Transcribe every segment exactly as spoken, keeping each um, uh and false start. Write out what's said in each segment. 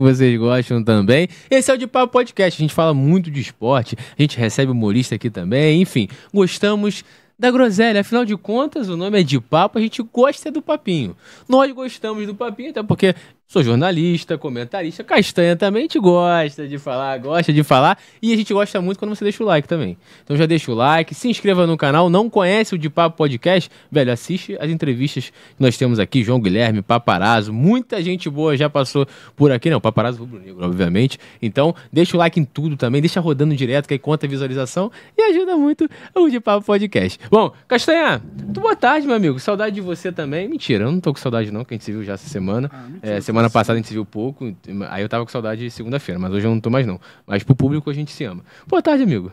vocês gostam também. Esse é o De Papo Podcast, a gente fala muito de esporte, a gente recebe humorista aqui também, enfim, gostamos da groselha, afinal de contas o nome é De Papo, a gente gosta do papinho. Nós gostamos do papinho, até porque sou jornalista, comentarista, Castanha também, a gente gosta de falar, gosta de falar, e a gente gosta muito quando você deixa o like também. Então já deixa o like, se inscreva no canal, não conhece o De Papo Podcast? Velho, assiste as entrevistas que nós temos aqui, João Guilherme, Paparazzo, muita gente boa já passou por aqui, não, Paparazzo rubro-negro, obviamente. Então deixa o like em tudo também, deixa rodando direto, que aí conta a visualização e ajuda muito o De Papo Podcast. Bom, Castanha, muito boa tarde, meu amigo, saudade de você também. Mentira, eu não tô com saudade não, que a gente se viu já essa semana, ah, é, semana Semana passada a gente se viu pouco, aí eu tava com saudade de segunda-feira, mas hoje eu não tô mais não. Mas pro público a gente se ama. Boa tarde, amigo.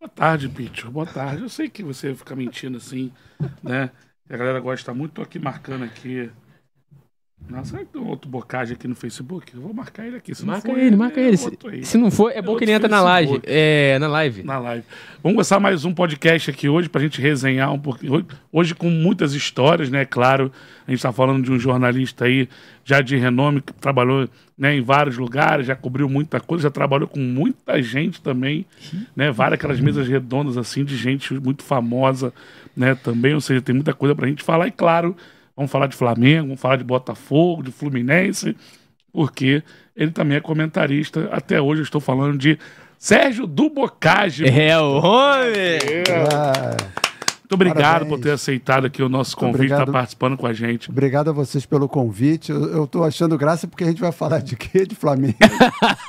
Boa tarde, Pitcho. Boa tarde. Eu sei que você fica mentindo assim, né? A galera gosta muito. Tô aqui marcando aqui. Nossa, será que tem um outro bocagem aqui no Facebook? Eu vou marcar ele aqui. Se marca não for, ele, marca é, ele. Se, aí. se não for, é bom que ele entra na live. É, na live. Na live. Vamos começar mais um podcast aqui hoje pra gente resenhar um pouquinho. Hoje com muitas histórias, né? Claro, a gente tá falando de um jornalista aí já de renome, que trabalhou, né, em vários lugares, já cobriu muita coisa, já trabalhou com muita gente também, né? Várias aquelas mesas redondas assim, de gente muito famosa, né? Também, ou seja, tem muita coisa pra gente falar e, claro, vamos falar de Flamengo, vamos falar de Botafogo, de Fluminense, porque ele também é comentarista. Até hoje eu estou falando de Sérgio do Bocage. É o homem! É. Ah, muito obrigado parabéns. Por ter aceitado aqui o nosso convite, estar tá participando com a gente. Obrigado a vocês pelo convite. Eu estou achando graça porque a gente vai falar de quê? De Flamengo,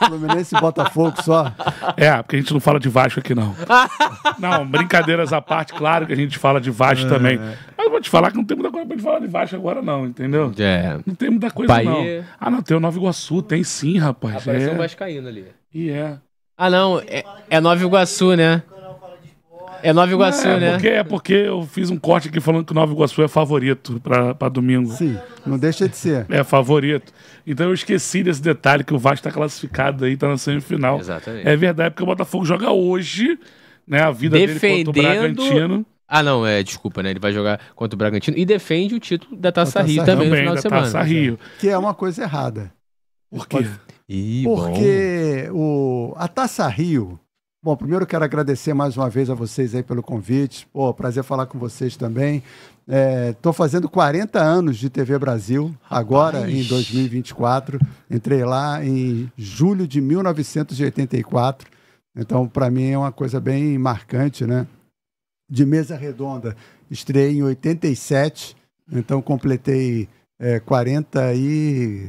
Fluminense e Botafogo só. É, porque a gente não fala de Vasco aqui, não. Não, brincadeiras à parte, claro que a gente fala de Vasco é. também. Eu vou te falar que não tem muita coisa pra gente falar de baixo agora, não, entendeu? É. Não tem muita coisa, Bahia. Não. Ah, não, tem o Nova Iguaçu, tem sim, rapaz. Apareceu é. um vascaíno ali. E yeah. é. Ah, não, é, é Nova Iguaçu, né? É Nova Iguaçu, é, né? Porque, é porque eu fiz um corte aqui falando que o Nova Iguaçu é favorito pra, pra domingo. Sim, não deixa de ser. É favorito. Então eu esqueci desse detalhe que o Vasco tá classificado aí, tá na semifinal. Exatamente. É verdade, porque o Botafogo joga hoje, né? A vida Defendendo... dele contra o Bragantino. Ah, não, é, desculpa, né? Ele vai jogar contra o Bragantino e defende o título da Taça, Taça Rio também, também no final da de semana. Taça Rio. Que é uma coisa errada. Por quê? Ih, Porque o, a Taça Rio... Bom, primeiro eu quero agradecer mais uma vez a vocês aí pelo convite. Pô, prazer falar com vocês também. Estou é, fazendo quarenta anos de T V Brasil, rapaz. Agora em dois mil e vinte e quatro. Entrei lá em julho de mil novecentos e oitenta e quatro. Então, para mim é uma coisa bem marcante, né? De mesa redonda, estreiei em oitenta e sete, então completei é, quarenta e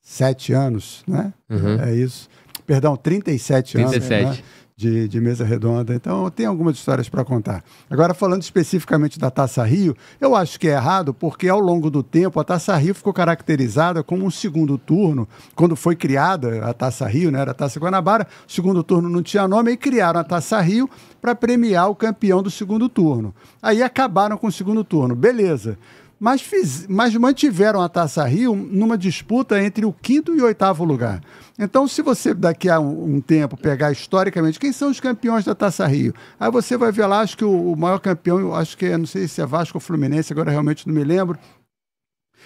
sete anos, né? Uhum. É isso. Perdão, trinta e sete, trinta e sete. anos, né? de, de mesa redonda. Então, eu tenho algumas histórias para contar. Agora, falando especificamente da Taça Rio, eu acho que é errado porque, ao longo do tempo, a Taça Rio ficou caracterizada como um segundo turno. Quando foi criada a Taça Rio, né? Era a Taça Guanabara, o segundo turno não tinha nome, e criaram a Taça Rio para premiar o campeão do segundo turno. Aí acabaram com o segundo turno, beleza. Mas, fiz, mas mantiveram a Taça Rio numa disputa entre o quinto e o oitavo lugar. Então, se você daqui a um, um tempo pegar historicamente quem são os campeões da Taça Rio, aí você vai ver lá, acho que o, o maior campeão, acho que, não sei se é Vasco ou Fluminense, agora realmente não me lembro,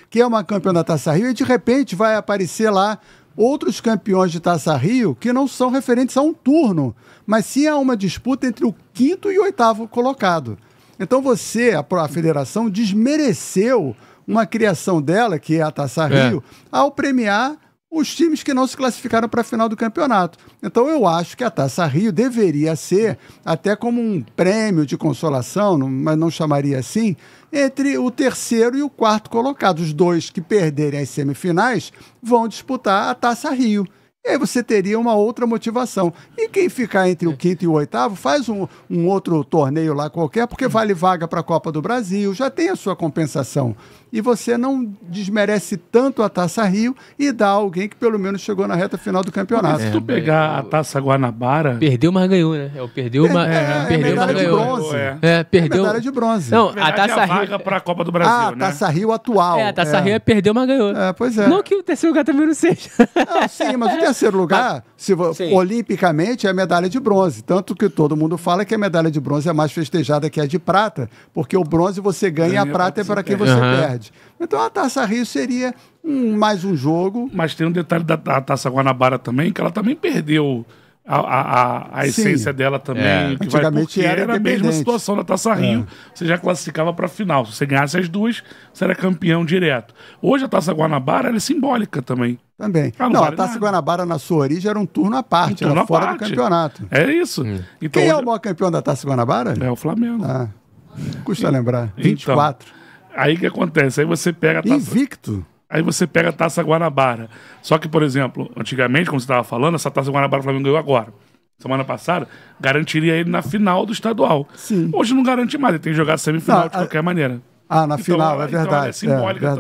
que é uma campeã da Taça Rio, e de repente vai aparecer lá outros campeões de Taça Rio que não são referentes a um turno, mas sim a uma disputa entre o quinto e o oitavo colocado. Então você, a, a federação, desmereceu uma criação dela, que é a Taça Rio, é. ao premiar os times que não se classificaram para a final do campeonato. Então eu acho que a Taça Rio deveria ser, até como um prêmio de consolação, não, mas não chamaria assim, entre o terceiro e o quarto colocado. Os dois que perderem as semifinais vão disputar a Taça Rio. E aí você teria uma outra motivação. E quem ficar entre o quinto e o oitavo faz um, um outro torneio lá qualquer, porque vale vaga para a Copa do Brasil, já tem a sua compensação. E você não desmerece tanto a Taça Rio e dá alguém que pelo menos chegou na reta final do campeonato. É, se tu pegar a Taça Guanabara... Perdeu, mas ganhou, né? É, perdeu, é, mas, é, é, perdeu, é medalha mas ganhou. De bronze. É, é perdeu. É medalha de bronze. Não, a Taça Rio... vaga para a Copa do Brasil, ah, né? A Taça Rio atual. É, a Taça é. Rio é perdeu, mas ganhou. É, pois é. Não que o terceiro lugar também não seja. Ah, sim, mas o terceiro lugar, ah, Se, olimpicamente é a medalha de bronze, tanto que todo mundo fala que a medalha de bronze é mais festejada que a de prata, porque o bronze você ganha e a prata é para quem você uhum. perde. Então a Taça Rio seria um, mais um jogo. Mas tem um detalhe da, da Taça Guanabara também, que ela também perdeu a, a, a essência Sim. dela também. É. Que Antigamente vai, era, era a mesma situação da Taça Rio, é. você já classificava para a final. Se você ganhasse as duas, você era campeão direto. Hoje a Taça Guanabara ela é simbólica também. Também. Ah, não, não vale a Taça nada. Guanabara, na sua origem, era um turno à parte, um turno era fora parte. do campeonato. É isso. Hum. Então, quem hoje... é o maior campeão da Taça Guanabara? É o Flamengo. Ah, custa e... lembrar. vinte e quatro. Então, aí que acontece? Aí você pega a Taça... Invicto. Aí você pega a Taça Guanabara. Só que, por exemplo, antigamente, como você estava falando, essa Taça Guanabara o Flamengo ganhou agora. Semana passada, garantiria ele na final do estadual. Sim. Hoje não garante mais, ele tem que jogar semifinal não, de qualquer a... maneira. Ah, na então, final, é, é verdade. Então, é simbólica é, verdade.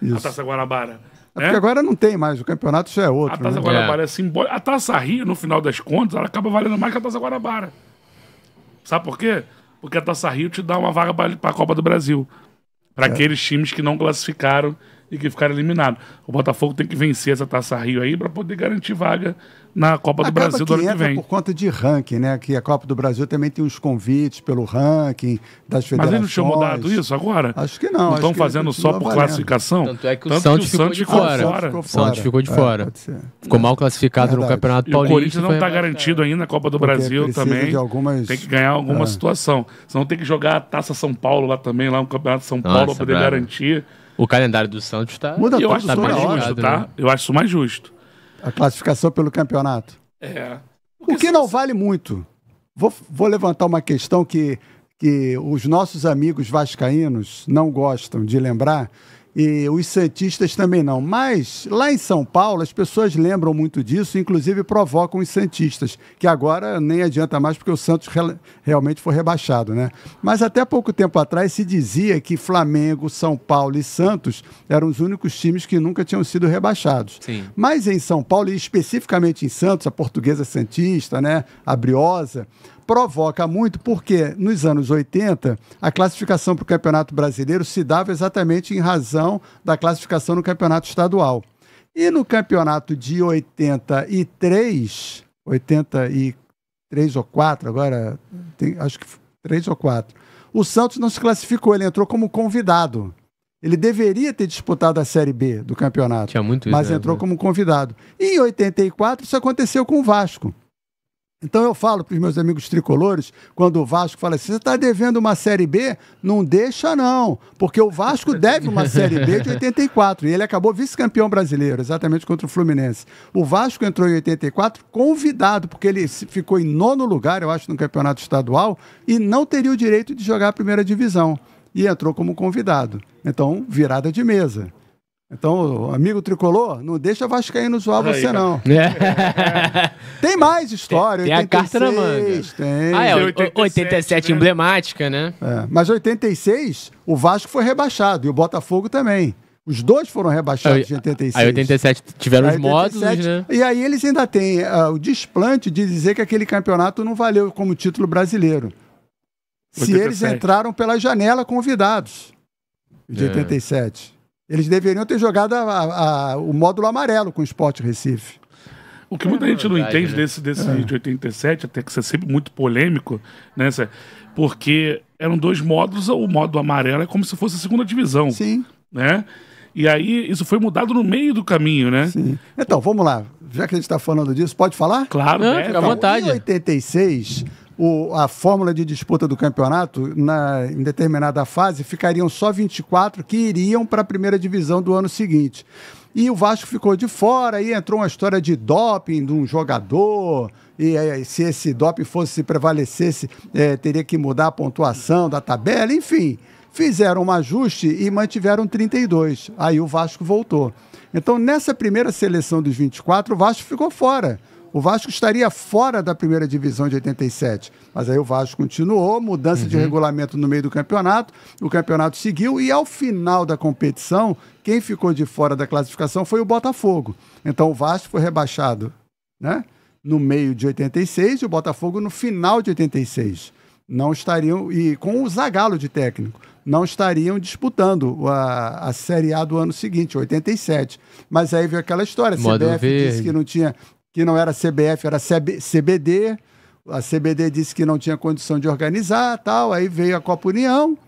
também isso. a Taça Guanabara. É porque é? agora não tem mais, o campeonato já é outro. A Taça né? Guanabara é, é simbólica. A Taça Rio, no final das contas, ela acaba valendo mais que a Taça Guanabara. Sabe por quê? Porque a Taça Rio te dá uma vaga para a Copa do Brasil. Para é. aqueles times que não classificaram e que ficaram eliminados. O Botafogo tem que vencer essa Taça Rio aí para poder garantir vaga na Copa do Acaba Brasil do ano que vem. Por conta de ranking, né? Que a Copa do Brasil também tem uns convites pelo ranking das federações. Mas eles não tinham mudado isso agora? Acho que não. Não estão fazendo só por valendo. classificação? Tanto é que o, Tanto Santos, que o Santos ficou, ficou de fora. fora. O Santos ficou de fora. É, ficou, de fora. É, ficou mal classificado Verdade. no Campeonato Paulista. O Corinthians não está garantido ainda na Copa do Porque Brasil também. De algumas... Tem que ganhar alguma é. situação. Senão tem que jogar a Taça São Paulo lá também, lá no Campeonato São Nossa, Paulo, para poder bravo. garantir. O calendário do Santos está... Eu acho isso mais justo, tá? Eu acho isso mais justo. A classificação pelo campeonato. É. Porque o que não vale muito. Vou, vou levantar uma questão que, que os nossos amigos vascaínos não gostam de lembrar, e os santistas também não. Mas lá em São Paulo as pessoas lembram muito disso, inclusive provocam os santistas, que agora nem adianta mais porque o Santos re- realmente foi rebaixado, né? Mas até pouco tempo atrás se dizia que Flamengo, São Paulo e Santos eram os únicos times que nunca tinham sido rebaixados. Sim. Mas em São Paulo, e especificamente em Santos, a Portuguesa Santista, né? A Briosa... provoca muito porque, nos anos oitenta, a classificação para o Campeonato Brasileiro se dava exatamente em razão da classificação no Campeonato Estadual. E no Campeonato de oitenta e três, oitenta e três ou quatro, agora, tem, acho que três ou quatro, o Santos não se classificou, ele entrou como convidado. Ele deveria ter disputado a Série B do campeonato, Tinha muito mas ideia, entrou né? como convidado. E em oitenta e quatro, isso aconteceu com o Vasco. Então eu falo para os meus amigos tricolores, quando o Vasco fala assim, você está devendo uma Série B? Não deixa não, porque o Vasco deve uma Série B de oitenta e quatro, e ele acabou vice-campeão brasileiro, exatamente contra o Fluminense. O Vasco entrou em oitenta e quatro convidado, porque ele ficou em nono lugar, eu acho, no campeonato estadual, e não teria o direito de jogar a primeira divisão, e entrou como convidado. Então, virada de mesa. Então, amigo tricolor, não deixa vascaíno zoar Aí, você, não. É. Tem mais história. Tem, tem oitenta e seis, a carta na manga. Tem. Ah, é, tem oitenta e sete, oitenta e sete né? emblemática, né? É, mas oitenta e seis, o Vasco foi rebaixado e o Botafogo também. Os dois foram rebaixados aí, em oitenta e seis. Aí oitenta e sete tiveram aí, os módulos, né? E aí eles ainda têm uh, o desplante de dizer que aquele campeonato não valeu como título brasileiro. oitenta e sete. Se eles entraram pela janela convidados de é. oitenta e sete. Eles deveriam ter jogado a, a, a, o módulo amarelo com o Sport Recife. O que muita é gente verdade, não entende né? desse, desse é. de oitenta e sete, até que isso é sempre muito polêmico, né? Porque eram dois módulos, o módulo amarelo é como se fosse a segunda divisão. Sim. Né? E aí isso foi mudado no meio do caminho, né? Sim. Então, vamos lá. Já que a gente está falando disso, pode falar? Claro, não, né? Fica à então, vontade. Em oitenta e seis... O, a fórmula de disputa do campeonato, na, em determinada fase, ficariam só vinte e quatro que iriam para a primeira divisão do ano seguinte. E o Vasco ficou de fora, aí entrou uma história de doping de um jogador, e aí, se esse doping fosse, se prevalecesse, é, teria que mudar a pontuação da tabela, enfim. Fizeram um ajuste e mantiveram trinta e dois. Aí o Vasco voltou. Então, nessa primeira seleção dos vinte e quatro, o Vasco ficou fora. O Vasco estaria fora da primeira divisão de oitenta e sete, mas aí o Vasco continuou, mudança uhum. de regulamento no meio do campeonato, o campeonato seguiu e ao final da competição, quem ficou de fora da classificação foi o Botafogo. Então o Vasco foi rebaixado, né? No meio de oitenta e seis e o Botafogo no final de oitenta e seis. Não estariam, e com o Zagallo de técnico, não estariam disputando a, a Série A do ano seguinte, oitenta e sete. Mas aí veio aquela história, a C B F disse que não tinha... que não era C B F, era C B D. A C B D disse que não tinha condição de organizar, tal. Aí veio a Copa União.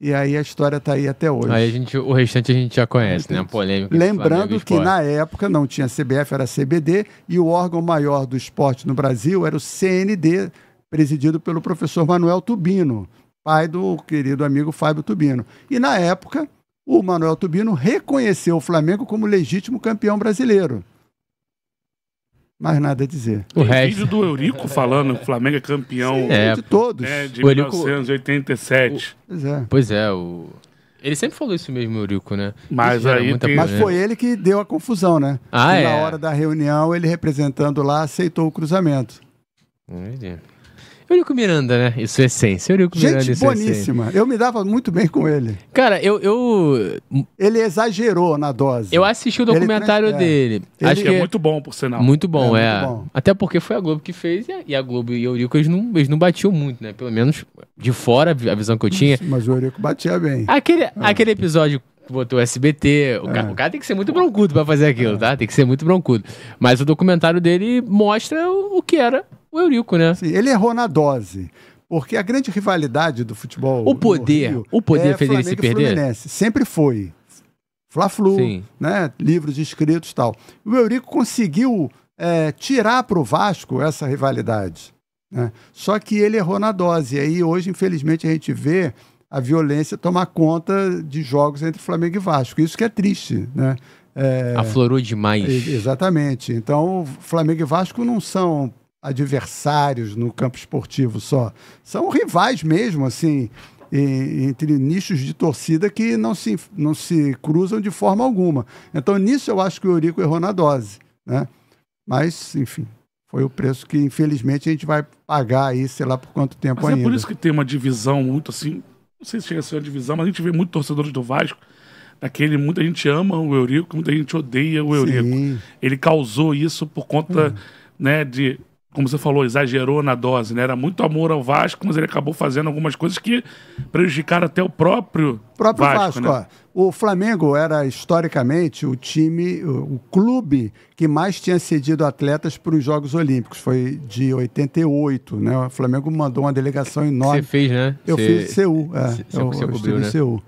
E aí a história está aí até hoje. Aí a gente, o restante a gente já conhece, né? A polêmica. Lembrando que na época não tinha C B F, era C B D, e o órgão maior do esporte no Brasil era o C N D, presidido pelo professor Manuel Tubino, pai do querido amigo Fábio Tubino. E na época, o Manuel Tubino reconheceu o Flamengo como legítimo campeão brasileiro. Mais nada a dizer. O resto... vídeo do Eurico falando que o Flamengo é campeão. Sim, é, de todos. É, de Eurico... mil novecentos e oitenta e sete. O... Pois é. Pois é, o... ele sempre falou isso mesmo, Eurico, né? Mas, aí tem... Mas foi ele que deu a confusão, né? Ah, é. Na hora da reunião, ele representando lá, aceitou o cruzamento. Entendi. Eurico Miranda, né? Isso é essência. Eurico Miranda, gente boníssima. Eu me dava muito bem com ele. Cara, eu... eu... ele exagerou na dose. Eu assisti o documentário ele, dele. É. Acho ele... que é muito bom, por sinal. Muito bom, é. é. Muito bom. Até porque foi a Globo que fez, e a Globo e o Eurico, eles não, eles não batiam muito, né? Pelo menos de fora, a visão que eu tinha. Isso, mas o Eurico batia bem. Aquele, é. aquele episódio... botou S B T, o, é. cara, o cara tem que ser muito broncudo pra fazer aquilo, tá? Tem que ser muito broncudo. Mas o documentário dele mostra o, o que era o Eurico, né? Sim, ele errou na dose, porque a grande rivalidade do futebol... O poder, Rio, o poder é fez Flamengo ele se perder? Fluminense. Sempre foi. Fla-Flu, né? Livros escritos e tal. O Eurico conseguiu é, tirar pro Vasco essa rivalidade, né? Só que ele errou na dose. E aí hoje, infelizmente, a gente vê... a violência tomar conta de jogos entre Flamengo e Vasco. Isso que é triste, né? É... aflorou demais. Exatamente. Então, Flamengo e Vasco não são adversários no campo esportivo só. São rivais mesmo, assim, entre nichos de torcida que não se, não se cruzam de forma alguma. Então, nisso eu acho que o Eurico errou na dose, né? Mas, enfim... foi o preço que, infelizmente, a gente vai pagar aí, sei lá por quanto tempo mas ainda. É por isso que tem uma divisão muito assim, não sei se chega a ser uma divisão, mas a gente vê muitos torcedores do Vasco, daquele muita gente ama o Eurico, muita gente odeia o Eurico. Sim. Ele causou isso por conta, hum. né, de, como você falou, exagerou na dose, né? Era muito amor ao Vasco, mas ele acabou fazendo algumas coisas que prejudicaram até o próprio, o próprio Vasco. Vasco né? ó, o Flamengo era, historicamente, o time, o, o clube que mais tinha cedido atletas para os Jogos Olímpicos. Foi de oitenta e oito, né? O Flamengo mandou uma delegação enorme. Você fez, né? Eu Cê... fiz em Seul. É, Cê... eu, Cê eu cobriu, né? em Seul.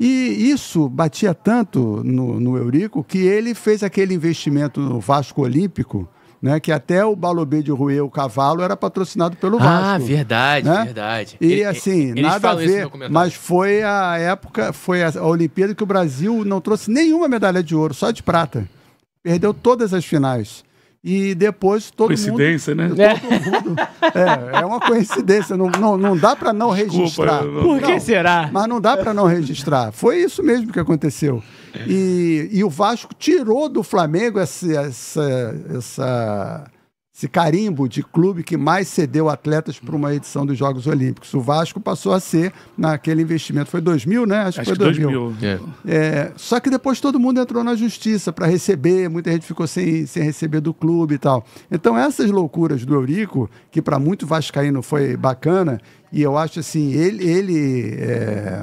E isso batia tanto no, no Eurico que ele fez aquele investimento no Vasco Olímpico, né, que até o Balobê de Ruê, o cavalo, era patrocinado pelo Vasco. Ah, verdade, né? verdade. E ele, assim, ele, nada a ver, mas foi a época, foi a Olimpíada que o Brasil não trouxe nenhuma medalha de ouro, só de prata. Perdeu todas as finais. E depois todo coincidência, mundo... Coincidência, né? Todo mundo, é, é uma coincidência, não, não, não dá para não Desculpa, registrar. Não... Por que não, será? Mas não dá para não registrar. Foi isso mesmo que aconteceu. E, e o Vasco tirou do Flamengo esse, essa, essa, esse carimbo de clube que mais cedeu atletas para uma edição dos Jogos Olímpicos. O Vasco passou a ser, naquele investimento, foi dois mil, né? Acho, Acho que foi dois mil. É. É, só que depois todo mundo entrou na justiça para receber, muita gente ficou sem, sem receber do clube e tal. Então essas loucuras do Eurico, que para muito vascaíno foi bacana, e eu acho assim, ele... ele é...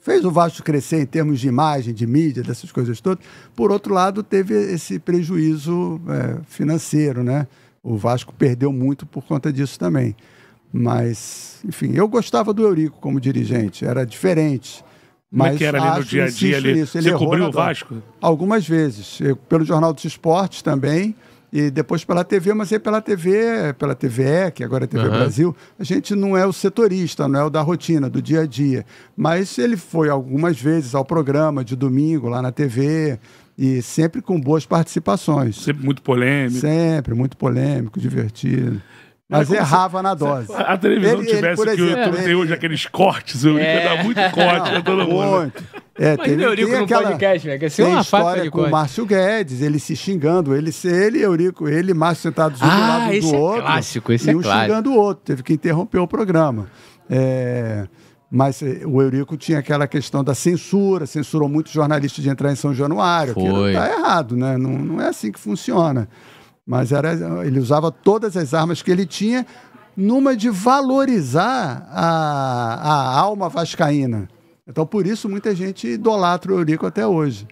fez o Vasco crescer em termos de imagem, de mídia, dessas coisas todas. Por outro lado, teve esse prejuízo é, financeiro, né? O Vasco perdeu muito por conta disso também. Mas, enfim, eu gostava do Eurico como dirigente, era diferente. Mas como é que era ali no dia a dia? Ele, ele você cobriu o Vasco? Algumas vezes, eu, pelo Jornal dos Esportes também, e depois pela T V, mas aí pela T V, pela T V E, que agora é T V uhum. Brasil, a gente não é o setorista, não é o da rotina, do dia a dia. Mas ele foi algumas vezes ao programa de domingo, lá na T V, e sempre com boas participações. Sempre muito polêmico. Sempre, muito polêmico, divertido. Mas errava na dose. A televisão ele, tivesse ele, exemplo, que o YouTube é, tem hoje aqueles cortes, o Eurico ia dar muito corte pra todo mundo. Muito. É, mas teve, o Eurico no podcast, velho. Assim, tem uma história de com corte. O Márcio Guedes, ele se xingando, ele ele e Eurico, ele e Márcio sentados um ah, do lado esse do é outro. Clássico, esse e um é clássico. Xingando o outro, teve que interromper o programa. É... Mas o Eurico tinha aquela questão da censura, censurou muito jornalista de entrar em São Januário, Foi. que tá errado, né? Não, não é assim que funciona. Mas era, ele usava todas as armas que ele tinha numa de valorizar a, a alma vascaína. Então, por isso, muita gente idolatra o Eurico até hoje.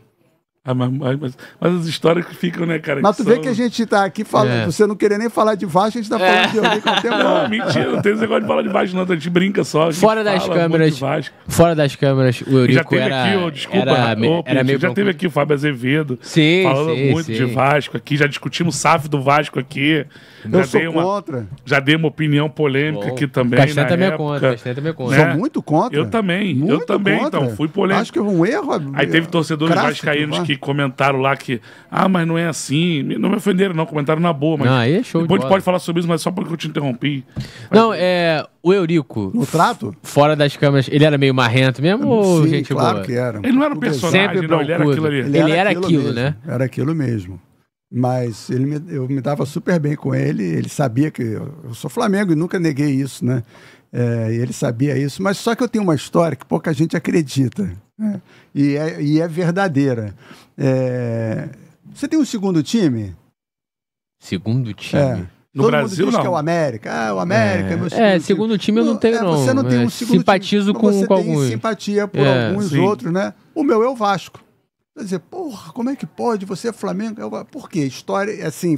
Ah, mas, mas, mas as histórias que ficam, né, cara? Mas tu que vê são... que a gente tá aqui falando, é. você não querer nem falar de Vasco, a gente tá falando é. de alguém contemporâneo. Não, mentira, não tem esse negócio de falar de Vasco, não, a gente brinca só. Gente fora das câmeras, fora das câmeras, o Eurico já teve era, aqui, oh, desculpa, era, oh, era meio já teve aqui o Fábio Azevedo, sim, falando sim, muito sim. de Vasco aqui, já discutimos o S A F do Vasco aqui. Eu já sou dei uma, contra. Já dei uma opinião polêmica Bom, aqui também, né? Castanha também é contra, Castanha também é contra. Sou muito contra. Eu também, muito eu também, contra. Então, fui polêmico. Acho que é um erro. Aí teve torcedores vascaínos que comentaram lá que, ah, mas não é assim, não me ofenderam não, comentaram na boa, mas não, aí é show depois de a gente pode falar sobre isso, mas só porque eu te interrompi. Não, mas... é, o Eurico no trato? Fora das câmeras, ele era meio marrento mesmo, ou sim, gente claro boa? Que era. Ele não era um personagem, não, ele era aquilo ali. Ele era, ele era aquilo, aquilo né? Era aquilo mesmo. Mas ele me, eu me dava super bem com ele, ele sabia que eu, eu sou Flamengo e nunca neguei isso, né? É, ele sabia isso, mas só que eu tenho uma história que pouca gente acredita, né? E, é, e é verdadeira. É... Você tem um segundo time? Segundo time? É. No Todo Brasil, mundo diz não. que é o América. Ah, o América é, é meu segundo É, segundo time, time eu não tenho, é, não. Você não tem um segundo Simpatizo time, com, você com tem alguns. simpatia por é, alguns sim. outros, né? O meu é o Vasco. Vai dizer, porra, como é que pode? Você é Flamengo? Eu, por quê? História, assim,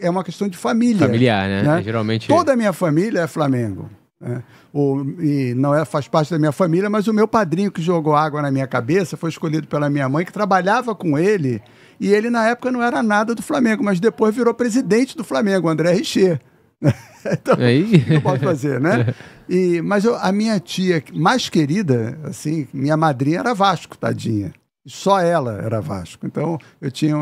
é uma questão de família. Familiar, né? né? É, geralmente... Toda a minha família é Flamengo. É. O, e não é, faz parte da minha família, mas o meu padrinho que jogou água na minha cabeça foi escolhido pela minha mãe, que trabalhava com ele, e ele na época não era nada do Flamengo, mas depois virou presidente do Flamengo, André Richer. Então, aí? Não pode fazer, né? E, mas eu, a minha tia mais querida, assim, minha madrinha era Vasco, tadinha. Só ela era Vasco. Então, eu tinha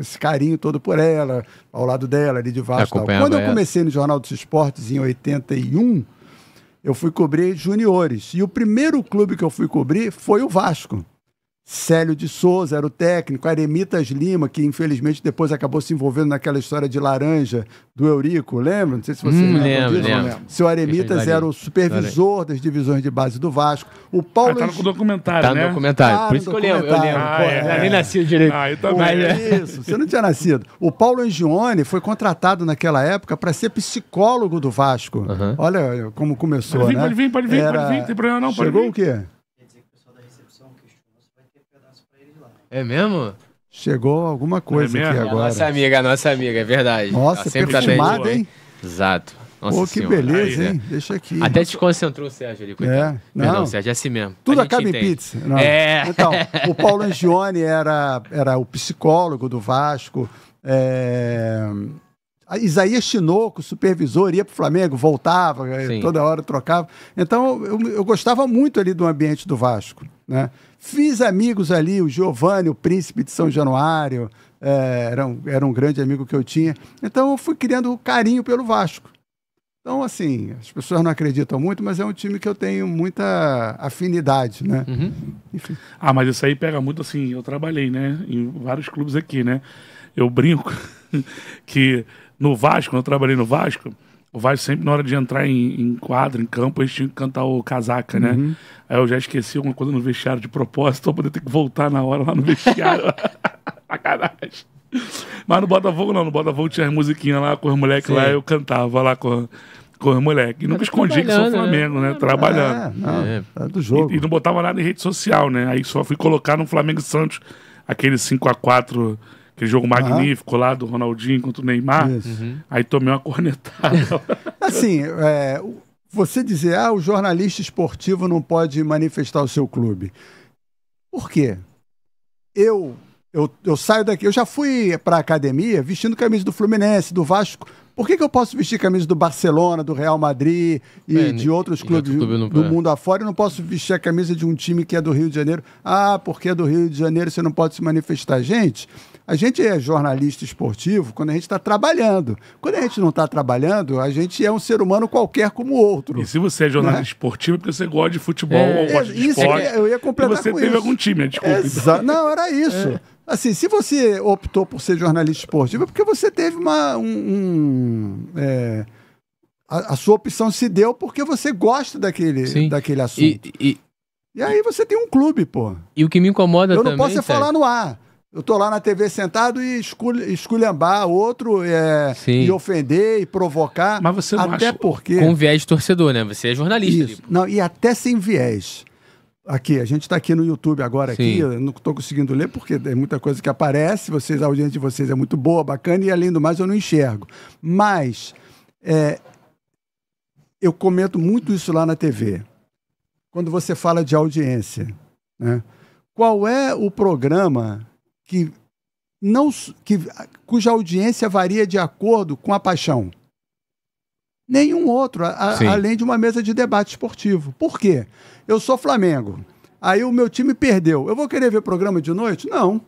esse carinho todo por ela, ao lado dela, ali de Vasco. Quando eu comecei no Jornal dos Esportes, em oitenta e um... eu fui cobrir juniores. E o primeiro clube que eu fui cobrir foi o Vasco. Célio de Souza era o técnico, Eremitas Lima, que infelizmente depois acabou se envolvendo naquela história de laranja do Eurico, lembra? Não sei se você hum, lembra lembro, disso. Lembro. Lembro. Seu Eremitas era o supervisor das divisões de base do Vasco. O Paulo... Ah, tá no documentário, tá né? Tá no documentário. Ah, por isso que eu lembro. Eu lembro. Ah, é. Eu nem nasci direito. Ah, eu também. É. Isso, você não tinha nascido. O Paulo Angione foi contratado naquela época para ser psicólogo do Vasco. Uhum. Olha como começou, pode vir, né? Pode vir, pode vir, era... pode vir, não tem problema não, pode Chegou vir. o quê? É mesmo? Chegou alguma coisa é aqui agora. Nossa amiga, nossa amiga, é verdade. Nossa, sempre perfumada, tá, hein? Exato. Nossa Pô, que senhora. beleza, aí, hein? Né? Deixa aqui. Até desconcentrou o Sérgio ali. Coitado. É, não, não, Sérgio, é assim mesmo. Tudo acaba entende. em pizza. Não. É. Então, o Paulo Angione era, era o psicólogo do Vasco. É... Isaías Chinoco, supervisor, ia pro Flamengo, voltava, Sim. toda hora trocava. Então, eu, eu gostava muito ali do ambiente do Vasco, né? Fiz amigos ali, o Giovanni, o príncipe de São Januário, é, era, um, era um grande amigo que eu tinha. Então, eu fui criando carinho pelo Vasco. Então, assim, as pessoas não acreditam muito, mas é um time que eu tenho muita afinidade, né? Uhum. Enfim. Ah, mas isso aí pega muito, assim, eu trabalhei, né? Em vários clubes aqui, né? Eu brinco que... No Vasco, quando eu trabalhei no Vasco, o Vasco sempre na hora de entrar em, em quadro, em campo, eles tinham que cantar o casaca, né? Uhum. Aí eu já esqueci alguma coisa no vestiário de propósito, pra poder ter que voltar na hora lá no vestiário. Sacanagem. Mas no Botafogo não, no Botafogo tinha as musiquinhas lá com os moleques lá, eu cantava lá com... com os moleques. E nunca escondi que sou Flamengo, né? né? Trabalhando. É, não, é. Tá do jogo. E, e não botava nada em rede social, né? Aí só fui colocar no Flamengo e Santos aquele cinco a quatro... Aquele jogo magnífico uhum. lá do Ronaldinho contra o Neymar. Uhum. Aí tomei uma cornetada. Assim, é, você dizer, ah, o jornalista esportivo não pode manifestar o seu clube. Por quê? Eu, eu, eu saio daqui, eu já fui para a academia vestindo camisa do Fluminense, do Vasco. Por que que eu posso vestir camisa do Barcelona, do Real Madrid e é, de outros clubes clube não, do é. mundo afora? Eu não posso vestir a camisa de um time que é do Rio de Janeiro. Ah, porque é do Rio de Janeiro, você não pode se manifestar. Gente, a gente é jornalista esportivo quando a gente está trabalhando. Quando a gente não está trabalhando, a gente é um ser humano qualquer como outro. E se você é jornalista né? esportivo, é porque você gosta de futebol é, ou gosta de isso, esporte. Eu ia completar com isso. E você teve isso. algum time, né? Desculpa. Exa não, era isso. É. Assim, se você optou por ser jornalista esportivo, é porque você teve uma... Um, um, é, a, a sua opção se deu porque você gosta daquele, daquele assunto. E, e, e aí você tem um clube, pô. E o que me incomoda também... Eu não também, posso é falar no ar. Eu tô lá na T V sentado e esculhambar outro é, e ofender e provocar. Mas você não até acha porque... com viés de torcedor, né? Você é jornalista. Isso. Tipo. Não, e até sem viés. Aqui, a gente está aqui no YouTube agora, aqui, eu não estou conseguindo ler porque tem muita coisa que aparece, vocês, a audiência de vocês é muito boa, bacana, e além do mais eu não enxergo. Mas é, eu comento muito isso lá na T V, quando você fala de audiência, né? Qual é o programa que não, que, cuja audiência varia de acordo com a paixão? Nenhum outro, a, além de uma mesa de debate esportivo. Por quê? Eu sou Flamengo, aí o meu time perdeu. Eu vou querer ver programa de noite? Não.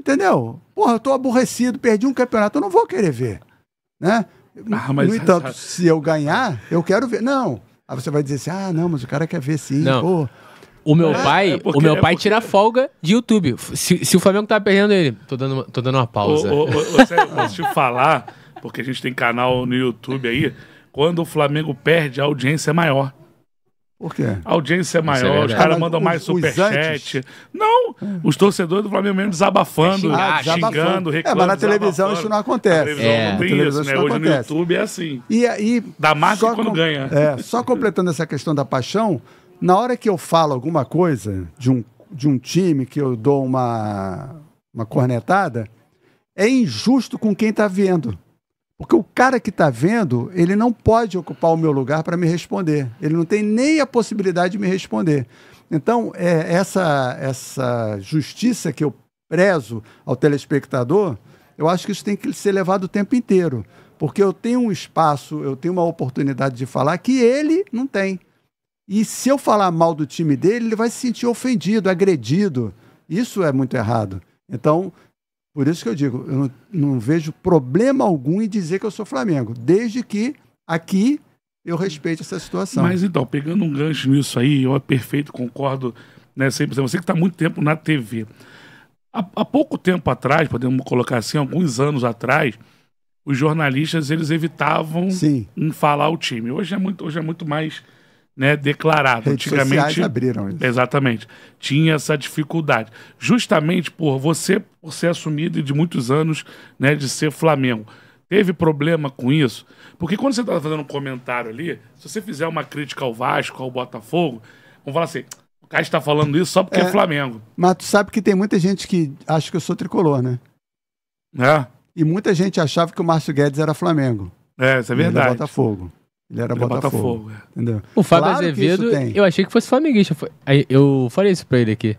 Entendeu? Porra, eu tô aborrecido, perdi um campeonato, eu não vou querer ver. Né? Ah, mas... No entanto, se eu ganhar, eu quero ver. Não. Aí você vai dizer assim, ah, não, mas o cara quer ver sim, não. Pô. O meu é, pai, é porque, o meu é pai porque... tira folga de YouTube. Se, se o Flamengo tá perdendo ele, tô dando uma, tô dando uma pausa. Ô, ô, ô, você, posso te falar... Porque a gente tem canal no YouTube aí. Quando o Flamengo perde, a audiência é maior. Por quê? A audiência é maior, é os caras mandam mais superchat. Não, é. Os torcedores do Flamengo mesmo desabafando, ah, xingando, desabafando. reclamando. É, mas na televisão isso não acontece. Na televisão é. não tem televisão isso, né? Isso não Hoje acontece. No YouTube é assim. E aí, dá mais que quando ganha. É, só completando essa questão da paixão, na hora que eu falo alguma coisa de um, de um time que eu dou uma, uma cornetada, é injusto com quem está vendo. Porque o cara que está vendo, ele não pode ocupar o meu lugar para me responder. Ele não tem nem a possibilidade de me responder. Então, é, essa, essa justiça que eu prezo ao telespectador, eu acho que isso tem que ser levado o tempo inteiro. Porque eu tenho um espaço, eu tenho uma oportunidade de falar que ele não tem. E se eu falar mal do time dele, ele vai se sentir ofendido, agredido. Isso é muito errado. Então... Por isso que eu digo, eu não, não vejo problema algum em dizer que eu sou Flamengo, desde que aqui eu respeite essa situação. Mas então, pegando um gancho nisso aí, eu é perfeito, concordo, né, cem por cento. Você que está há muito tempo na T V. Há, há pouco tempo atrás, podemos colocar assim, alguns anos atrás, os jornalistas eles evitavam Sim. em falar o time. Hoje é muito, hoje é muito mais né, declarado. Redes Antigamente, abriram isso. Exatamente. Tinha essa dificuldade. Justamente por você... por ser assumido de muitos anos, né, de ser Flamengo. Teve problema com isso? Porque quando você tá fazendo um comentário ali, se você fizer uma crítica ao Vasco, ao Botafogo, vão falar assim, o cara está falando isso só porque é, é Flamengo. Mas tu sabe que tem muita gente que acha que eu sou tricolor, né? É. E muita gente achava que o Márcio Guedes era Flamengo. É, isso é verdade. Ele era Botafogo. Ele era Ele Botafogo. Botafogo é. Entendeu? O Fábio claro Azevedo, eu achei que fosse flamenguista. Eu falei isso pra ele aqui.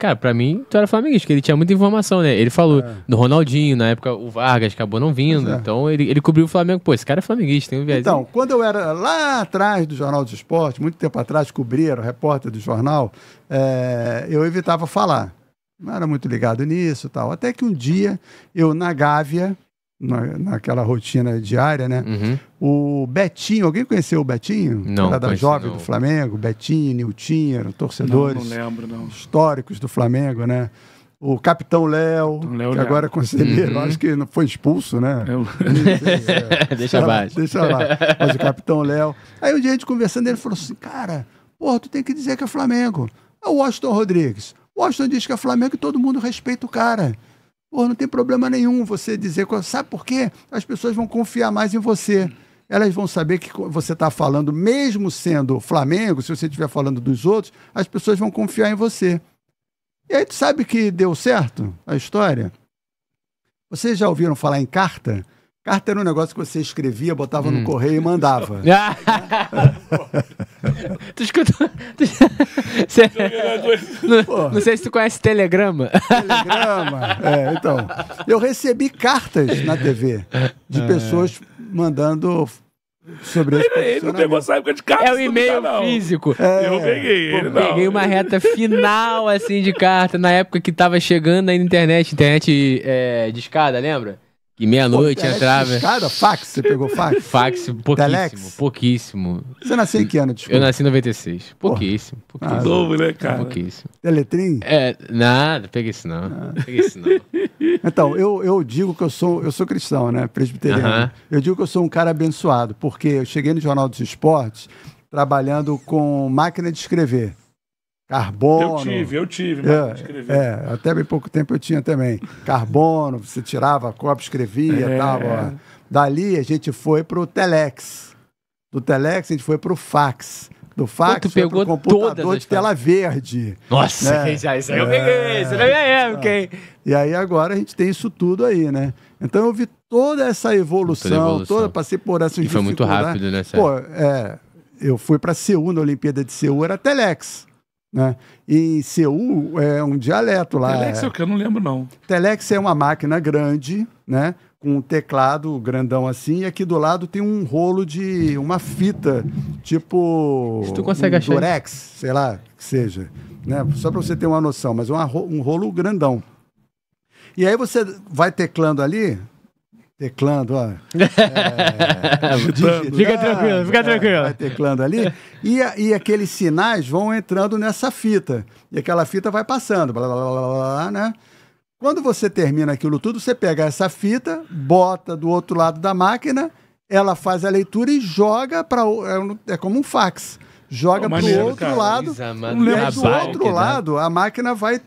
Cara, pra mim, tu era flamenguista, porque ele tinha muita informação, né? Ele falou é. do Ronaldinho, na época o Vargas acabou não vindo, é. então ele, ele cobriu o Flamengo. Pô, esse cara é flamenguista, tem um viés. Então, quando eu era lá atrás do Jornal do Esporte, muito tempo atrás, cobria, era repórter do jornal, é, eu evitava falar. Não era muito ligado nisso e tal. Até que um dia, eu na Gávea, na, naquela rotina diária, né? Uhum. O Betinho, alguém conheceu o Betinho? Não. Era da jovem não. do Flamengo, Betinho, Niltinho, eram torcedores não, não lembro, não. históricos do Flamengo, né? O Capitão Léo, que Léo. agora é conselheiro, uhum. acho que foi expulso, né? Eu... é, deixa era, baixo. Deixa lá. Mas o Capitão Léo. Aí um dia a gente conversando, ele falou assim, cara, porra, tu tem que dizer que é Flamengo. É o Washington Rodrigues. O Washington diz que é Flamengo e todo mundo respeita o cara. Pô, não tem problema nenhum você dizer... Sabe por quê? As pessoas vão confiar mais em você. Elas vão saber que você está falando, mesmo sendo Flamengo, se você estiver falando dos outros, as pessoas vão confiar em você. E aí tu sabe que deu certo a história? Vocês já ouviram falar em carta? Carta era um negócio que você escrevia, botava hum. no correio e mandava. Tu escutou? Cê... não, não sei se tu conhece Telegrama. Telegrama, é, então. Eu recebi cartas na T V de pessoas mandando sobre esse ele, ele não pegou essa época de cartas. É o e-mail tá, físico. É, eu peguei ele, não. Peguei uma reta final assim de carta, na época que tava chegando aí na internet, internet é, de escada, lembra? E meia-noite entrava. Escada, fax, você pegou fax? Fax, pouquíssimo. Telex? Pouquíssimo. Você nasceu em que ano, desculpa? Eu nasci em noventa e seis. Pouquíssimo. pouquíssimo. Ah, novo, né, cara? Pouquíssimo. Teletrim? É, nada, peguei isso não. Ah. Peguei isso não. Então, eu, eu digo que eu sou, eu sou cristão, né? Presbiteriano. Uh-huh. Eu digo que eu sou um cara abençoado, porque eu cheguei no Jornal dos Esportes trabalhando com máquina de escrever. Carbono. Eu tive, eu tive. É, escrevi. É, até bem pouco tempo eu tinha também. Carbono, você tirava a copa, escrevia e é. tal. Ó. Dali a gente foi pro Telex. Do Telex a gente foi pro fax. do fax, tu pegou pro computador de tela verde. Nossa, né? já, isso aí eu peguei, isso é... não é mesmo, quem? E aí agora a gente tem isso tudo aí, né? Então eu vi toda essa evolução, toda, evolução. toda passei por essas dificuldades. E foi muito rápido, né? Pô, é, eu fui para Seul, na Olimpíada de Seul, era Telex, né? E em Seul é um dialeto lá. Telex é o que? Eu não lembro, não. Telex é uma máquina grande, né? Com um teclado grandão assim, e aqui do lado tem um rolo de uma fita, tipo Se tu consegue um achar durex, isso. sei lá, que seja, né? Só para você ter uma noção, mas uma, um rolo grandão. E aí você vai teclando ali, teclando, ó. É, digitando, fica tranquilo, fica tranquilo. É, vai teclando ali, e, e aqueles sinais vão entrando nessa fita, e aquela fita vai passando, blá, blá, blá, blá, né? Quando você termina aquilo tudo, você pega essa fita, bota do outro lado da máquina, ela faz a leitura e joga para... É como um fax. Joga para o outro lado. Do outro lado, a máquina vai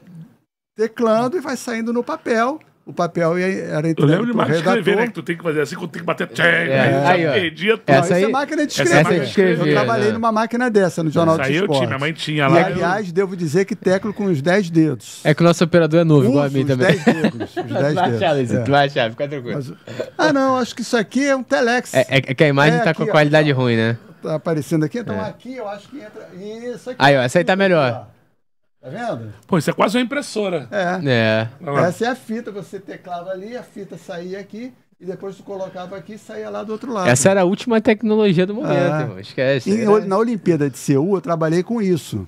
teclando e vai saindo no papel. O papel era entrando pro redator. Eu lembro de mais escrever, né? Que tu tem que fazer assim, quando tem que bater... É, aí, ó. Essa é máquina de escrever. Eu trabalhei numa máquina dessa, no Jornal do Esporte. Aí eu minha mãe tinha lá. E, aliás, devo dizer que teclo com os dez dedos. É que o nosso operador é novo, igual a mim também. Os dez dedos. Os dez dedos. Tu vai achar, fica tranquilo. Ah, não, acho que isso aqui é um telex. É que a imagem tá com qualidade ruim, né? Tá aparecendo aqui, então aqui eu acho que entra... Isso aqui. Aí, ó, essa aí tá melhor. Tá vendo? Pô, isso é quase uma impressora. É. é. Essa é a fita, você teclava ali, a fita saía aqui, e depois tu colocava aqui e saía lá do outro lado. Essa era a última tecnologia do momento, ah. irmão. Esquece. E era... Na Olimpíada de Seul, eu trabalhei com isso.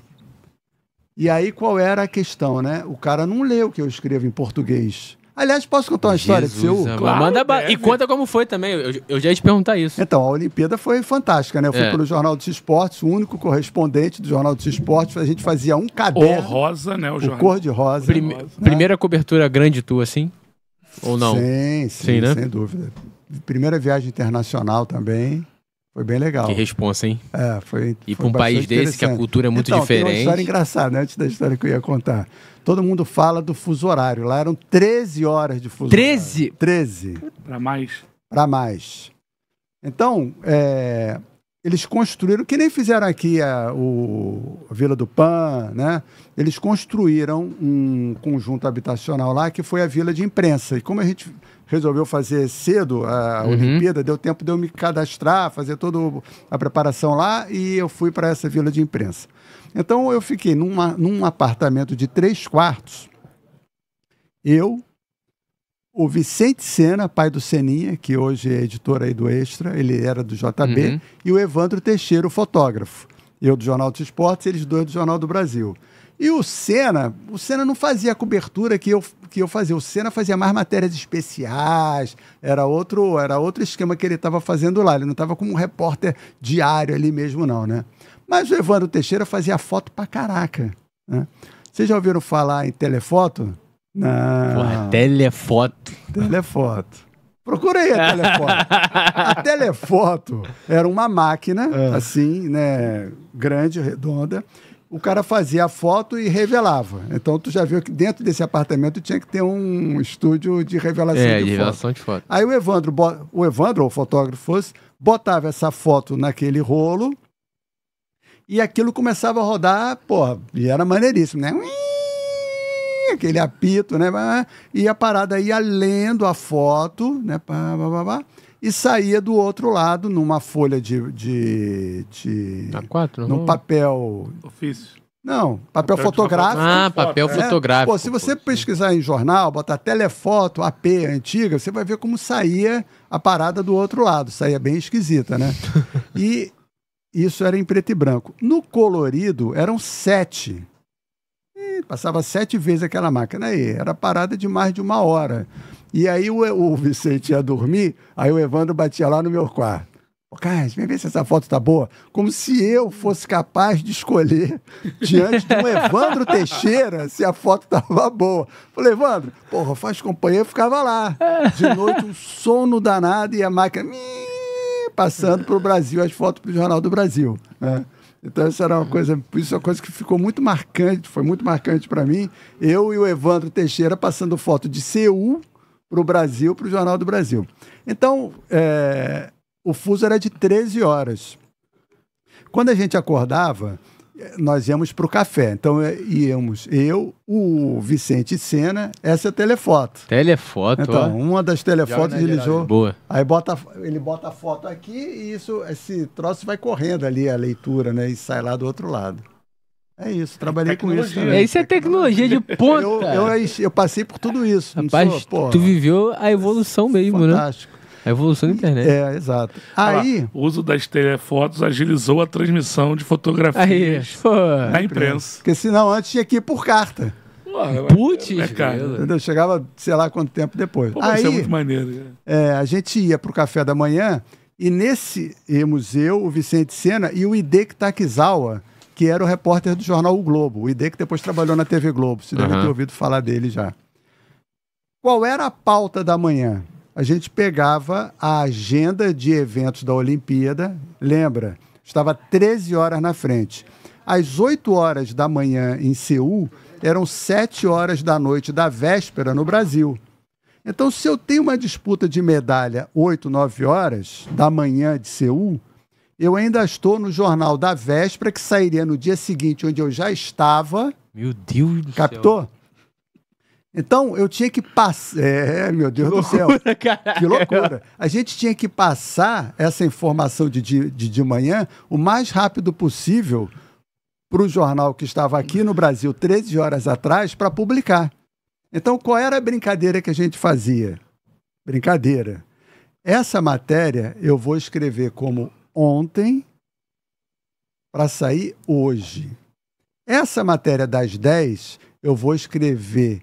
E aí, qual era a questão, né? O cara não leu o que eu escrevo em português. Aliás, posso contar uma história de Seul? Claro, manda ba... E conta como foi também, eu, eu já ia te perguntar isso. Então, a Olimpíada foi fantástica, né? Eu fui é. pelo Jornal dos Esportes, o único correspondente do Jornal dos Esportes, a gente fazia um caderno. O rosa, né? O, o cor de rosa. Prime... rosa né? Primeira cobertura grande tua, assim? Ou não? Sim, sim, sim né? sem dúvida. Primeira viagem internacional também, foi bem legal. Que responsa, hein? É, foi E para um país desse que a cultura é muito então, diferente. Tem uma história engraçada, né? Antes da história que eu ia contar. Todo mundo fala do fuso horário. Lá eram treze horas de fuso treze? Horário. treze? Para mais. Para mais. Então, é, eles construíram, que nem fizeram aqui a, o, a Vila do Pan, né? Eles construíram um conjunto habitacional lá, que foi a Vila de Imprensa. E como a gente resolveu fazer cedo a uhum. Olimpíada, deu tempo de eu me cadastrar, fazer toda a preparação lá, e eu fui para essa Vila de Imprensa. Então, eu fiquei numa, num apartamento de três quartos. Eu, o Vicente Sena, pai do Seninha, que hoje é editor aí do Extra, ele era do J B, uhum. e o Evandro Teixeira, o fotógrafo. Eu do Jornal dos Esportes, eles dois do Jornal do Brasil. E o Sena, o Sena não fazia a cobertura que eu, que eu fazia. O Sena fazia mais matérias especiais, era outro, era outro esquema que ele estava fazendo lá. Ele não estava como um repórter diário ali mesmo, não, né? Mas o Evandro Teixeira fazia foto pra caraca. Né? Vocês já ouviram falar em telefoto? Não. Porra, telefoto. Telefoto. Procura aí a telefoto. A telefoto era uma máquina, é. assim, né, grande, redonda. O cara fazia a foto e revelava. Então, tu já viu que dentro desse apartamento tinha que ter um estúdio de revelação, é, de, de, revelação foto. de foto. Aí o Evandro, o Evandro, o fotógrafo fosse, botava essa foto naquele rolo, e aquilo começava a rodar, pô, e era maneiríssimo, né? Uiii, aquele apito, né? E a parada ia lendo a foto, né? Pá, pá, pá, pá, e saía do outro lado numa folha de... de, de A quatro? Num papel... Ofício. Não, papel, papel fotográfico. Ah, papel né? fotográfico. Pô, se você pô, pesquisar sim. em jornal, botar telefoto, A P, antiga, você vai ver como saía a parada do outro lado. Saía bem esquisita, né? E... Isso era em preto e branco. No colorido, eram sete. E passava sete vezes aquela máquina aí. Era parada de mais de uma hora. E aí o, o Vicente ia dormir, aí o Evandro batia lá no meu quarto. Ô, Carlos, vem ver se essa foto tá boa. Como se eu fosse capaz de escolher, diante de um Evandro Teixeira, se a foto tava boa. Falei, Evandro, porra, faz companhia, eu ficava lá. De noite, um sono danado e a máquina... passando para o Brasil, as fotos para o Jornal do Brasil. Né? Então, isso era uma coisa, isso é uma coisa que ficou muito marcante, foi muito marcante para mim. Eu e o Evandro Teixeira passando foto de Seul para o Brasil, para o Jornal do Brasil. Então, é, o fuso era de treze horas. Quando a gente acordava, nós íamos para o café. Então íamos eu, o Vicente Senna, essa é a telefoto. Telefoto, então, ó. Uma das telefotos ele usou. Boa. Aí bota, ele bota a foto aqui e isso, esse troço vai correndo ali, a leitura, né? E sai lá do outro lado. É isso, trabalhei com isso também. Isso é tecnologia de ponta. Eu, eu, eu passei por tudo isso. Rapaz, sou, tu viveu a evolução mesmo, fantástico. Né? Fantástico. A evolução da internet. É, exato. Aí, ah, o uso das telefotos agilizou a transmissão de fotografias aí, na imprensa. Porque senão antes tinha que ir por carta. Putz, eu chegava, sei lá quanto tempo depois. Pô, aí, isso é muito maneiro. É, a gente ia para o café da manhã e nesse museu, o Vicente Senna e o Hideki Takizawa, que era o repórter do jornal O Globo. O Hideki depois trabalhou na T V Globo. Você uhum. deve ter ouvido falar dele já. Qual era a pauta da manhã? A gente pegava a agenda de eventos da Olimpíada, lembra? Estava treze horas na frente. Às oito horas da manhã em Seul, eram sete horas da noite da véspera no Brasil. Então, se eu tenho uma disputa de medalha oito, nove horas da manhã de Seul, eu ainda estou no jornal da véspera, que sairia no dia seguinte, onde eu já estava. Meu Deus do céu. Captou? Então, eu tinha que passar... É, meu Deus do céu. Caraca. Que loucura. A gente tinha que passar essa informação de, de, de manhã o mais rápido possível para o jornal que estava aqui no Brasil treze horas atrás para publicar. Então, qual era a brincadeira que a gente fazia? Brincadeira. Essa matéria eu vou escrever como ontem para sair hoje. Essa matéria das dez eu vou escrever...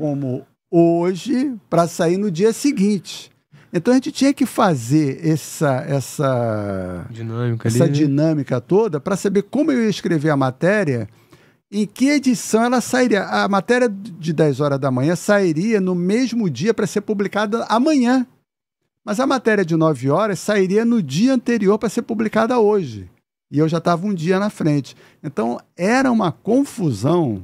como hoje, para sair no dia seguinte. Então, a gente tinha que fazer essa, essa, dinâmica, essa ali, dinâmica né? toda para saber como eu ia escrever a matéria, em que edição ela sairia. A matéria de dez horas da manhã sairia no mesmo dia para ser publicada amanhã. Mas a matéria de nove horas sairia no dia anterior para ser publicada hoje. E eu já estava um dia na frente. Então, era uma confusão...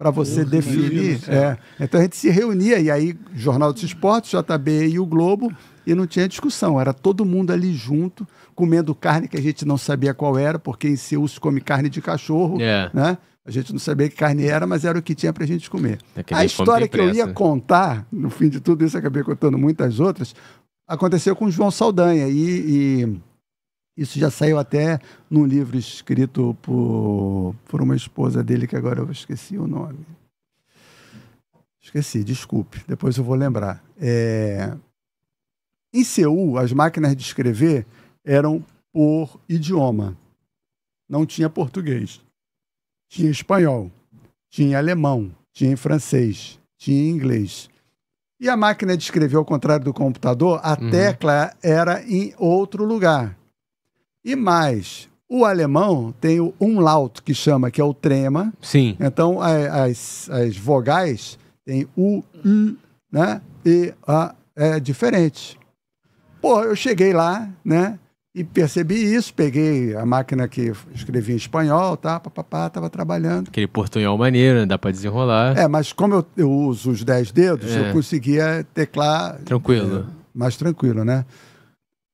para você Porra, definir. É. Então a gente se reunia, e aí Jornal dos Esportes, J B e o Globo, e não tinha discussão, era todo mundo ali junto, comendo carne que a gente não sabia qual era, porque em Seul se come carne de cachorro, yeah. né? A gente não sabia que carne era, mas era o que tinha para a gente comer. Daquele a história que eu ia contar, no fim de tudo isso, acabei contando muitas outras, aconteceu com o João Saldanha, e... e... isso já saiu até num livro escrito por, por uma esposa dele, que agora eu esqueci o nome. Esqueci, desculpe, depois eu vou lembrar. É... Em Seul, as máquinas de escrever eram por idioma. Não tinha português. Tinha espanhol, tinha alemão, tinha francês, tinha inglês. E a máquina de escrever, ao contrário do computador, a uhum. tecla era em outro lugar. E mais, o alemão tem o umlaut, que chama, que é o trema. Sim. Então, a, as, as vogais tem U, U, né? E A é diferente. Pô, eu cheguei lá, né? E percebi isso, peguei a máquina que escrevia em espanhol, tá? Papapá, tava trabalhando. Aquele portunhol maneiro, dá para desenrolar. É, mas como eu, eu uso os dez dedos, é. eu conseguia teclar... Tranquilo. É, mais tranquilo, né?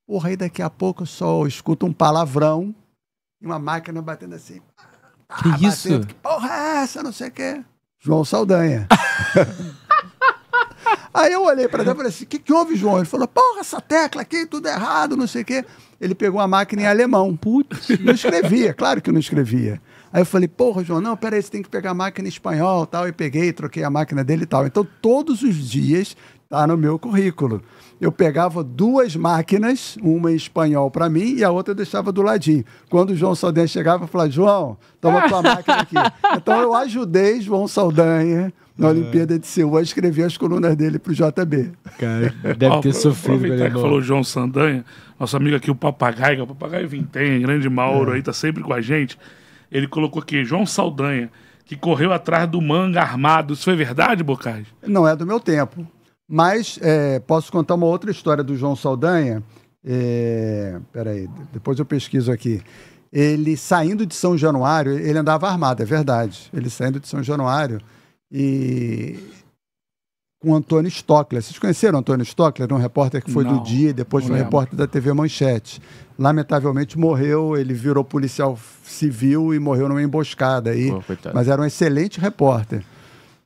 Porra, aí daqui a pouco eu só escuto um palavrão e uma máquina batendo assim. Ah, que batendo, isso? Que porra é essa? Não sei o quê. João Saldanha. Aí eu olhei pra ele e falei assim, o que, que houve, João? Ele falou, porra, essa tecla aqui, tudo errado, não sei o quê. Ele pegou a máquina em alemão. Putz. Não escrevia, claro que não escrevia. Aí eu falei, porra, João, não, peraí, você tem que pegar a máquina em espanhol, tal. E peguei, troquei a máquina dele e tal. Então, todos os dias... Tá no meu currículo. Eu pegava duas máquinas, uma em espanhol para mim e a outra eu deixava do ladinho. Quando o João Saldanha chegava, eu falava, João, toma tua máquina aqui. Então eu ajudei João Saldanha na é. Olimpíada de Seul a escrever as colunas dele pro J B. Cara, deve ter sofrido. Que falou João Saldanha, nosso amigo aqui, o Papagaio, que é o Papagaio Vintém, grande Mauro, é. aí tá sempre com a gente. Ele colocou aqui, João Saldanha, que correu atrás do manga armado. Isso foi verdade, Bocage? Não é do meu tempo. Mas é, posso contar uma outra história do João Saldanha. É, peraí, depois eu pesquiso aqui. Ele saindo de São Januário, ele andava armado, é verdade. Ele saindo de São Januário e com o Antônio Stockler. Vocês conheceram o Antônio Stockler? Um repórter que foi não, do Dia, depois foi um repórter da T V Manchete. Lamentavelmente morreu, ele virou policial civil e morreu numa emboscada aí. Pô, mas era um excelente repórter.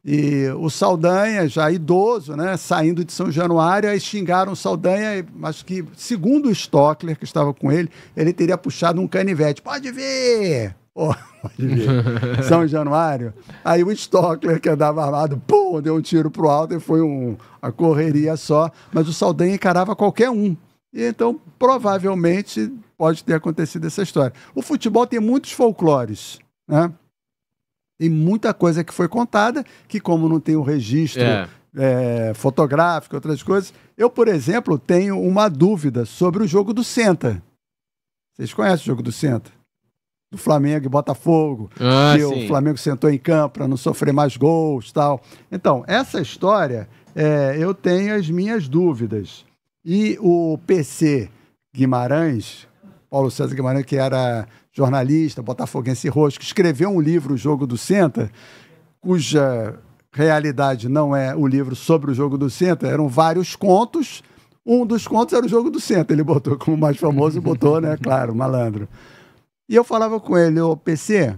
E o Saldanha, já idoso, né, saindo de São Januário, aí xingaram o Saldanha, acho que, segundo o Stockler, que estava com ele, ele teria puxado um canivete. Pode vir! Oh, pode vir. São Januário. Aí o Stockler, que andava armado, pum, deu um tiro pro alto e foi um, a correria só. Mas o Saldanha encarava qualquer um. E então, provavelmente, pode ter acontecido essa história. O futebol tem muitos folclores, né? Tem muita coisa que foi contada, que como não tem o registro é. É, fotográfico, outras coisas... Eu, por exemplo, tenho uma dúvida sobre o jogo do Senta. Vocês conhecem o jogo do Senta? Do Flamengo e Botafogo. Ah, que o Flamengo sentou em campo para não sofrer mais gols e tal. Então, essa história, é, eu tenho as minhas dúvidas. E o P C Guimarães, Paulo César Guimarães, que era... jornalista, botafoguense roxo, que escreveu um livro, O Jogo do Senta, cuja realidade não é o livro sobre o Jogo do Senta, eram vários contos, um dos contos era o Jogo do Senta, ele botou como mais famoso, botou, né, claro, malandro. E eu falava com ele, ô P C,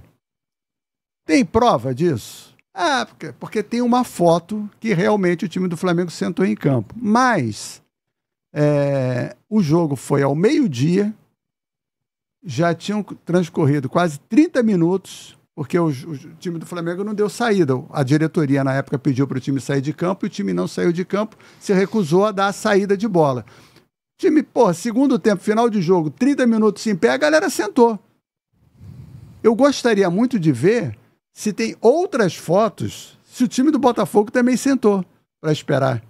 tem prova disso? Ah, porque, porque tem uma foto que realmente o time do Flamengo sentou em campo, mas é, o jogo foi ao meio-dia, já tinham transcorrido quase trinta minutos, porque o, o time do Flamengo não deu saída. A diretoria, na época, pediu para o time sair de campo e o time não saiu de campo, se recusou a dar a saída de bola. O time, porra, segundo tempo, final de jogo, trinta minutos em pé, a galera sentou. Eu gostaria muito de ver se tem outras fotos, se o time do Botafogo também sentou para esperar.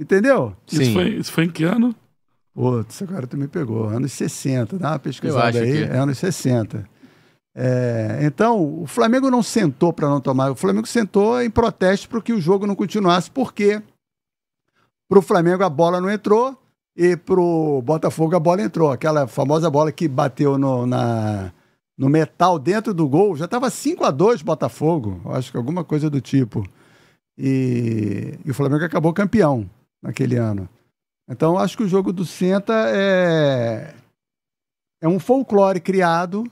Entendeu? Sim. Isso foi, isso foi em que ano? Putz, agora tu me pegou. Anos sessenta, dá uma pesquisada aí. Que... É anos sessenta. É, então, o Flamengo não sentou para não tomar. O Flamengo sentou em protesto para que o jogo não continuasse, porque pro Flamengo a bola não entrou e pro Botafogo a bola entrou. Aquela famosa bola que bateu no, na, no metal dentro do gol. Já estava cinco a dois Botafogo, acho que alguma coisa do tipo. E, e o Flamengo acabou campeão naquele ano. Então, acho que o jogo do Senta é... é um folclore criado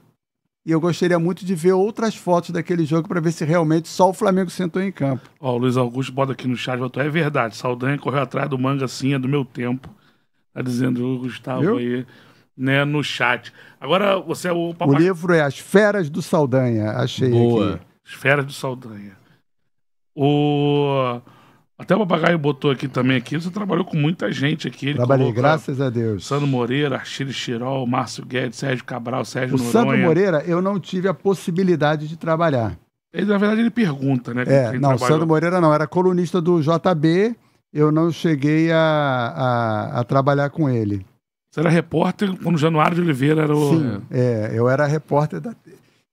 e eu gostaria muito de ver outras fotos daquele jogo para ver se realmente só o Flamengo sentou em campo. Ó, o Luiz Augusto bota aqui no chat, é verdade, Saldanha correu atrás do manga assim, é do meu tempo. Tá dizendo o Gustavo eu? aí, né, no chat. Agora, você é o... Papai... O livro é As Feras do Saldanha, achei Boa. aqui. As Feras do Saldanha. O... Até o Papagaio botou aqui também, aqui. Você trabalhou com muita gente aqui. Ele Trabalhei, colocou, graças a Deus. Sandro Moreira, Achille Chirol, Márcio Guedes, Sérgio Cabral, Sérgio o Noronha. O Sandro Moreira, eu não tive a possibilidade de trabalhar. Ele, na verdade, ele pergunta, né? É, não, o Sandro Moreira não, era colunista do J B, eu não cheguei a, a, a trabalhar com ele. Você era repórter quando o Januário de Oliveira era o... Sim, é, eu era repórter da...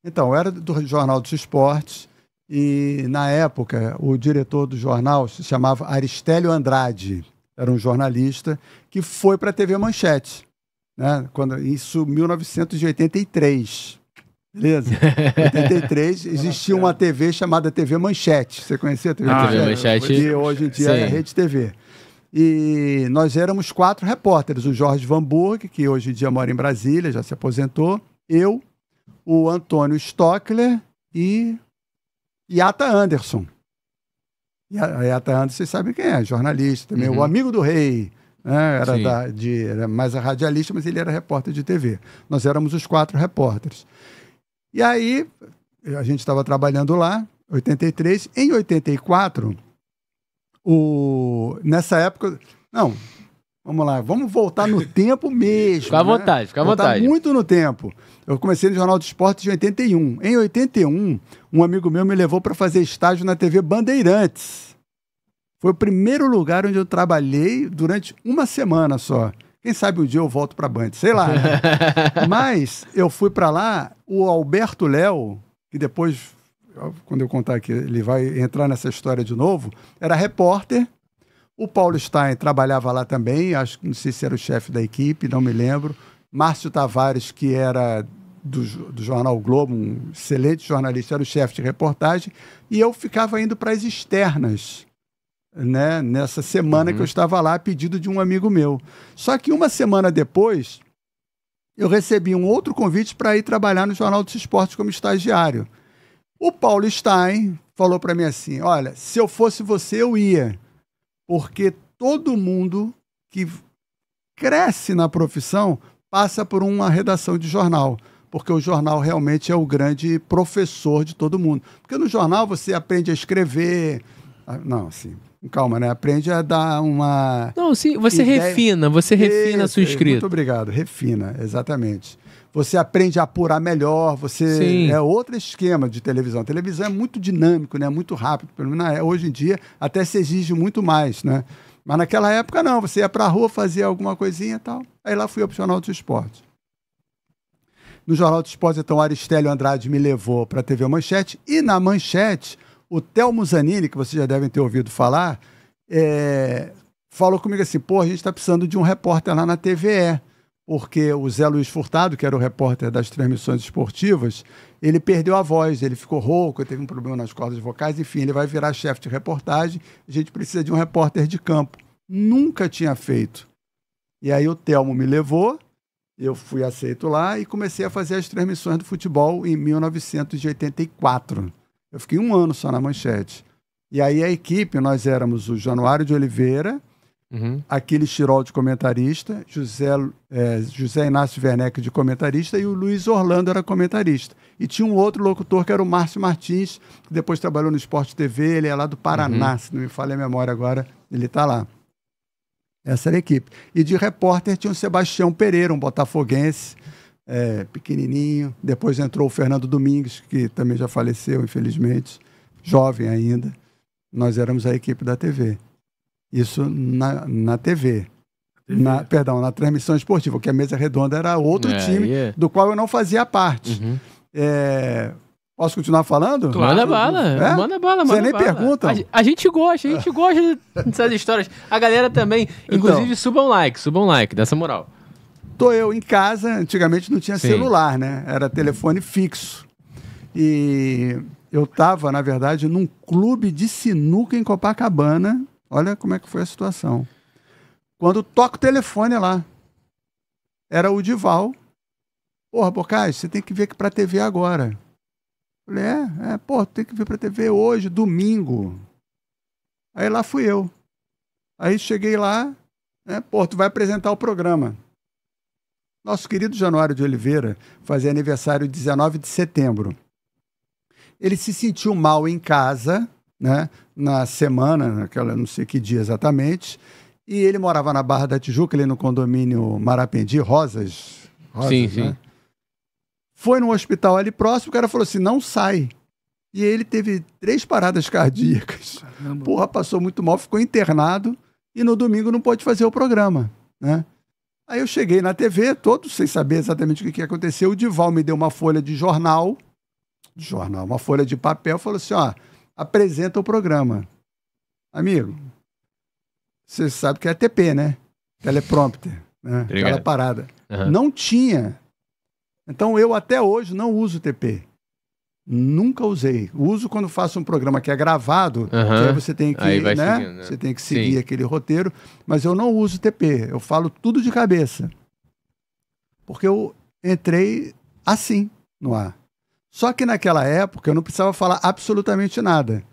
Então, eu era do Jornal dos Esportes. E, na época, o diretor do jornal se chamava Aristélio Andrade, era um jornalista, que foi para a T V Manchete, né? Quando, isso em mil novecentos e oitenta e três, beleza? Em oitenta e três existia uma T V chamada T V Manchete, você conhecia a T V ah, Manchete? Manchete? E hoje em dia Sim. é a Rede T V. E nós éramos quatro repórteres, o Jorge Van Burg, que hoje em dia mora em Brasília, já se aposentou, eu, o Antônio Stockler e... Iata Anderson. Iata Anderson, vocês sabem quem é, jornalista também, uhum. o amigo do rei, né? era, da, de, era mais a radialista, mas ele era repórter de T V. Nós éramos os quatro repórteres. E aí, a gente estava trabalhando lá, em oitenta e três, em oitenta e quatro, o... nessa época... Não, vamos lá, vamos voltar no tempo mesmo. Fica à né? vontade, fica à voltar vontade. muito no tempo. Eu comecei no Jornal do Esporte em oitenta e um. Em oitenta e um, um amigo meu me levou para fazer estágio na T V Bandeirantes. Foi o primeiro lugar onde eu trabalhei durante uma semana só. Quem sabe um dia eu volto para a Band, sei lá. Né? Mas eu fui para lá, o Alberto Léo, que depois, quando eu contar aqui, ele vai entrar nessa história de novo, era repórter. O Paulo Stein trabalhava lá também, acho que não sei se era o chefe da equipe, não me lembro. Márcio Tavares, que era do, do Jornal o Globo, um excelente jornalista, era o chefe de reportagem, e eu ficava indo para as externas né, nessa semana, uhum, que eu estava lá a pedido de um amigo meu. Só que uma semana depois, eu recebi um outro convite para ir trabalhar no Jornal dos Esportes como estagiário. O Paulo Stein falou para mim assim, olha, se eu fosse você, eu ia, porque todo mundo que cresce na profissão passa por uma redação de jornal, porque o jornal realmente é o grande professor de todo mundo. Porque no jornal você aprende a escrever... Não, assim, calma, né? Aprende a dar uma... Não, sim, você ideia... refina, você refina a sua escrita. Muito obrigado, refina, exatamente. Você aprende a apurar melhor, você... Sim. É outro esquema de televisão. A televisão é muito dinâmico, né? Muito rápido. Pelo menos hoje em dia até se exige muito mais, né? Mas naquela época não, você ia para a rua, fazia alguma coisinha e tal. Aí lá fui ao Jornal dos Esportes. No Jornal dos Esportes, então, Aristélio Andrade me levou para a T V Manchete. E na Manchete, o Telmo Zanini, que vocês já devem ter ouvido falar, é... falou comigo assim, pô, a gente está precisando de um repórter lá na T V E. Porque o Zé Luiz Furtado, que era o repórter das transmissões esportivas, ele perdeu a voz, ele ficou rouco, teve um problema nas cordas vocais, enfim, ele vai virar chefe de reportagem, a gente precisa de um repórter de campo. Nunca tinha feito. E aí o Telmo me levou, eu fui aceito lá e comecei a fazer as transmissões do futebol em mil novecentos e oitenta e quatro. Eu fiquei um ano só na Manchete. E aí a equipe, nós éramos o Januário de Oliveira, uhum, Aquiles Tirol de comentarista, José, é, José Inácio Werneck de comentarista e o Luiz Orlando era comentarista. E tinha um outro locutor que era o Márcio Martins, que depois trabalhou no Sport T V, ele é lá do Paraná, uhum, se não me falha a memória agora, ele está lá. Essa era a equipe. E de repórter tinha o Sebastião Pereira, um botafoguense, é, pequenininho. Depois entrou o Fernando Domingues, que também já faleceu, infelizmente, jovem ainda. Nós éramos a equipe da T V. Isso na, na T V. T V. Na, perdão, na transmissão esportiva, porque a Mesa Redonda era outro é, time yeah. do qual eu não fazia parte. Uhum. É, posso continuar falando? Claro. Manda bala, é? manda bala. Você nem bala. pergunta. A, a gente gosta, a gente gosta dessas histórias. A galera também, inclusive, então, subam like, subam like, dessa moral. Tô eu em casa, antigamente não tinha Sim. celular, né? Era telefone fixo. E eu tava, na verdade, num clube de sinuca em Copacabana. Olha como é que foi a situação. Quando toca o telefone lá, era o Dival. Porra, Bocage, você tem que vir aqui pra T V agora. Eu falei, é, é, porra, tem que vir pra T V hoje, domingo. Aí lá fui eu. Aí cheguei lá, né, porra, tu vai apresentar o programa. Nosso querido Januário de Oliveira fazia aniversário dezenove de setembro. Ele se sentiu mal em casa, né, na semana, naquela não sei que dia exatamente, e ele morava na Barra da Tijuca, ali no condomínio Marapendi, Rosas. Rosas sim, né? sim. Foi no hospital ali próximo, o cara falou assim, não sai. E ele teve três paradas cardíacas. Caramba. Porra, passou muito mal, ficou internado, e no domingo não pôde fazer o programa, né? Aí eu cheguei na T V, todo sem saber exatamente o que, que aconteceu, o Dival me deu uma folha de jornal, de jornal, uma folha de papel, falou assim, ó, apresenta o programa. Amigo, você sabe que é T P, né? Teleprompter, né? Aquela parada. Uhum. Não tinha. Então eu até hoje não uso T P. Nunca usei. Uso quando faço um programa que é gravado, uhum, que aí você tem que, aí vai né? seguindo, né? Você tem que seguir Sim. aquele roteiro, mas eu não uso T P. Eu falo tudo de cabeça. Porque eu entrei assim no ar. Só que naquela época eu não precisava falar absolutamente nada.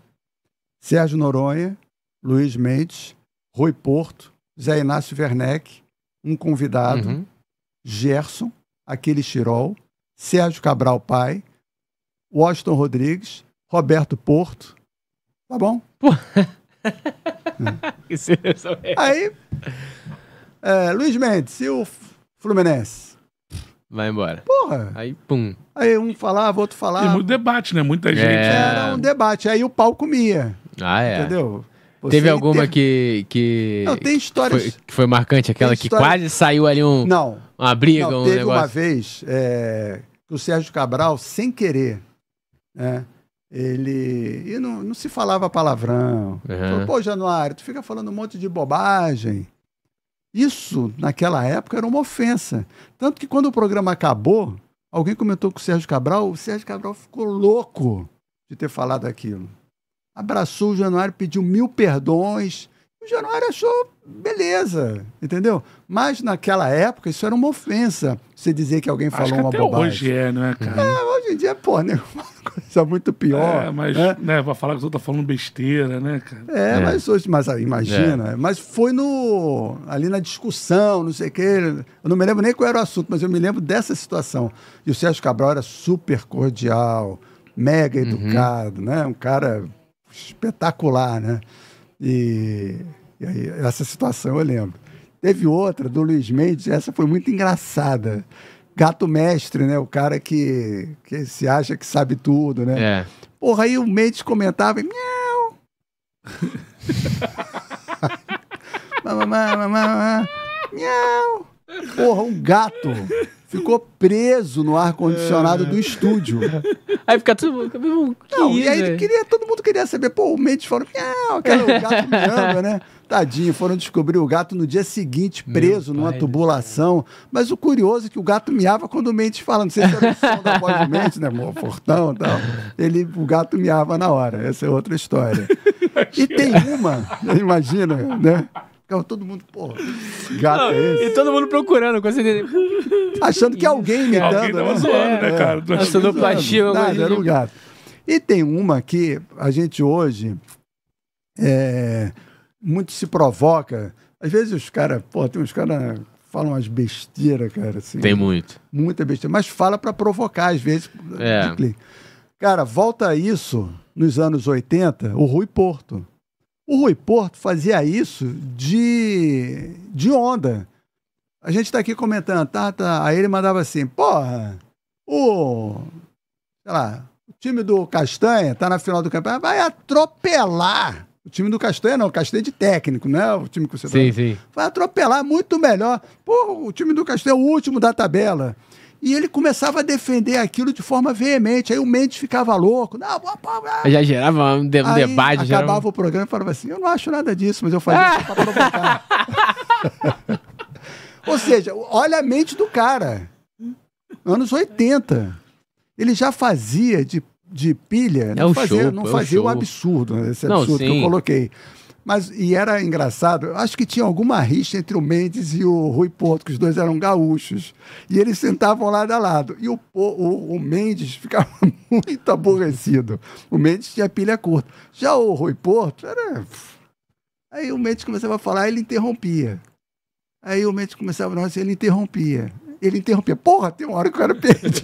Sérgio Noronha, Luiz Mendes, Rui Porto, Zé Inácio Werneck, um convidado, uhum, Gerson, Aquiles Tirol, Sérgio Cabral Pai, Washington Rodrigues, Roberto Porto. Tá bom? é. Aí, é, Luiz Mendes e o Fluminense. Vai embora. Porra. Aí, pum. Aí um falava, outro falava. E muito debate, né? Muita gente. É... Era um debate. Aí o pau comia. Ah, é. Entendeu? Você teve alguma teve... que... que... Não, tem histórias... Que foi, que foi marcante, aquela tem que histórias... quase saiu ali um... Não. Uma briga, Não, um teve negócio. Teve uma vez é, que o Sérgio Cabral, sem querer, né? Ele... E não, não se falava palavrão. Uhum. Falou, pô, Januário, tu fica falando um monte de bobagem. Isso, naquela época, era uma ofensa. Tanto que quando o programa acabou, alguém comentou com o Sérgio Cabral, o Sérgio Cabral ficou louco de ter falado aquilo. abraçou o Januário, pediu mil perdões. O Januário achou beleza, entendeu? Mas naquela época isso era uma ofensa, você dizer que alguém falou uma bobagem. Hoje é, não é, cara? É, hoje em dia, pô, né? Uma coisa muito pior. É, mas, né? né vai falar que os outros estão falando besteira, né, cara? É, é. mas hoje, mas imagina. É. Mas foi no, ali na discussão, não sei o quê. Eu não me lembro nem qual era o assunto, mas eu me lembro dessa situação. E o Sérgio Cabral era super cordial, mega educado, uhum. né? Um cara espetacular, né? E, e aí, essa situação eu lembro. Teve outra do Luiz Mendes, essa foi muito engraçada. Gato mestre, né? O cara que, que se acha que sabe tudo, né? É. Porra, aí o Mendes comentava e... Miau! Miau! Porra, um gato ficou preso no ar-condicionado é. do estúdio. Aí fica tudo... Não, e aí ele queria, todo mundo queria saber. Pô, o Mendes falou, miau, aquele gato miando, né? Tadinho, foram descobrir o gato no dia seguinte, preso Meu numa tubulação. Deus. Mas o curioso é que o gato miava quando o Mendes fala. Não sei se era o som da voz do Mendes, né, amor? Fortão e tal. Ele, o gato miava na hora. Essa é outra história. E tem uma, imagina, né? Ficava todo mundo, pô, gato não, é esse. E todo mundo procurando, com certeza. Achando que alguém me dando, alguém tava né? zoando, né, cara? É, sonoplastia, era um gato. E tem uma que a gente hoje é, muito se provoca. Às vezes os caras, pô, tem uns caras falam umas besteiras, cara. Assim, tem muito. Muita besteira, mas fala pra provocar, às vezes. É. Cara, volta a isso nos anos oitenta, o Rui Porto. O Rui Porto fazia isso de, de onda. A gente tá aqui comentando, tá, tá. Aí ele mandava assim, porra, o, sei lá, o time do Castanha tá na final do campeonato, vai atropelar. O time do Castanha não, o Castanha de técnico, não é o time que você sim, tá... sim. Vai atropelar, muito melhor. Pô, o time do Castanha é o último da tabela. E ele começava a defender aquilo de forma veemente. Aí o Mendes ficava louco. Não, pô, pô, pô. Já gerava um de aí, debate. Acabava gerava... o programa e falava assim, eu não acho nada disso, mas eu fazia isso pra provocar. Ou seja, olha a mente do cara. Anos oitenta. Ele já fazia de, de pilha. Não é um fazia, show, não é um fazia o absurdo. Esse absurdo não, que eu coloquei. Mas, e era engraçado, acho que tinha alguma rixa entre o Mendes e o Rui Porto, que os dois eram gaúchos. E eles sentavam lado a lado. E o, o, o Mendes ficava muito aborrecido. O Mendes tinha pilha curta. Já o Rui Porto era... Aí o Mendes começava a falar, ele interrompia. Aí o Mendes começava a falar, ele interrompia. Ele interrompia. Porra, tem uma hora que o cara perde.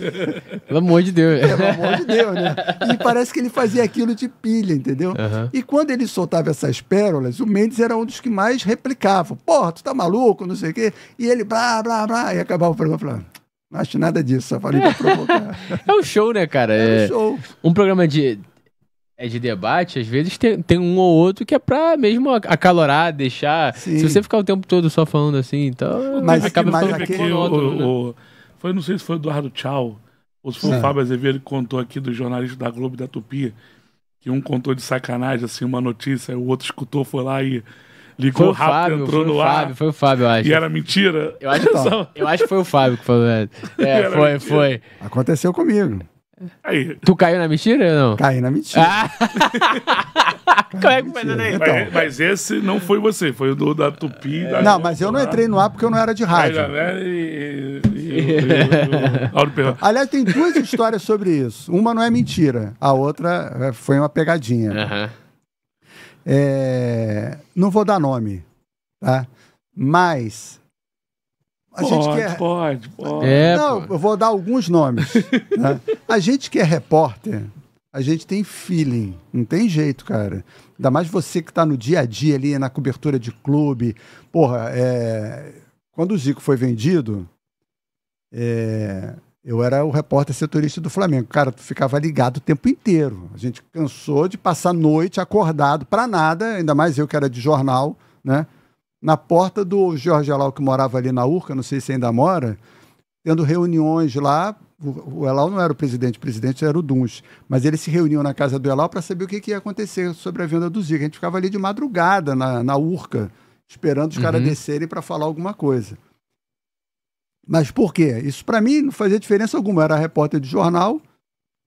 Pelo amor de Deus. É, pelo amor de Deus, né? E parece que ele fazia aquilo de pilha, entendeu? Uhum. E quando ele soltava essas pérolas, o Mendes era um dos que mais replicava. Porra, tu tá maluco, não sei o quê. E ele, blá, blá, blá. E acabava o programa falando, não acho nada disso, só falei pra provocar. É um show, né, cara? É, é um show. Um programa de... É de debate, às vezes tem, tem um ou outro que é pra mesmo acalorar, deixar. Sim. Se você ficar o tempo todo só falando assim, então. Mas acaba mas aquele, foi, o, né? o, foi, não sei se foi o Eduardo Tchau ou se foi Sim. o Fábio Azevedo que contou aqui dos jornalistas da Globo e da Tupi, que um contou de sacanagem, assim, uma notícia, o outro escutou, foi lá e ligou rápido, Fábio, entrou no ar. Fábio, foi o Fábio, eu acho. E era mentira? Eu acho, então. eu acho que foi o Fábio que falou. É, foi, mentira. foi. Aconteceu comigo. Aí. Tu caiu na mentira ou não? Caí na mentira. Ah. Caí na mentira. Mas, então. mas esse não foi você, foi o do, da Tupi. Da não, mas eu não entrei no ar porque eu não era de rádio. Aliás, tem duas histórias sobre isso. Uma não é mentira, a outra foi uma pegadinha. Uh-huh. é... Não vou dar nome, tá? Mas... A pode, gente quer... pode, pode. É, não, pô. eu vou dar alguns nomes. Né? A gente que é repórter, a gente tem feeling. Não tem jeito, cara. Ainda mais você que tá no dia a dia ali, na cobertura de clube. Porra, é... quando o Zico foi vendido, é... eu era o repórter setorista do Flamengo. Cara, tu ficava ligado o tempo inteiro. A gente cansou de passar a noite acordado pra nada, ainda mais eu que era de jornal, né? Na porta do Jorge Elal, que morava ali na Urca, não sei se ainda mora, tendo reuniões lá. O Elal não era o presidente, o presidente era o Duns, mas eles se reuniam na casa do Elal para saber o que, que ia acontecer sobre a venda do Zico. A gente ficava ali de madrugada na, na Urca, esperando os uhum. caras descerem para falar alguma coisa. Mas por quê? Isso para mim não fazia diferença alguma. Eu era repórter de jornal,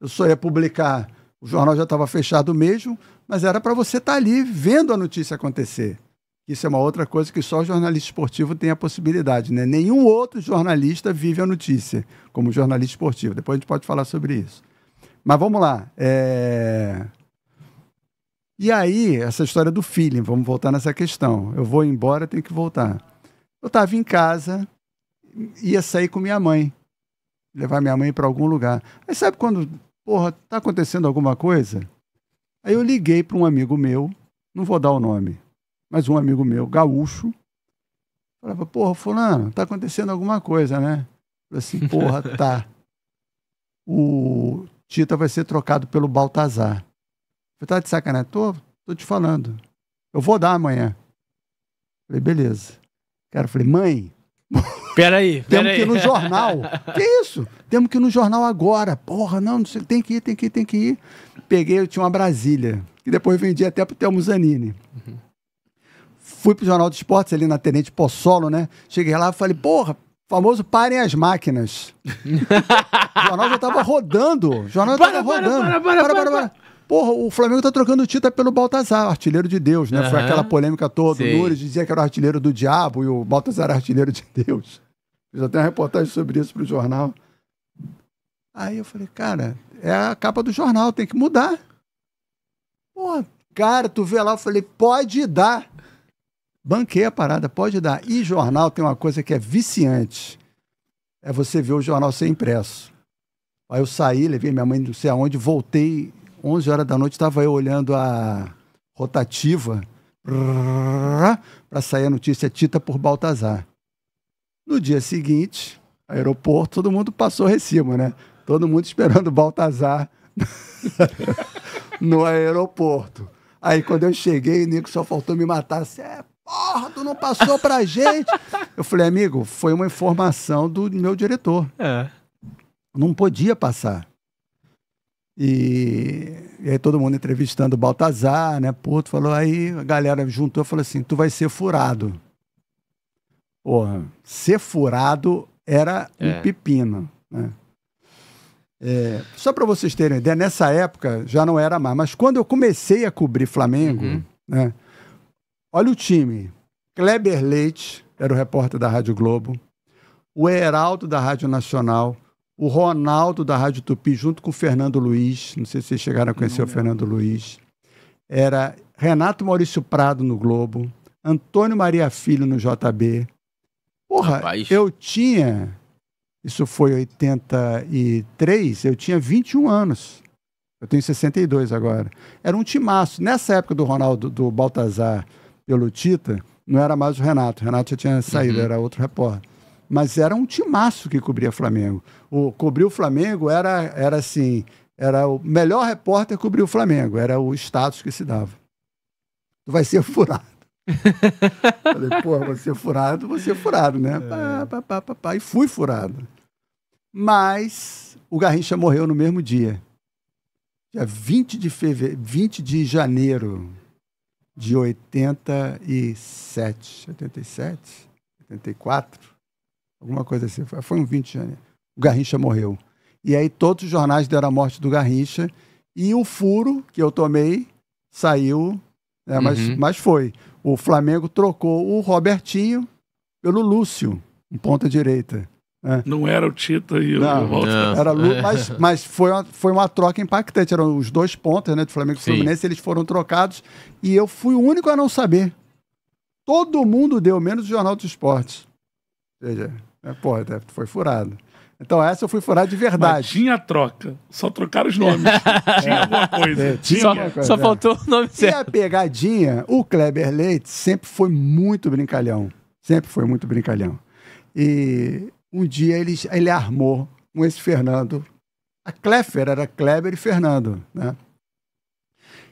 eu só ia publicar, o jornal já estava fechado mesmo, mas era para você estar ali vendo a notícia acontecer. Isso é uma outra coisa que só o jornalista esportivo tem a possibilidade, né? Nenhum outro jornalista vive a notícia como jornalista esportivo. Depois a gente pode falar sobre isso. Mas vamos lá. É... E aí, essa história do feeling, vamos voltar nessa questão. Eu vou embora, tenho que voltar. Eu estava em casa, ia sair com minha mãe, levar minha mãe para algum lugar. Aí sabe quando, porra, tá acontecendo alguma coisa? Aí eu liguei para um amigo meu, não vou dar o nome, mas um amigo meu, gaúcho, falava, porra, fulano, tá acontecendo alguma coisa, né? Falei assim, porra, tá. O Tita vai ser trocado pelo Baltazar. Eu falei, tá de sacanagem? Tô, tô te falando. Eu vou dar amanhã. Falei, beleza. Cara, eu falei, mãe... Peraí, peraí. Temos que ir no jornal. Que isso? Temos que ir no jornal agora. Porra, não, não sei, tem que ir, tem que ir, tem que ir. Peguei, eu tinha uma Brasília, que depois vendi até pro Thelmo Zanini. Uhum. Fui pro Jornal dos Esportes, ali na Tenente Pozzolo, né? Cheguei lá e falei, porra, famoso parem as máquinas. O jornal já tava rodando. O jornal para, já tava para, rodando. Para, para, para, para, para, para, para. Porra, o Flamengo tá trocando o Tita pelo Baltazar, artilheiro de Deus, né? Uhum. Foi aquela polêmica toda. Sim. O Nunes dizia que era o artilheiro do diabo e o Baltazar era artilheiro de Deus. Fiz até uma reportagem sobre isso pro jornal. Aí eu falei, cara, é a capa do jornal, tem que mudar. Porra, cara, tu vê lá, eu falei, pode dar. Banquei a parada, pode dar. E jornal tem uma coisa que é viciante. É você ver o jornal ser impresso. Aí eu saí, levei minha mãe não sei aonde, voltei, onze horas da noite, estava eu olhando a rotativa para sair a notícia Tita por Baltazar. No dia seguinte, aeroporto, todo mundo passou recibo, né? Todo mundo esperando o Baltazar no aeroporto. Aí quando eu cheguei, o Nico só faltou me matar. Assim, é... Porra, tu não passou pra gente. Eu falei, amigo, foi uma informação do meu diretor. É. Não podia passar. E, e aí todo mundo entrevistando o Baltazar, né? Pô, tu falou, aí a galera juntou e falou assim, tu vai ser furado. Porra, ser furado era é. um pepino, né? É, só pra vocês terem ideia, nessa época já não era mais, mas quando eu comecei a cobrir Flamengo, uhum. né? Olha o time. Kleber Leite, era o repórter da Rádio Globo, o Heraldo da Rádio Nacional, o Ronaldo da Rádio Tupi, junto com o Fernando Luiz, não sei se vocês chegaram a conhecer não, o Fernando não. Luiz, era Renato Maurício Prado no Globo, Antônio Maria Filho no J B. Porra, rapaz. Eu tinha, isso foi oitenta e três, eu tinha vinte e um anos. Eu tenho sessenta e dois agora. Era um timaço. Nessa época do Ronaldo, do Baltazar... pelo Tita, não era mais o Renato. O Renato já tinha saído, uhum. era outro repórter. Mas era um timaço que cobria Flamengo. O cobrir o Flamengo era, era assim, era o melhor repórter que cobriu o Flamengo, era o status que se dava. Tu vai ser furado. Falei, pô, vou ser furado, vou ser furado, né? É. Pá, pá, pá, pá, pá. E fui furado. Mas o Garrincha morreu no mesmo dia. Dia vinte de fevereiro, vinte de janeiro... de oitenta e sete, oitenta e sete, oitenta e quatro, alguma coisa assim. Foi um vinte de janeiro. O Garrincha morreu. E aí todos os jornais deram a morte do Garrincha e o furo que eu tomei saiu, né, uhum. mas, mas foi. O Flamengo trocou o Robertinho pelo Lúcio, em ponta direita. É. Não era o Tita e o Walter. Lu... Mas, mas foi, uma, foi uma troca impactante. Eram os dois pontas, né, do Flamengo e Fluminense, eles foram trocados. E eu fui o único a não saber. Todo mundo deu, menos o Jornal dos Esportes. Ou seja, é, porra, foi furado. Então essa eu fui furado de verdade. Mas tinha troca. Só trocaram os nomes. Tinha alguma coisa. É, tinha só alguma coisa, só é. faltou o nome certo. E a pegadinha, o Kleber Leite sempre foi muito brincalhão. Sempre foi muito brincalhão. E... Um dia ele, ele armou com esse Fernando. A Kleffer era Kleber e Fernando, né?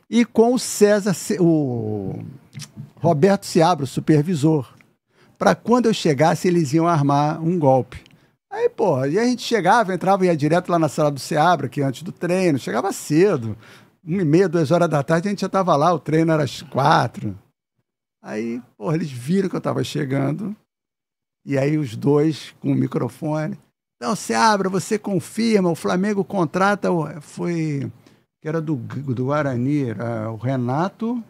E com o César, o Roberto Seabra, o supervisor. Para quando eu chegasse, eles iam armar um golpe. Aí, pô, e a gente chegava, entrava e ia direto lá na sala do Seabra, que antes do treino, chegava cedo. Uma e meia, duas horas da tarde, a gente já estava lá, o treino era às quatro. Aí, pô, eles viram que eu estava chegando. E aí os dois com o microfone. Então, Seabra, você confirma, o Flamengo contrata, foi que era do, do Guarani, era o Renato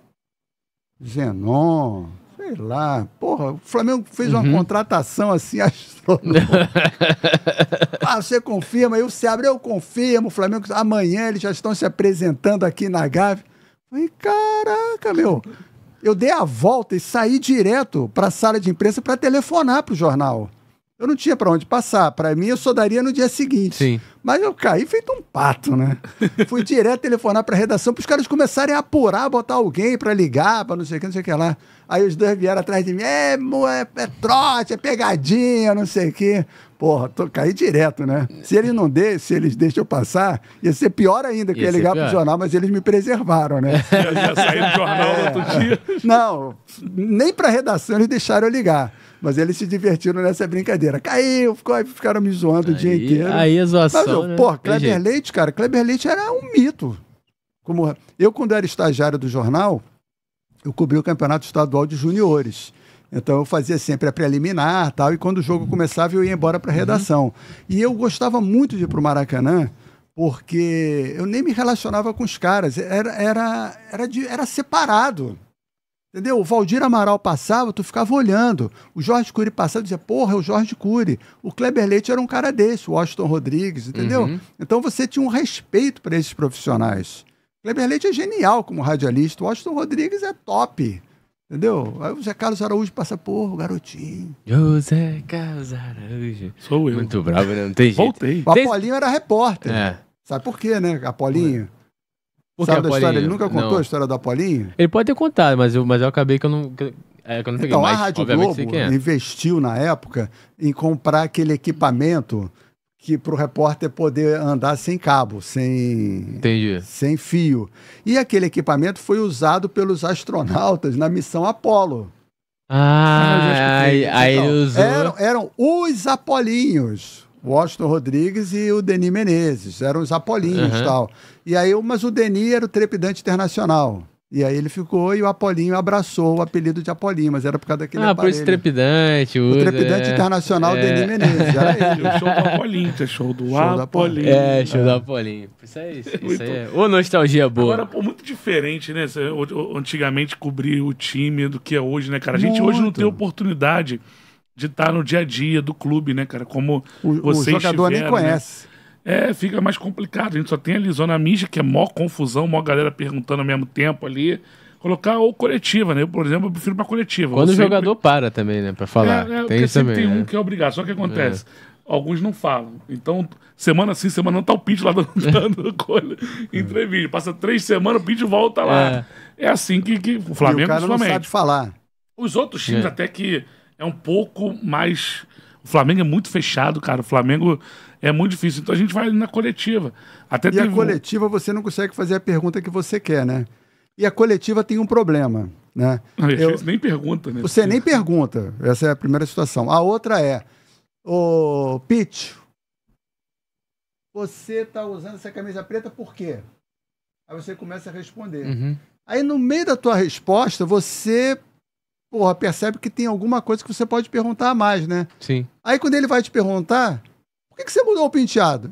Zenon, sei lá. Porra, o Flamengo fez uhum. uma contratação assim, astronômica. Ah, você confirma, aí você abre, eu confirmo, o Flamengo, amanhã eles já estão se apresentando aqui na Gávea. Falei, caraca, meu. Eu dei a volta e saí direto para a sala de imprensa para telefonar para o jornal. Eu não tinha para onde passar. Para mim, eu só daria no dia seguinte. Sim. Mas eu caí feito um pato, né? Fui direto telefonar para a redação para os caras começarem a apurar, botar alguém para ligar, para não sei o que, não sei o que lá. Aí os dois vieram atrás de mim. É, é, é trote, é pegadinha, não sei o que. Porra, tô, caí direto, né? Se eles não dê, se eles deixam eu passar, ia ser pior ainda, que ia, ia ligar pro jornal, mas eles me preservaram, né? Eu ia sair do jornal é, outro dia. Não, nem pra redação eles deixaram eu ligar. Mas eles se divertiram nessa brincadeira. Caiu, ficou, ficaram me zoando aí, o dia inteiro. Aí a zoação, mas eu, né? Porra, Kleber Leite, cara, Kleber Leite era um mito. Como, eu, quando era estagiário do jornal, eu cobri o Campeonato Estadual de Juniores. Então eu fazia sempre a preliminar e tal, e quando o jogo começava eu ia embora para a redação. Uhum. E eu gostava muito de ir para o Maracanã, porque eu nem me relacionava com os caras, era, era, era, de, era separado. Entendeu? O Valdir Amaral passava, tu ficava olhando. O Jorge Cury passava e dizia, porra, é o Jorge Cury. O Kleber Leite era um cara desse, o Washington Rodrigues, entendeu? Uhum. Então você tinha um respeito para esses profissionais. O Kleber Leite é genial como radialista, o Washington Rodrigues é top. Entendeu? Aí o Zé Carlos Araújo passa, porra, o garotinho. José Carlos Araújo. Sou eu. Muito bravo, né? Não tem jeito. Voltei. O Apolinho era repórter. É. Sabe por quê, né? Apolinho. Por que Sabe Apolinho? Da história? Ele nunca contou não. a história do Apolinho? Ele pode ter contado, mas eu, mas eu acabei que eu não, que, é, que eu não peguei. Então, mais, a Rádio Globo é. investiu na época em comprar aquele equipamento que para o repórter poder andar sem cabo, sem, sem fio. E aquele equipamento foi usado pelos astronautas na missão Apolo. Ah, aí, aí usou... eram, eram os Apolinhos. Washington Rodrigues e o Deni Menezes. Eram os Apolinhos e uhum. tal. E aí, mas o Deni era o trepidante internacional. E aí ele ficou e o Apolinho abraçou o apelido de Apolinho, mas era por causa daquele ah, aparelho. Ah, por esse trepidante. O usa, trepidante é. internacional é. Deni Menezes, era ele. O show do Apolinho, é show do show Apolinho. É, show é. do Apolinho. Isso aí, isso, isso aí é. Ô, nostalgia boa. Agora, pô, muito diferente, né? Antigamente cobrir o time do que é hoje, né, cara? A gente muito. hoje não tem oportunidade de estar no dia a dia do clube, né, cara? Como o, vocês o jogador tiveram, nem conhece. Né? É, fica mais complicado. A gente só tem ali zona mista, que é mó confusão, mó galera perguntando ao mesmo tempo ali. Colocar ou coletiva, né? Eu, por exemplo, eu prefiro pra coletiva. Quando o sempre... jogador para também, né? Pra falar. É, é, tem porque isso sempre também, tem né? um que é obrigado. Só que acontece? É. Alguns não falam. Então, semana sim, semana não, tá o Pitch lá dando, dando entrevista. Passa três semanas, o Pitch volta lá. É, é assim que, que o Flamengo, e o cara não sabe falar. Os outros times é. até que é um pouco mais... O Flamengo é muito fechado, cara. O Flamengo é muito difícil. Então a gente vai na coletiva. Até e teve... a coletiva você não consegue fazer a pergunta que você quer, né? E a coletiva tem um problema, né? Não, eu... nem pergunta, né? Você nem pergunta. Essa é a primeira situação. A outra é... Ô, Pitch, você tá usando essa camisa preta por quê? Aí você começa a responder. Uhum. Aí no meio da tua resposta, você... Porra, percebe que tem alguma coisa que você pode perguntar a mais, né? Sim. Aí quando ele vai te perguntar, por que, que você mudou o penteado?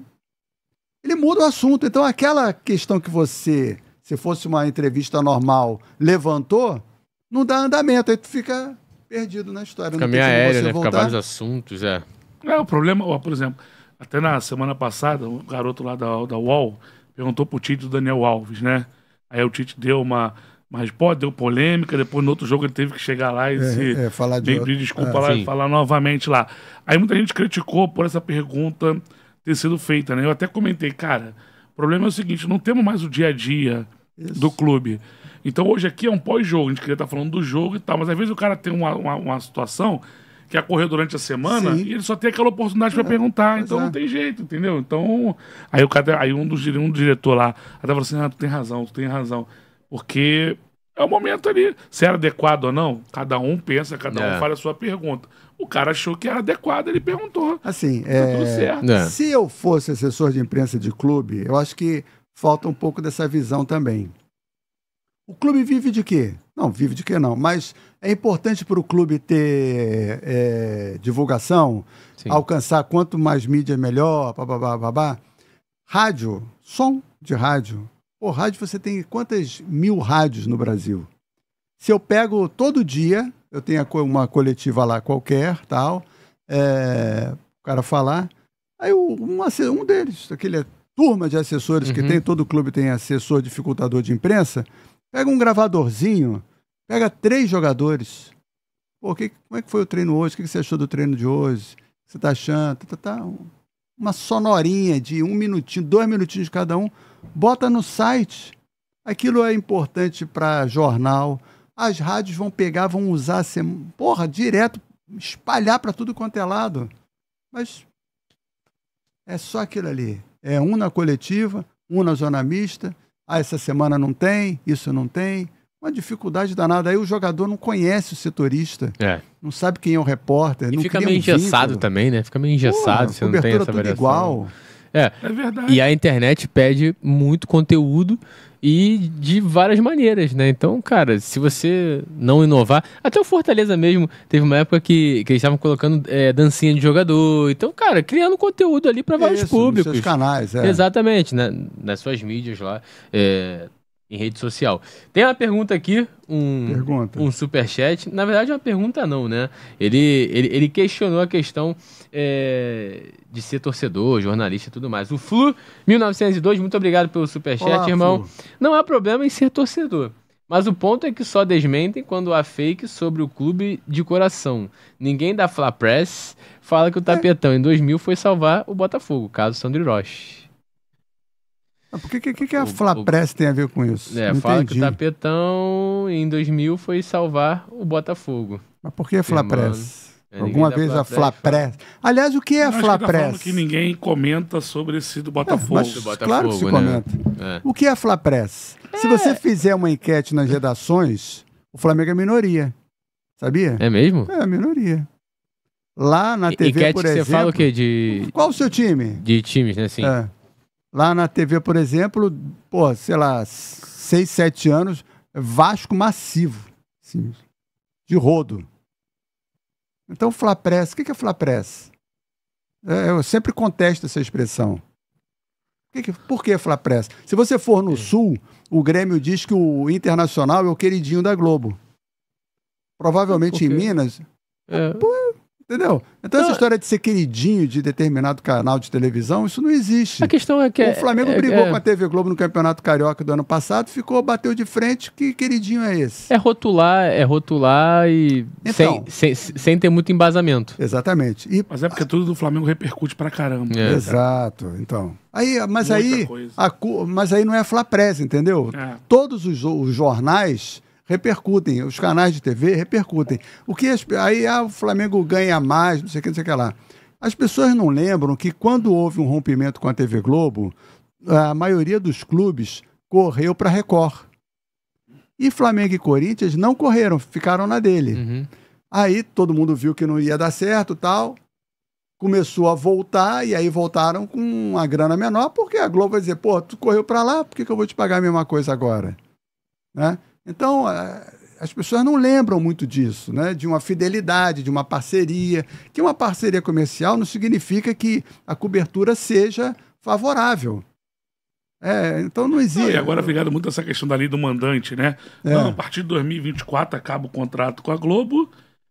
Ele muda o assunto. Então aquela questão que você, se fosse uma entrevista normal, levantou, não dá andamento. Aí tu fica perdido na história. Fica meio aéreo, né? Fica vários assuntos, é. É, o problema, ó, por exemplo, até na semana passada, um garoto lá da, da U O L perguntou pro Tite do Daniel Alves, né? Aí o Tite deu uma... Mas, pô, deu polêmica, depois no outro jogo ele teve que chegar lá e é, se é, falar de pedir desculpa ah, lá sim. e falar novamente lá. Aí muita gente criticou por essa pergunta ter sido feita, né? Eu até comentei, cara, o problema é o seguinte, não temos mais o dia a dia Isso. do clube. Então hoje aqui é um pós-jogo, a gente queria estar falando do jogo e tal, mas às vezes o cara tem uma, uma, uma situação que ocorreu durante a semana sim. e ele só tem aquela oportunidade para é, perguntar, então é. não tem jeito, entendeu? Então, aí, o cara, aí um dos um diretor lá até falou assim, ah, tu tem razão, tu tem razão. Porque é o momento ali. Se era adequado ou não, cada um pensa, cada é. um faz a sua pergunta. O cara achou que era adequado, ele perguntou. Assim, é... tudo certo. É. Se eu fosse assessor de imprensa de clube, eu acho que falta um pouco dessa visão também. O clube vive de quê? Não, vive de quê não, mas é importante para o clube ter é, divulgação, Sim. alcançar quanto mais mídia melhor, babá, babá. Rádio, som de rádio. Pô, rádio, você tem quantas mil rádios no Brasil? Se eu pego todo dia, eu tenho uma coletiva lá qualquer, tal, é, o cara falar, aí um, um deles, aquele turma de assessores uhum. que tem, todo clube tem assessor, dificultador de imprensa, pega um gravadorzinho, pega três jogadores. Pô, que, como é que foi o treino hoje? O que você achou do treino de hoje? O que você tá achando? Tá, tá, tá. Uma sonorinha de um minutinho, dois minutinhos de cada um, bota no site. Aquilo é importante para jornal. As rádios vão pegar, vão usar, porra, direto, espalhar para tudo quanto é lado. Mas é só aquilo ali. É um na coletiva, um na zona mista. Ah, essa semana não tem, isso não tem. Uma dificuldade danada. Aí o jogador não conhece o setorista, é. não sabe quem é o repórter. E não fica meio um engessado vínculo. também, né? Fica meio engessado, Pô, você não tem essa tudo variação. Igual. É. é verdade. E a internet pede muito conteúdo e de várias maneiras, né? Então, cara, se você não inovar... Até o Fortaleza mesmo, teve uma época que, que eles estavam colocando é, dancinha de jogador. Então, cara, criando conteúdo ali para vários Isso, públicos. Nos seus canais, é. Exatamente, né? Nas suas mídias lá, é... em rede social. Tem uma pergunta aqui, um, pergunta. um superchat. Na verdade, uma pergunta não, né? Ele, ele, ele questionou a questão é, de ser torcedor, jornalista e tudo mais. O Flu, mil novecentos e dois, muito obrigado pelo superchat, Olá, irmão. Flu. Não há problema em ser torcedor, mas o ponto é que só desmentem quando há fake sobre o clube de coração. Ninguém da Fla Press fala que o Tapetão, é. em dois mil, foi salvar o Botafogo, caso Sandro Roche. Por que, que, que a Flapress tem a ver com isso? É, fala que o Tapetão em dois mil foi salvar o Botafogo. Mas por que a Flapress? É, Alguma vez a Flapress. Aliás, o que é a Flapress? Que ninguém comenta sobre esse do Botafogo. É, mas, do Botafogo claro que se né? comenta. É. O que é a Flapress? É. Se você fizer uma enquete nas redações, o Flamengo é minoria. Sabia? É mesmo? É, minoria. Lá na T V, enquete, por exemplo... Você fala o quê? De... Qual o seu time? De times, né? Assim. É. Lá na T V, por exemplo, pô, sei lá, seis, sete anos, Vasco massivo, assim, de rodo. Então, Flapress, o que é Flapress? É, eu sempre contesto essa expressão. Que que, por que Flapress? Se você for no Sul, o Grêmio diz que o Internacional é o queridinho da Globo. Provavelmente em Minas... É. Pô, entendeu? Então não, essa história de ser queridinho de determinado canal de televisão, isso não existe. A questão é que... O Flamengo é, brigou é, com a T V Globo no Campeonato Carioca do ano passado, ficou, bateu de frente, que queridinho é esse? É rotular, é rotular e... Então, sem, sem, sem ter muito embasamento. Exatamente. E, mas é porque tudo do Flamengo repercute pra caramba. É. Né, exato, então... Aí, mas, aí, a, mas aí não é a Flapress, entendeu? É. Todos os, os jornais... repercutem, os canais de T V repercutem. O que as, aí ah, o Flamengo ganha mais, não sei o que, não sei o que lá. As pessoas não lembram que quando houve um rompimento com a T V Globo, a maioria dos clubes correu para a Record. E Flamengo e Corinthians não correram, ficaram na dele. Uhum. Aí todo mundo viu que não ia dar certo, tal. Começou a voltar e aí voltaram com uma grana menor, porque a Globo vai dizer, pô, tu correu para lá, por que, que eu vou te pagar a mesma coisa agora? Né? Então, as pessoas não lembram muito disso, né? De uma fidelidade, de uma parceria, que uma parceria comercial não significa que a cobertura seja favorável. É, então não existe. Não, e agora obrigado muito essa questão da lei do mandante, né? É. Não, a partir de dois mil e vinte e quatro acaba o contrato com a Globo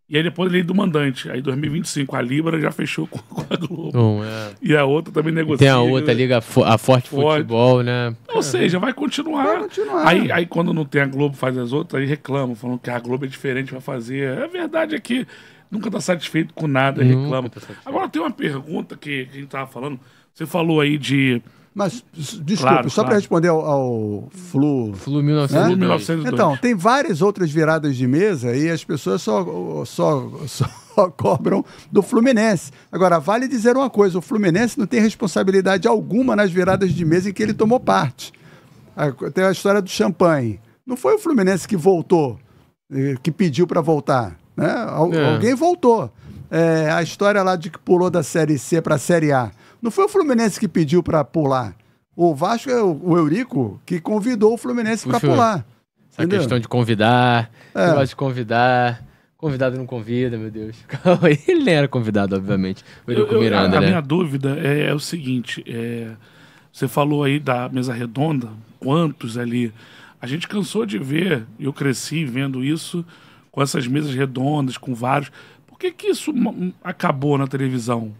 e aí depois a lei do mandante. Aí em dois mil e vinte e cinco a Libra já fechou com a Globo. Bom, é. E a outra também negocia. Tem a outra liga, a Forte, Forte Futebol, né? Ou seja, vai continuar. Vai continuar. Aí, aí quando não tem a Globo, faz as outras, aí reclamam, falando que a Globo é diferente, vai fazer. A verdade é que nunca tá satisfeito com nada, nunca reclama. Tá agora tem uma pergunta que, que a gente tava falando. Você falou aí de... Mas, desculpa, claro, só claro. para responder ao, ao Flu... Flu mil novecentos e dois. Né? mil novecentos e dois. Então, tem várias outras viradas de mesa e as pessoas só, só, só cobram do Fluminense. Agora, vale dizer uma coisa, o Fluminense não tem responsabilidade alguma nas viradas de mesa em que ele tomou parte. Tem a história do champanhe. Não foi o Fluminense que voltou, que pediu para voltar. Né? Al- é. Alguém voltou. É, a história lá de que pulou da Série C para a Série A. Não foi o Fluminense que pediu para pular. O Vasco é o, o Eurico que convidou o Fluminense para pular. Essa entendeu? Questão de convidar, é. Eu gosto de convidar. Convidado não convida, meu Deus. Ele nem era convidado, obviamente. O Eurico eu, eu, Miranda, a, a né? minha dúvida é, é o seguinte: é, Você falou aí da mesa redonda, quantos ali? A gente cansou de ver, eu cresci vendo isso, com essas mesas redondas, com vários. Por que que isso acabou na televisão?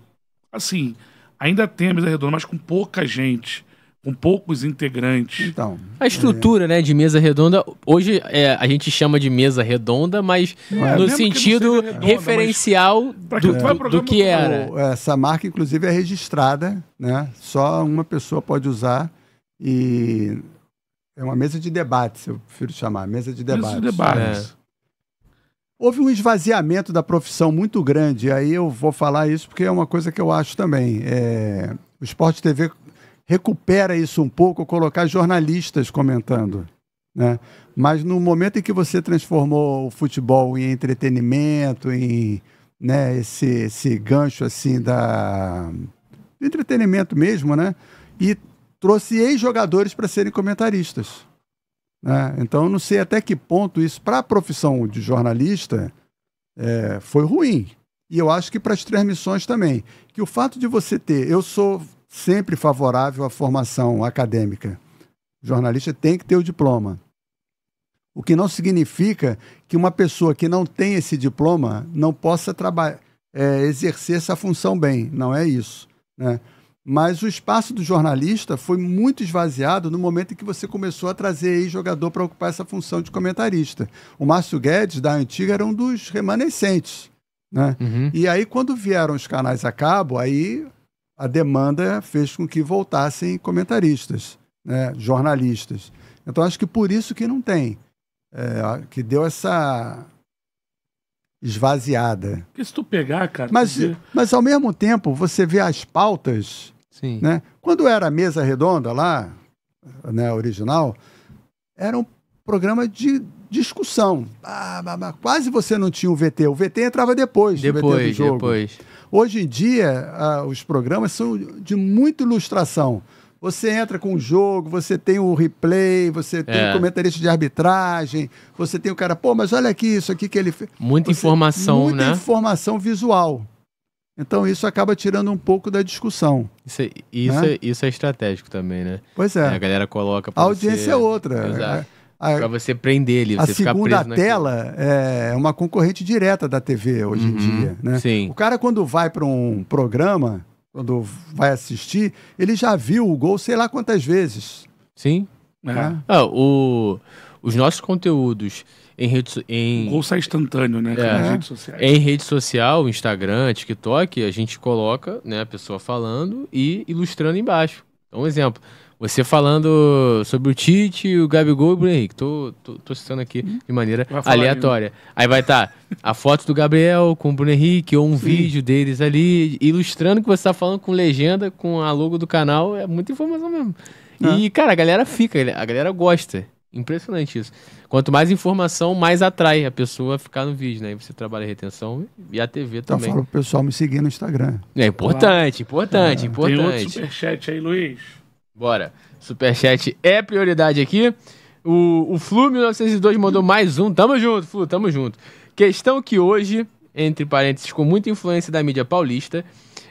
Assim, ainda tem a mesa redonda, mas com pouca gente, com poucos integrantes. Então, a estrutura é... né, de mesa redonda, hoje é, a gente chama de mesa redonda, mas é, no sentido redonda, referencial mas... do, é, do, do que era. Essa marca, inclusive, é registrada, né? Só uma pessoa pode usar e é uma mesa de debates, eu prefiro chamar, mesa de debates. Mesa de debates. É. Houve um esvaziamento da profissão muito grande, aí eu vou falar isso porque é uma coisa que eu acho também. É... O Sport T V... recupera isso um pouco, colocar jornalistas comentando, né? Mas no momento em que você transformou o futebol em entretenimento, em, né, esse, esse gancho assim da... entretenimento mesmo, né? E trouxe ex-jogadores para serem comentaristas, né? Então, não sei até que ponto isso, para a profissão de jornalista, é, foi ruim. E eu acho que para as transmissões também. Que o fato de você ter... Eu sou... sempre favorável à formação acadêmica. O jornalista tem que ter o diploma. O que não significa que uma pessoa que não tem esse diploma não possa trabalhar, é, exercer essa função bem. Não é isso, né? Mas o espaço do jornalista foi muito esvaziado no momento em que você começou a trazer aí jogador para ocupar essa função de comentarista. O Márcio Guedes, da antiga, era um dos remanescentes, né? Uhum. E aí, quando vieram os canais a cabo, aí... a demanda fez com que voltassem comentaristas, né, jornalistas. Então, acho que por isso que não tem, é, que deu essa esvaziada. Porque se tu pegar, cara... Mas, porque... mas ao mesmo tempo, você vê as pautas, sim, né? Quando era a mesa redonda lá, né, original, era um programa de discussão. Ah, mas, mas quase você não tinha o V T. O V T entrava depois. Depois, do jogo. Depois. Hoje em dia, ah, os programas são de muita ilustração. Você entra com o jogo, você tem o replay, você tem é. o comentarista de arbitragem, você tem o cara, pô, mas olha aqui, isso aqui que ele fez. Muita você, informação, muita né? Muita informação visual. Então, isso acaba tirando um pouco da discussão. Isso é, isso né? é, isso é estratégico também, né? Pois é. A galera coloca... Pra a audiência você... é outra. Exato. A, pra você prender ele, você ficar preso. A segunda tela é uma concorrente direta da T V hoje uhum, em dia, né? Sim. O cara, quando vai para um programa, quando vai assistir, ele já viu o gol sei lá quantas vezes. Sim. É. É. Ah, o, os nossos conteúdos em rede, em, o gol sai instantâneo, né? É, nas redes sociais. Em rede social, Instagram, TikTok, a gente coloca, né, a pessoa falando e ilustrando embaixo. Então, um exemplo... Você falando sobre o Tite, o Gabigol e o Bruno Henrique. Tô, tô, tô citando aqui de maneira aleatória. Nenhum. Aí vai estar tá a foto do Gabriel com o Bruno Henrique ou um sim, vídeo deles ali, ilustrando que você está falando com legenda, com a logo do canal. É muita informação mesmo. Ah. E, cara, a galera fica, a galera gosta. Impressionante isso. Quanto mais informação, mais atrai a pessoa a ficar no vídeo, né? E você trabalha a retenção e a T V então, também. Então fala pro pessoal me seguir no Instagram. É importante, importante, é. importante. Tem outro superchat aí, Luiz. Bora, superchat é prioridade aqui. O, o Flu mil novecentos e dois mandou mais um. Tamo junto, Flu, tamo junto. Questão que hoje, entre parênteses, com muita influência da mídia paulista,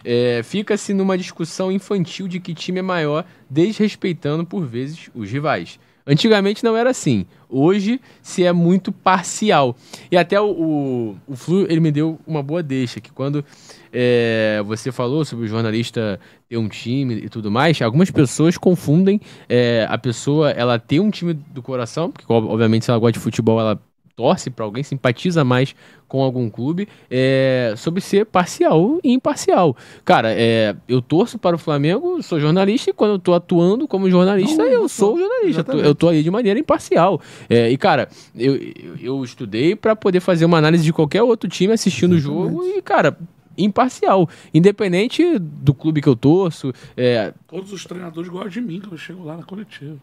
é, fica-se numa discussão infantil de que time é maior, desrespeitando por vezes os rivais. Antigamente não era assim. Hoje se é muito parcial. E até o, o, o Flu, ele me deu uma boa deixa, que quando é, você falou sobre o jornalista ter um time e tudo mais, algumas pessoas confundem é, a pessoa, ela ter um time do coração, porque obviamente se ela gosta de futebol, ela torce para alguém, simpatiza mais com algum clube, é, sobre ser parcial e imparcial. Cara, é, eu torço para o Flamengo, sou jornalista, e quando eu tô atuando como jornalista, não, eu não sou jornalista, exatamente. Eu tô ali de maneira imparcial. É, e, cara, eu, eu, eu estudei para poder fazer uma análise de qualquer outro time assistindo o jogo e, cara, imparcial. Independente do clube que eu torço. É... Todos os treinadores gostam de mim, que eu chego lá na coletiva.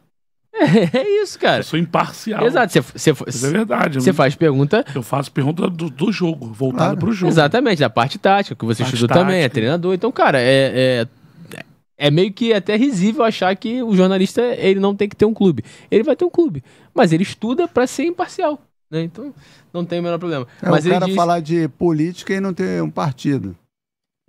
É isso, cara. Eu sou imparcial. Exato. Cê, cê, cê, é verdade. Você faz pergunta... Eu faço pergunta do, do jogo, voltado claro. Pro jogo. Exatamente, da parte tática, que você parte estudou tática. Também, é treinador. Então, cara, é, é, é meio que até risível achar que o jornalista ele não tem que ter um clube. Ele vai ter um clube, mas ele estuda pra ser imparcial, né? Então, não tem o menor problema. É, mas o ele cara diz... falar de política e não ter um partido.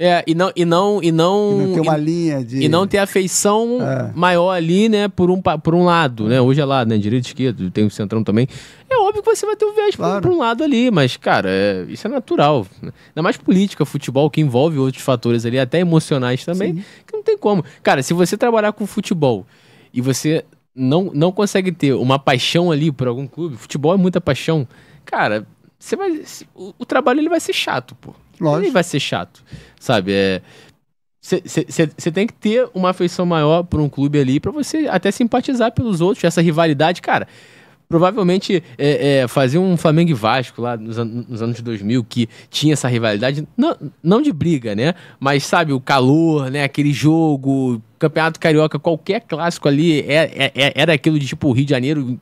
É, e não, e não, e não, e não ter uma e, linha de... E não ter afeição é. maior ali, né, por um, por um lado, né, hoje é lá, né, direito e esquerda, tem o centrão também, é óbvio que você vai ter o viés claro. por um lado ali, mas, cara, é, isso é natural, né? Ainda mais política, futebol, que envolve outros fatores ali, até emocionais também, Sim. que não tem como. Cara, se você trabalhar com futebol e você não, não consegue ter uma paixão ali por algum clube, futebol é muita paixão, cara, você vai, o, o trabalho ele vai ser chato, pô. Lógico. Ele vai ser chato, sabe? Você é, tem que ter uma afeição maior por um clube ali pra você até simpatizar pelos outros. Essa rivalidade, cara, provavelmente é, é, fazer um Flamengo e Vasco lá nos, an nos anos dois mil, que tinha essa rivalidade, não, não de briga, né? Mas, sabe, o calor, né? Aquele jogo, campeonato carioca, qualquer clássico ali, é, é, era aquilo de tipo o Rio de Janeiro...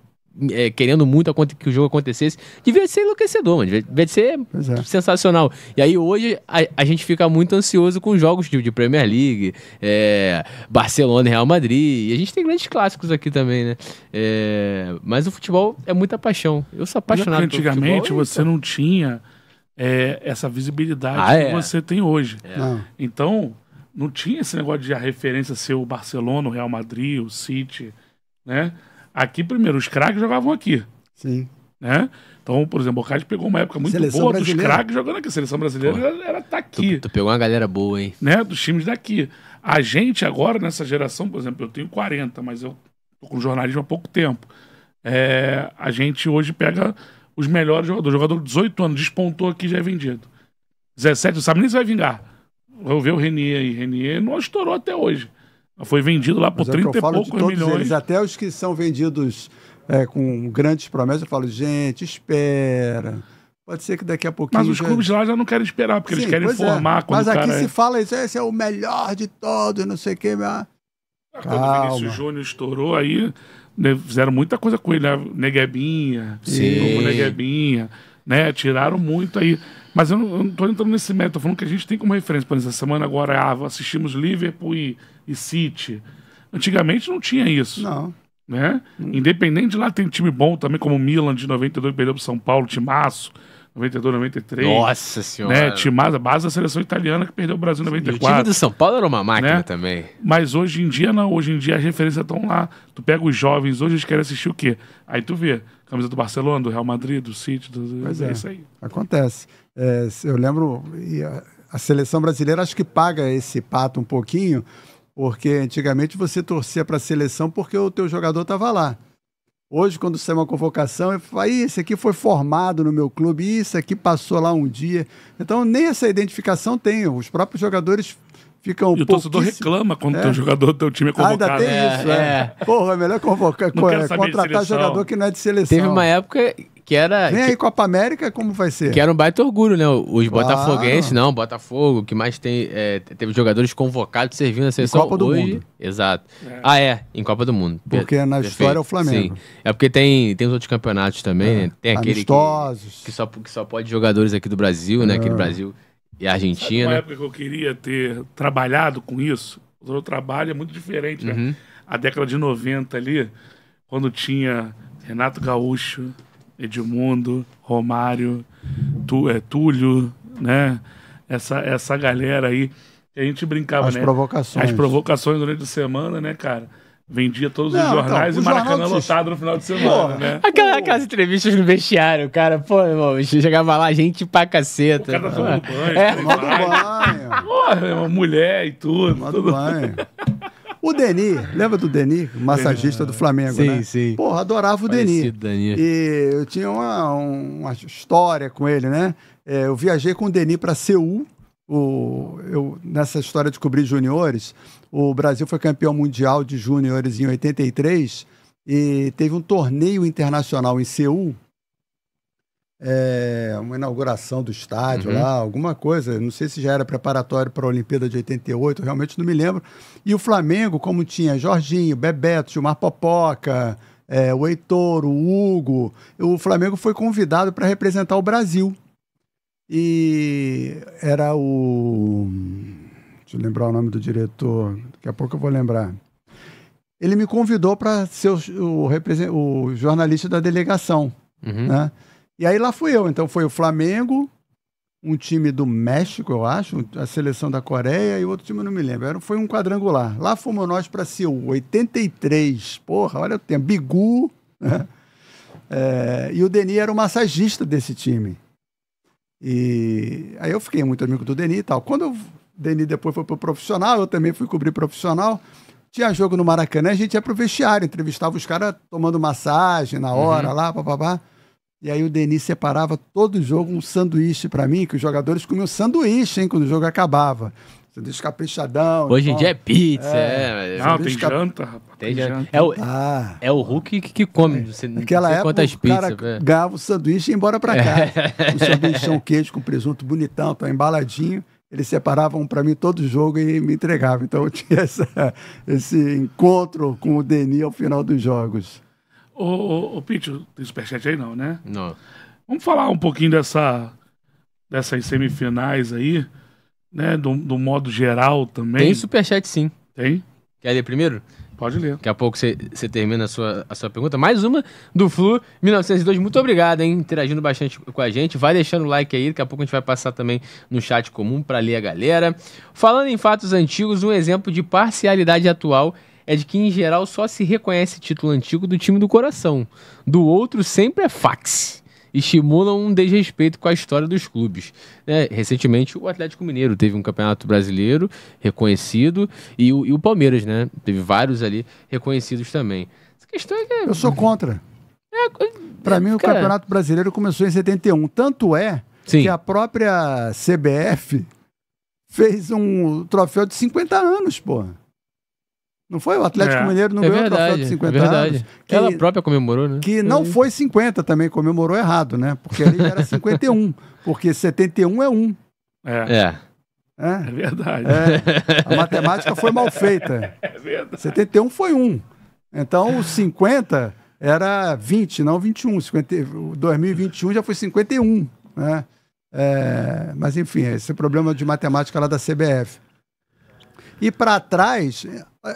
É, querendo muito que o jogo acontecesse, devia ser enlouquecedor, mano. Devia ser é. sensacional. E aí hoje a, a gente fica muito ansioso com jogos de, de Premier League, é, Barcelona e Real Madrid, e a gente tem grandes clássicos aqui também, né? É, mas o futebol é muita paixão. Eu sou apaixonado pelo futebol. Antigamente você não tinha é, essa visibilidade ah, que é. você tem hoje. É. Não. Então não tinha esse negócio de a referência ser o Barcelona, o Real Madrid, o City, né? Aqui, primeiro, os craques jogavam aqui. Sim. Né? Então, por exemplo, o Cássio pegou uma época muito seleção boa brasileira. dos craques jogando aqui. A seleção brasileira Pô, era, era tá aqui. Tu, tu pegou uma galera boa, hein? Né? Dos times daqui. A gente agora, nessa geração, por exemplo, eu tenho quarenta, mas eu tô com jornalismo há pouco tempo. É, a gente hoje pega os melhores jogadores. O jogador de dezoito anos despontou aqui, já é vendido. dezessete, não sabe nem se vai vingar. Eu ver o Renier aí. Renier não estourou até hoje. Foi vendido lá por Mas trinta é eu falo e poucos de todos milhões. Eles, até os que são vendidos é, com grandes promessas, eu falo, gente, espera. Pode ser que daqui a pouquinho... Mas os já... clubes lá já não querem esperar, porque Sim, eles querem formar. É. Quando Mas o aqui cara... se fala isso, esse é o melhor de todos, não sei o que. Mas... Quando o Vinícius Júnior estourou, aí fizeram muita coisa com ele, né? Neguebinha, Sim. Neguebinha, né? Tiraram muito aí. Mas eu não estou entrando nesse método, falando que a gente tem como referência. Por exemplo, essa semana agora ah, assistimos Liverpool e, e City. Antigamente não tinha isso. Não. Né? Independente de lá, tem time bom também, como o Milan de noventa e dois, perdeu para o São Paulo, Timaço, noventa e dois, noventa e três. Nossa Senhora. Né? Timaço, a base da seleção italiana que perdeu o Brasil em noventa e quatro. E o time do São Paulo era uma máquina, né? Também. Mas hoje em dia não, hoje em dia as referências estão lá. Tu pega os jovens, hoje eles querem assistir o quê? Aí tu vê, camisa do Barcelona, do Real Madrid, do City, do... Pois é, é isso aí. Acontece. É, eu lembro, a seleção brasileira acho que paga esse pato um pouquinho, porque antigamente você torcia para a seleção porque o teu jogador estava lá. Hoje, quando sai uma convocação, eu falo, esse aqui foi formado no meu clube, isso aqui passou lá um dia. Então, nem essa identificação tem. Os próprios jogadores ficam pouquíssimo... E o torcedor reclama quando o é. teu jogador do teu time é convocado. Ah, ainda tem é, isso, é. é. Porra, é melhor convocar, contratar jogador que não é de seleção. Teve uma época... Que era, Vem aí, que, Copa América, como vai ser? Que era um baita orgulho, né? Os claro. botafoguenses, não, Botafogo, que mais tem, é, teve jogadores convocados servindo a seleção. Em Copa do hoje. Mundo. Exato. É. Ah, é, em Copa do Mundo. Porque na Perfeito. história é o Flamengo. Sim. É porque tem, tem os outros campeonatos também, é. né? Tem aquele Amistosos. Que, que, só, que só pode jogadores aqui do Brasil, né? É. Aqui do Brasil e Argentina. Sabe uma época que eu queria ter trabalhado com isso, o meu trabalho é muito diferente, né? Uhum. A década de noventa ali, quando tinha Renato Gaúcho... Edmundo, Romário, tu, é, Túlio, né? Essa, essa galera aí. A gente brincava, As né? As provocações. As provocações durante a semana, né, cara? Vendia todos não, os jornais então, e o Maracanã jornal... lotado no final de semana, pô, né? Aquela, aquelas entrevistas no vestiário, cara. Pô, irmão, chegava lá, gente pra caceta. O cara tá tomando banho. É. Banho. Porra, irmão, mulher e tudo. Tomando tudo. banho. O Denis, lembra do Denis, massagista do Flamengo, sim, né? Sim, sim. Porra, adorava o Denis. Denis. E eu tinha uma, uma história com ele, né? É, eu viajei com o Denis para Seul, o, eu, nessa história de cobrir juniores. O Brasil foi campeão mundial de juniores em oitenta e três e teve um torneio internacional em Seul, é, uma inauguração do estádio uhum. lá, alguma coisa, não sei se já era preparatório para a Olimpíada de oitenta e oito, realmente não me lembro, e o Flamengo, como tinha Jorginho, Bebeto, Gilmar Popoca, é, o Heitor, o Hugo, o Flamengo foi convidado para representar o Brasil, e era o... deixa eu lembrar o nome do diretor, daqui a pouco eu vou lembrar. Ele me convidou para ser o, represent... o jornalista da delegação, uhum. né? E aí lá fui eu, então foi o Flamengo, um time do México, eu acho, a seleção da Coreia e outro time, eu não me lembro. Era, foi um quadrangular. Lá fomos nós para Seul, oitenta e três. Porra, olha o tempo. Bigu, né? É, e o Denis era o massagista desse time. E aí eu fiquei muito amigo do Denis e tal. Quando eu, o Denis depois foi pro profissional, eu também fui cobrir profissional. Tinha jogo no Maracanã, a gente ia pro vestiário, entrevistava os caras tomando massagem na hora, uhum. lá, papapá. E aí o Denis separava todo jogo um sanduíche pra mim, que os jogadores comiam sanduíche, hein, quando o jogo acabava. Sanduíche caprichadão. Hoje em dia é pizza, é. é não, tem cap... janta, rapaz. Tem janta. É o, ah, é o Hulk que, que come, é. você não Naquela sei época, quantas pizzas. O cara ganhava o sanduíche e ia embora pra casa. É. Um sanduíchão queijo com presunto bonitão, tá embaladinho. Eles separavam pra mim todo jogo e me entregavam. Então eu tinha essa, esse encontro com o Denis ao final dos jogos. Ô, ô, ô Pitcho, tem superchat aí não, né? Não. Vamos falar um pouquinho dessa, dessas semifinais aí, né? Do, do modo geral também. Tem superchat sim. Tem? Quer ler primeiro? Pode ler. Daqui a pouco você termina a sua, a sua pergunta. Mais uma do Flu mil novecentos e dois. Muito obrigado, hein? Interagindo bastante com a gente. Vai deixando o like aí. Daqui a pouco a gente vai passar também no chat comum para ler a galera. Falando em fatos antigos, um exemplo de parcialidade atual é de que, em geral, só se reconhece título antigo do time do coração. Do outro, sempre é fax. Estimulam um desrespeito com a história dos clubes. É, recentemente, o Atlético Mineiro teve um campeonato brasileiro reconhecido e o, e o Palmeiras, né? Teve vários ali reconhecidos também. Essa questão é que... Eu sou contra. É, Para é, mim, cara... o campeonato brasileiro começou em setenta e um. Tanto é Sim. que a própria C B F fez um troféu de cinquenta anos, porra. Não foi? O Atlético é. Mineiro não é ganhou verdade, o troféu de cinquenta é anos. Que, ela própria comemorou, né? Que não é. foi cinquenta também, comemorou errado, né? Porque ali era cinquenta e um. Porque setenta e um é um. É. É, é. é verdade. É. A matemática foi mal feita. É verdade. setenta e um foi um. Então, o cinquenta era vinte, não vinte e um. dois mil e vinte e um já foi cinquenta e um, né? É, mas, enfim, esse é o problema de matemática lá da C B F. E para trás,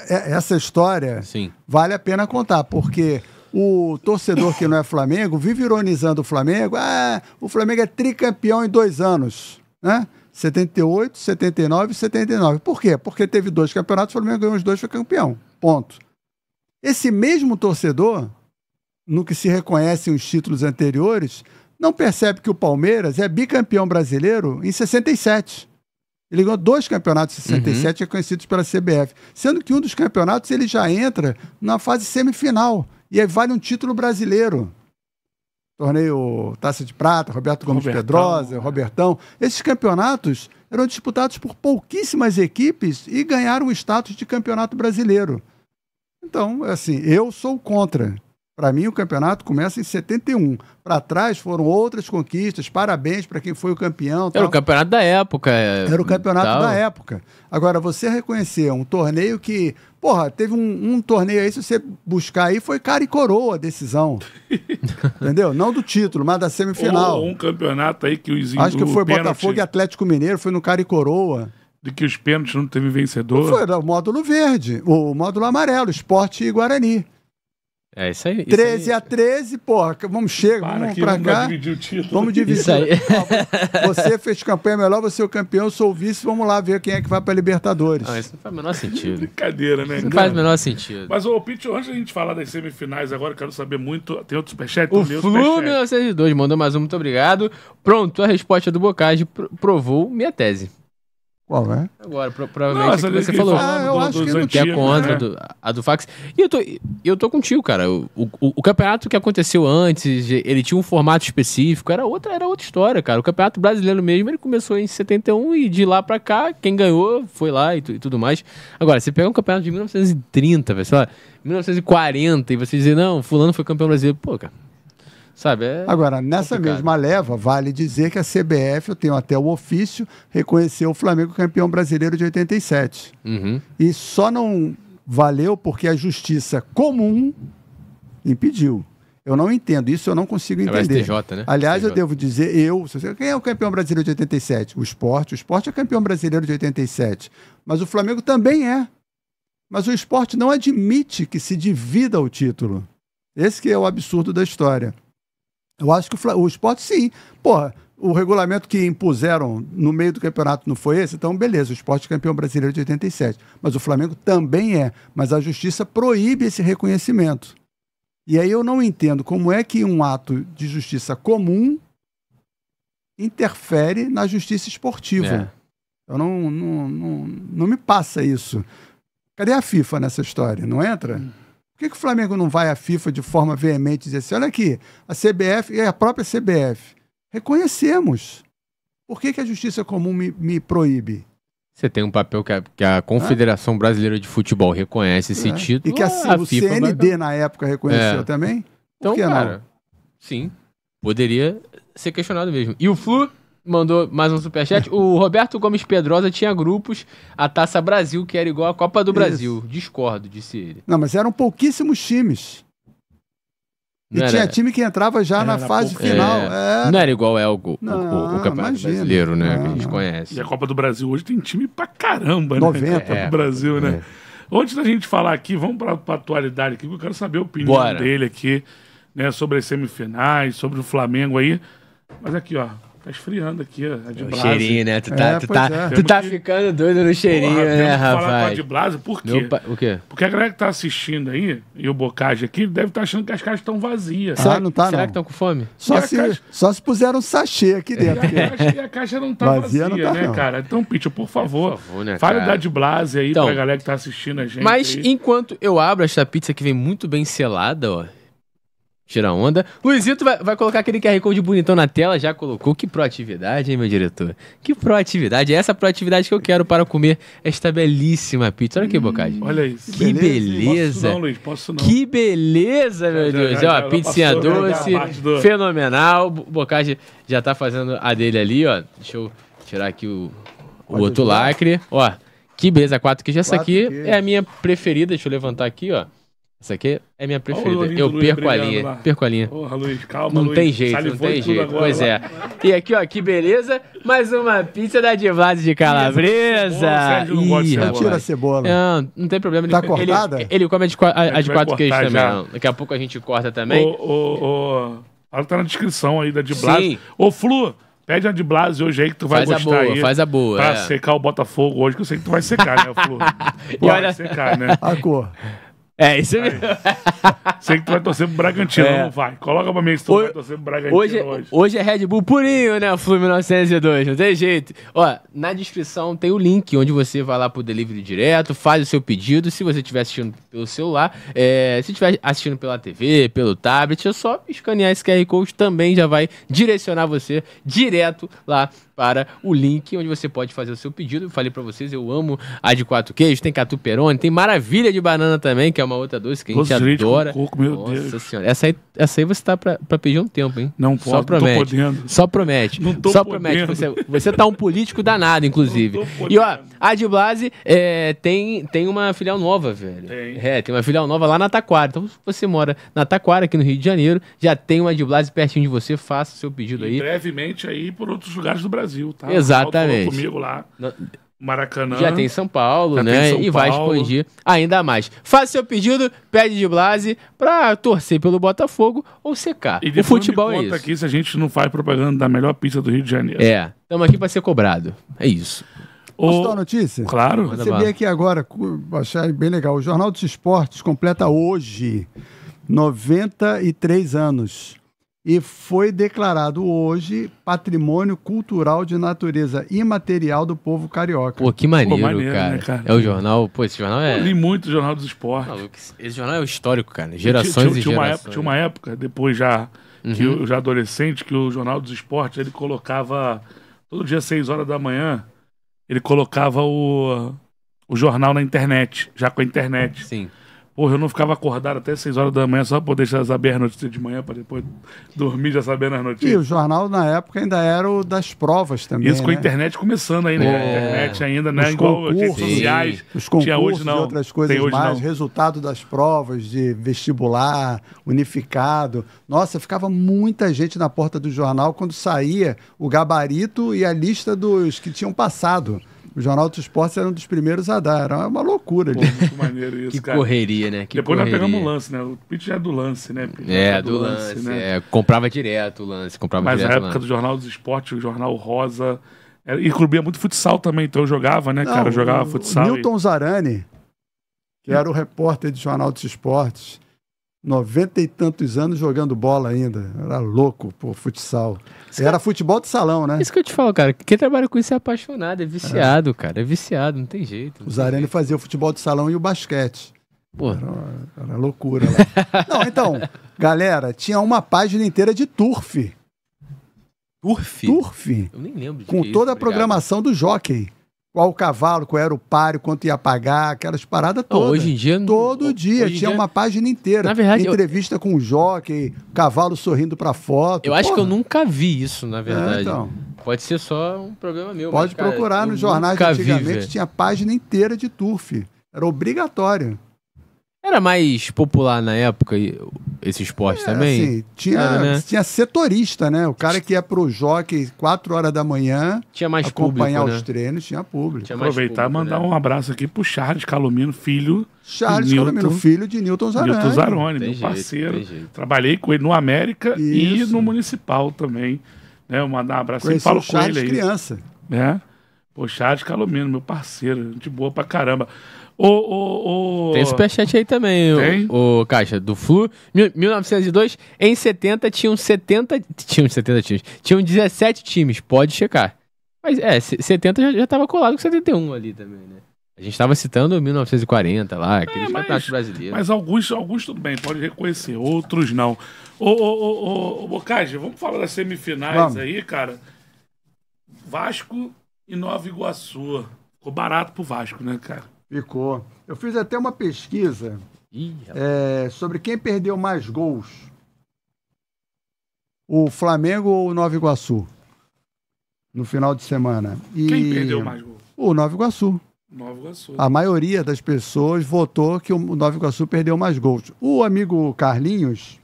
essa história Sim. vale a pena contar, porque o torcedor que não é Flamengo vive ironizando o Flamengo. Ah, o Flamengo é tricampeão em dois anos, né? setenta e oito, setenta e nove e setenta e nove. Por quê? Porque teve dois campeonatos, o Flamengo ganhou os dois e foi campeão. Ponto. Esse mesmo torcedor, no que se reconhecem os títulos anteriores, não percebe que o Palmeiras é bicampeão brasileiro em sessenta e sete. Ele ganhou dois campeonatos em sessenta e sete, uhum. reconhecidos pela C B F. Sendo que um dos campeonatos ele já entra na fase semifinal. E aí vale um título brasileiro. Torneio Taça de Prata, Roberto Gomes Robertão. Pedrosa, Robertão. Esses campeonatos eram disputados por pouquíssimas equipes e ganharam o status de campeonato brasileiro. Então, assim, eu sou contra. Para mim, o campeonato começa em setenta e um. Para trás foram outras conquistas, parabéns para quem foi o campeão. Tal. Era o campeonato da época. Era o campeonato tal. da época. Agora, você reconhecer um torneio que... Porra, teve um, um torneio aí, se você buscar aí, foi cara e coroa a decisão. Entendeu? Não do título, mas da semifinal. Ou um campeonato aí que os... Acho que foi pênalti. Botafogo e Atlético Mineiro, foi no cara e coroa. De que os pênaltis não teve vencedor. Foi o módulo verde, o módulo amarelo, Sport e Guarani. É isso aí. treze a treze, porra, vamos chegar, vamos pra cá. Vamos dividir o título. Vamos dividir. Isso aí. Você fez campanha melhor, você é o campeão, eu sou o vice, vamos lá ver quem é que vai pra Libertadores. Não, isso não faz o menor sentido. Brincadeira, né? Isso não faz o menor sentido. Mas, ô, Pitcho, antes da gente falar das semifinais agora, quero saber muito. Tem outro superchat? O Flu mil novecentos e dois mandou mais um, muito obrigado. Pronto, a resposta do Bocage provou minha tese. Qual é? Agora, pro, provavelmente, Nossa, você falou. Ah, eu do, acho que, antigos, que é contra, né? do, a do fax. E eu tô, eu tô contigo, cara. O, o, o campeonato que aconteceu antes, ele tinha um formato específico, era outra, era outra história, cara. O campeonato brasileiro mesmo, ele começou em setenta e um e de lá pra cá, quem ganhou foi lá e, tu, e tudo mais. Agora, você pega um campeonato de mil novecentos e trinta, velho, sei lá, mil novecentos e quarenta, e você dizer, não, fulano foi campeão brasileiro. Pô, cara. Sabe, é Agora, nessa complicado. mesma leva, vale dizer que a C B F, eu tenho até o ofício, reconheceu o Flamengo campeão brasileiro de oitenta e sete. Uhum. E só não valeu porque a justiça comum impediu. Eu não entendo, isso eu não consigo entender. É o S T J, né? Aliás, S T J. Eu devo dizer, eu... Quem é o campeão brasileiro de oitenta e sete? O Sport. O Sport é campeão brasileiro de oitenta e sete. Mas o Flamengo também é. Mas o Sport não admite que se divida o título. Esse que é o absurdo da história. Eu acho que o, o Sport, sim. Porra, o regulamento que impuseram no meio do campeonato não foi esse, então beleza, o Sport é campeão brasileiro de oitenta e sete, mas o Flamengo também é, mas a justiça proíbe esse reconhecimento. E aí eu não entendo como é que um ato de justiça comum interfere na justiça esportiva. É. Eu não, não, não, não me passa isso. Cadê a FIFA nessa história? Não entra? Hum. Por que, que o Flamengo não vai à FIFA de forma veemente dizer assim, olha aqui, a C B F e a própria C B F, reconhecemos. Por que, que a justiça comum me, me proíbe? Você tem um papel que a, que a Confederação é. Brasileira de Futebol reconhece esse é. título. E que a, a o FIFA C N D vai... na época reconheceu é. também? Então, por que cara, não? Sim, poderia ser questionado mesmo. E o Flu mandou mais um superchat. O Roberto Gomes Pedrosa tinha grupos, a Taça Brasil, que era igual a Copa do Isso. Brasil. Discordo, disse ele. Não, mas eram pouquíssimos times. E não tinha era... time que entrava já era na fase pouca... final. É... É... Não era igual é o, o, não, o, o Campeonato imagina. Brasileiro, né? Não, que a gente não. conhece. E a Copa do Brasil hoje tem time pra caramba, né? noventa. É, Copa do Brasil, é. né? Antes da gente falar aqui, vamos pra, pra atualidade aqui, que eu quero saber a opinião Bora. dele aqui, né? Sobre as semifinais, sobre o Flamengo aí. Mas aqui, ó. Tá esfriando aqui, ó. A de Blasio. Cheirinho, né? Tu tá, é, tu tá, é. tu tá que... ficando doido no cheirinho, Porra, né, rapaz? Falar com a de Blasio, por quê? Pa... O quê? Porque a galera que tá assistindo aí, e o Bocage aqui, deve estar tá achando que as caixas estão vazias. Ah, Será, não tá, será não. que estão com fome? Só se, caixa... só se puseram um sachê aqui dentro. E a, caixa, e a caixa não tá vazia, vazia não tá, né, não. cara? Então, Pitcho, por favor, é, por favor né, fale da de Blasio aí então, pra galera que tá assistindo a gente. Mas aí. Enquanto eu abro essa pizza que vem muito bem selada, ó. Tira onda. Luizito vai, vai colocar aquele Q R Code bonitão na tela, já colocou. Que proatividade, hein, meu diretor? Que proatividade. É essa proatividade que eu quero para comer esta belíssima pizza. Olha aqui, Bocage. Olha isso. Que beleza. Posso não, Luiz, posso não. Que beleza, meu já, Deus. Já, já, ó, já, pizzinha passou, doce, já, já, do... fenomenal. Bocage já tá fazendo a dele ali, ó. Deixa eu tirar aqui o, o outro ver. lacre. Ó, que beleza, quatro queijos. Essa aqui queijos. é a minha preferida. Deixa eu levantar aqui, ó. Essa aqui é minha preferida. Olha, eu Luiz, perco, a linha, perco a linha. Porra, Luiz, calma, não Luiz. tem jeito, Salivou não tem jeito. Agora, pois lá. é. E aqui, ó, que beleza. Mais uma pizza da Divlase de Calabresa. Isso, bom, Ih, não tira a cebola. Não, não tem problema. Tá ele, cortada? Ele, ele come a de, a, a de quatro queijos também. Não. Daqui a pouco a gente corta também. Ô, ô, ô. Ela tá na descrição aí da Divlase. Ô, Flu. Pede a de Blasio hoje aí que tu vai faz gostar a boa, aí. Faz a boa, Pra é. secar o Botafogo hoje, que eu sei que tu vai secar, né, Flu? Pô, e olha... Vai secar, né? A cor. É, isso mesmo. Sei que tu vai torcer pro Bragantino, é. não vai. Coloca pra mim que tu vai torcer pro Bragantino hoje. Hoje, hoje é Red Bull purinho, né, o Flu mil novecentos e dois, não tem jeito. Ó, na descrição tem o link onde você vai lá pro delivery direto, faz o seu pedido, se você estiver assistindo pelo celular, é, se estiver assistindo pela T V, pelo tablet, é só escanear esse Q R Code, também já vai direcionar você direto lá para o link onde você pode fazer o seu pedido. Eu falei pra vocês, eu amo a de quatro queijos, tem catuperone, tem maravilha de banana também, que é uma outra doce que a gente Doce adora. Com coco, meu Nossa Deus. Senhora, essa aí, essa aí você tá pra, pra pedir um tempo, hein? Não pode, Só promete. Tô podendo. Só promete. Não tô Só podendo. promete. Você, você tá um político danado, inclusive. E ó, a de Blasio é, tem, tem uma filial nova, velho. Tem. É, tem uma filial nova lá na Taquara. Então, se você mora na Taquara, aqui no Rio de Janeiro, já tem uma de Blasio pertinho de você, faça o seu pedido e aí. brevemente aí por outros lugares do Brasil, tá? Exatamente. Comigo lá. Não... Maracanã. Já tem São Paulo, Já né? São Paulo. E vai expandir ainda mais. Faça seu pedido, pede de Blasio pra torcer pelo Botafogo ou secar. E o futebol é isso. Aqui se a gente não faz propaganda da melhor pista do Rio de Janeiro. É, estamos aqui para ser cobrado. É isso. Posso dar uma notícia? Claro. Recebi aqui agora, achei bem legal. O Jornal dos Esportes completa hoje noventa e três anos. E foi declarado hoje patrimônio cultural de natureza imaterial do povo carioca. Pô, que maneiro, pô, maneiro cara. Né, cara. É o jornal, pô, esse jornal é... Eu li muito o Jornal dos Esportes. Esse jornal é o histórico, cara. Gerações e, tinha, tinha, e tinha gerações. Uma época, tinha uma época, depois já, uhum. que eu, já adolescente, que o Jornal dos Esportes, ele colocava, todo dia às seis horas da manhã, ele colocava o, o jornal na internet, já com a internet. Sim. Porra, eu não ficava acordado até seis horas da manhã só pra poder saber as notícias de manhã, pra depois dormir já sabendo as notícias. E o jornal, na época, ainda era o das provas também, Isso né? com a internet começando ainda, né? A internet ainda, né? Os Igual as redes sociais. Os concursos hoje, não. e outras coisas hoje, mais. Não. Resultado das provas de vestibular, unificado. Nossa, ficava muita gente na porta do jornal quando saía o gabarito e a lista dos que tinham passado. O Jornal do Esporte era um dos primeiros a dar. Era uma loucura ali. Pô, muito maneiro isso, que cara. Correria, né? Que Depois correria. Nós pegamos o lance, né? O Pitch já é do lance, né? É, é, do, do lance, lance né? É. Comprava direto o lance. Comprava Mas direto na época do Jornal do Esporte, o Jornal Rosa... Era... E incluía muito futsal também, então eu jogava, né, Não, cara? Eu jogava o, futsal. O Newton e... Zarani, que era o repórter do Jornal dos Esportes, noventa e tantos anos jogando bola ainda. Era louco, pô, futsal. Isso era que... futebol de salão, né? Isso que eu te falo, cara. Quem trabalha com isso é apaixonado, é viciado, é. cara. É viciado, não tem jeito. Não o Zarani fazia o futebol de salão e o basquete. Pô. Era, era loucura lá. Não, então, galera, tinha uma página inteira de turf. Turf? Turf. Eu nem lembro disso. Com isso, toda a obrigado. programação do jockey. Qual o cavalo, qual era o páreo, quanto ia pagar, aquelas paradas todas. Não, hoje em dia... Todo dia, tinha dia... uma página inteira. Na verdade... Entrevista eu... com o jockey, cavalo sorrindo pra foto. Eu Porra. acho que eu nunca vi isso, na verdade. É, então. Pode ser só um problema meu. Pode mas, cara, procurar nos jornais de antigamente, vi, tinha página inteira de turf. Era obrigatório. Era mais popular na época esse esporte é, também? Assim, tinha, era, né? tinha setorista, né? O cara que ia pro jockey quatro horas da manhã, tinha mais acompanhar público, os né? treinos, tinha público. Tinha Aproveitar e mandar né? um abraço aqui pro Charles Calomino, filho Charles Newton, Calomino, filho de Newton Zarani. Newton Zarani, tem meu jeito, parceiro. Trabalhei com ele no América Isso. e no Municipal também. Né? Eu mandar um abraço e falo o Charles com ele aí. Criança. Né? Pô, Charles Calomino, meu parceiro, gente boa pra caramba. O, o, o... Tem superchat aí também, o, o Caixa, do Flu. mil novecentos e dois, em setenta tinham setenta. Tinham setenta times. Tinham dezessete times, pode checar. Mas é, setenta já, já tava colado com setenta e um ali também, né? A gente tava citando mil novecentos e quarenta lá, aqueles é, campeonatos brasileiros. Mas alguns, alguns tudo bem, pode reconhecer, outros não. Ô, ô, ô, ô, Caixa, vamos falar das semifinais vamos. aí, cara. Vasco e Nova Iguaçu. Ficou barato pro Vasco, né, cara? Ficou. Eu fiz até uma pesquisa Ih, é, sobre quem perdeu mais gols. O Flamengo ou o Nova Iguaçu? No final de semana. E quem perdeu mais gols? O Nova Iguaçu. Nova Iguaçu. A maioria das pessoas votou que o Nova Iguaçu perdeu mais gols. O amigo Carlinhos,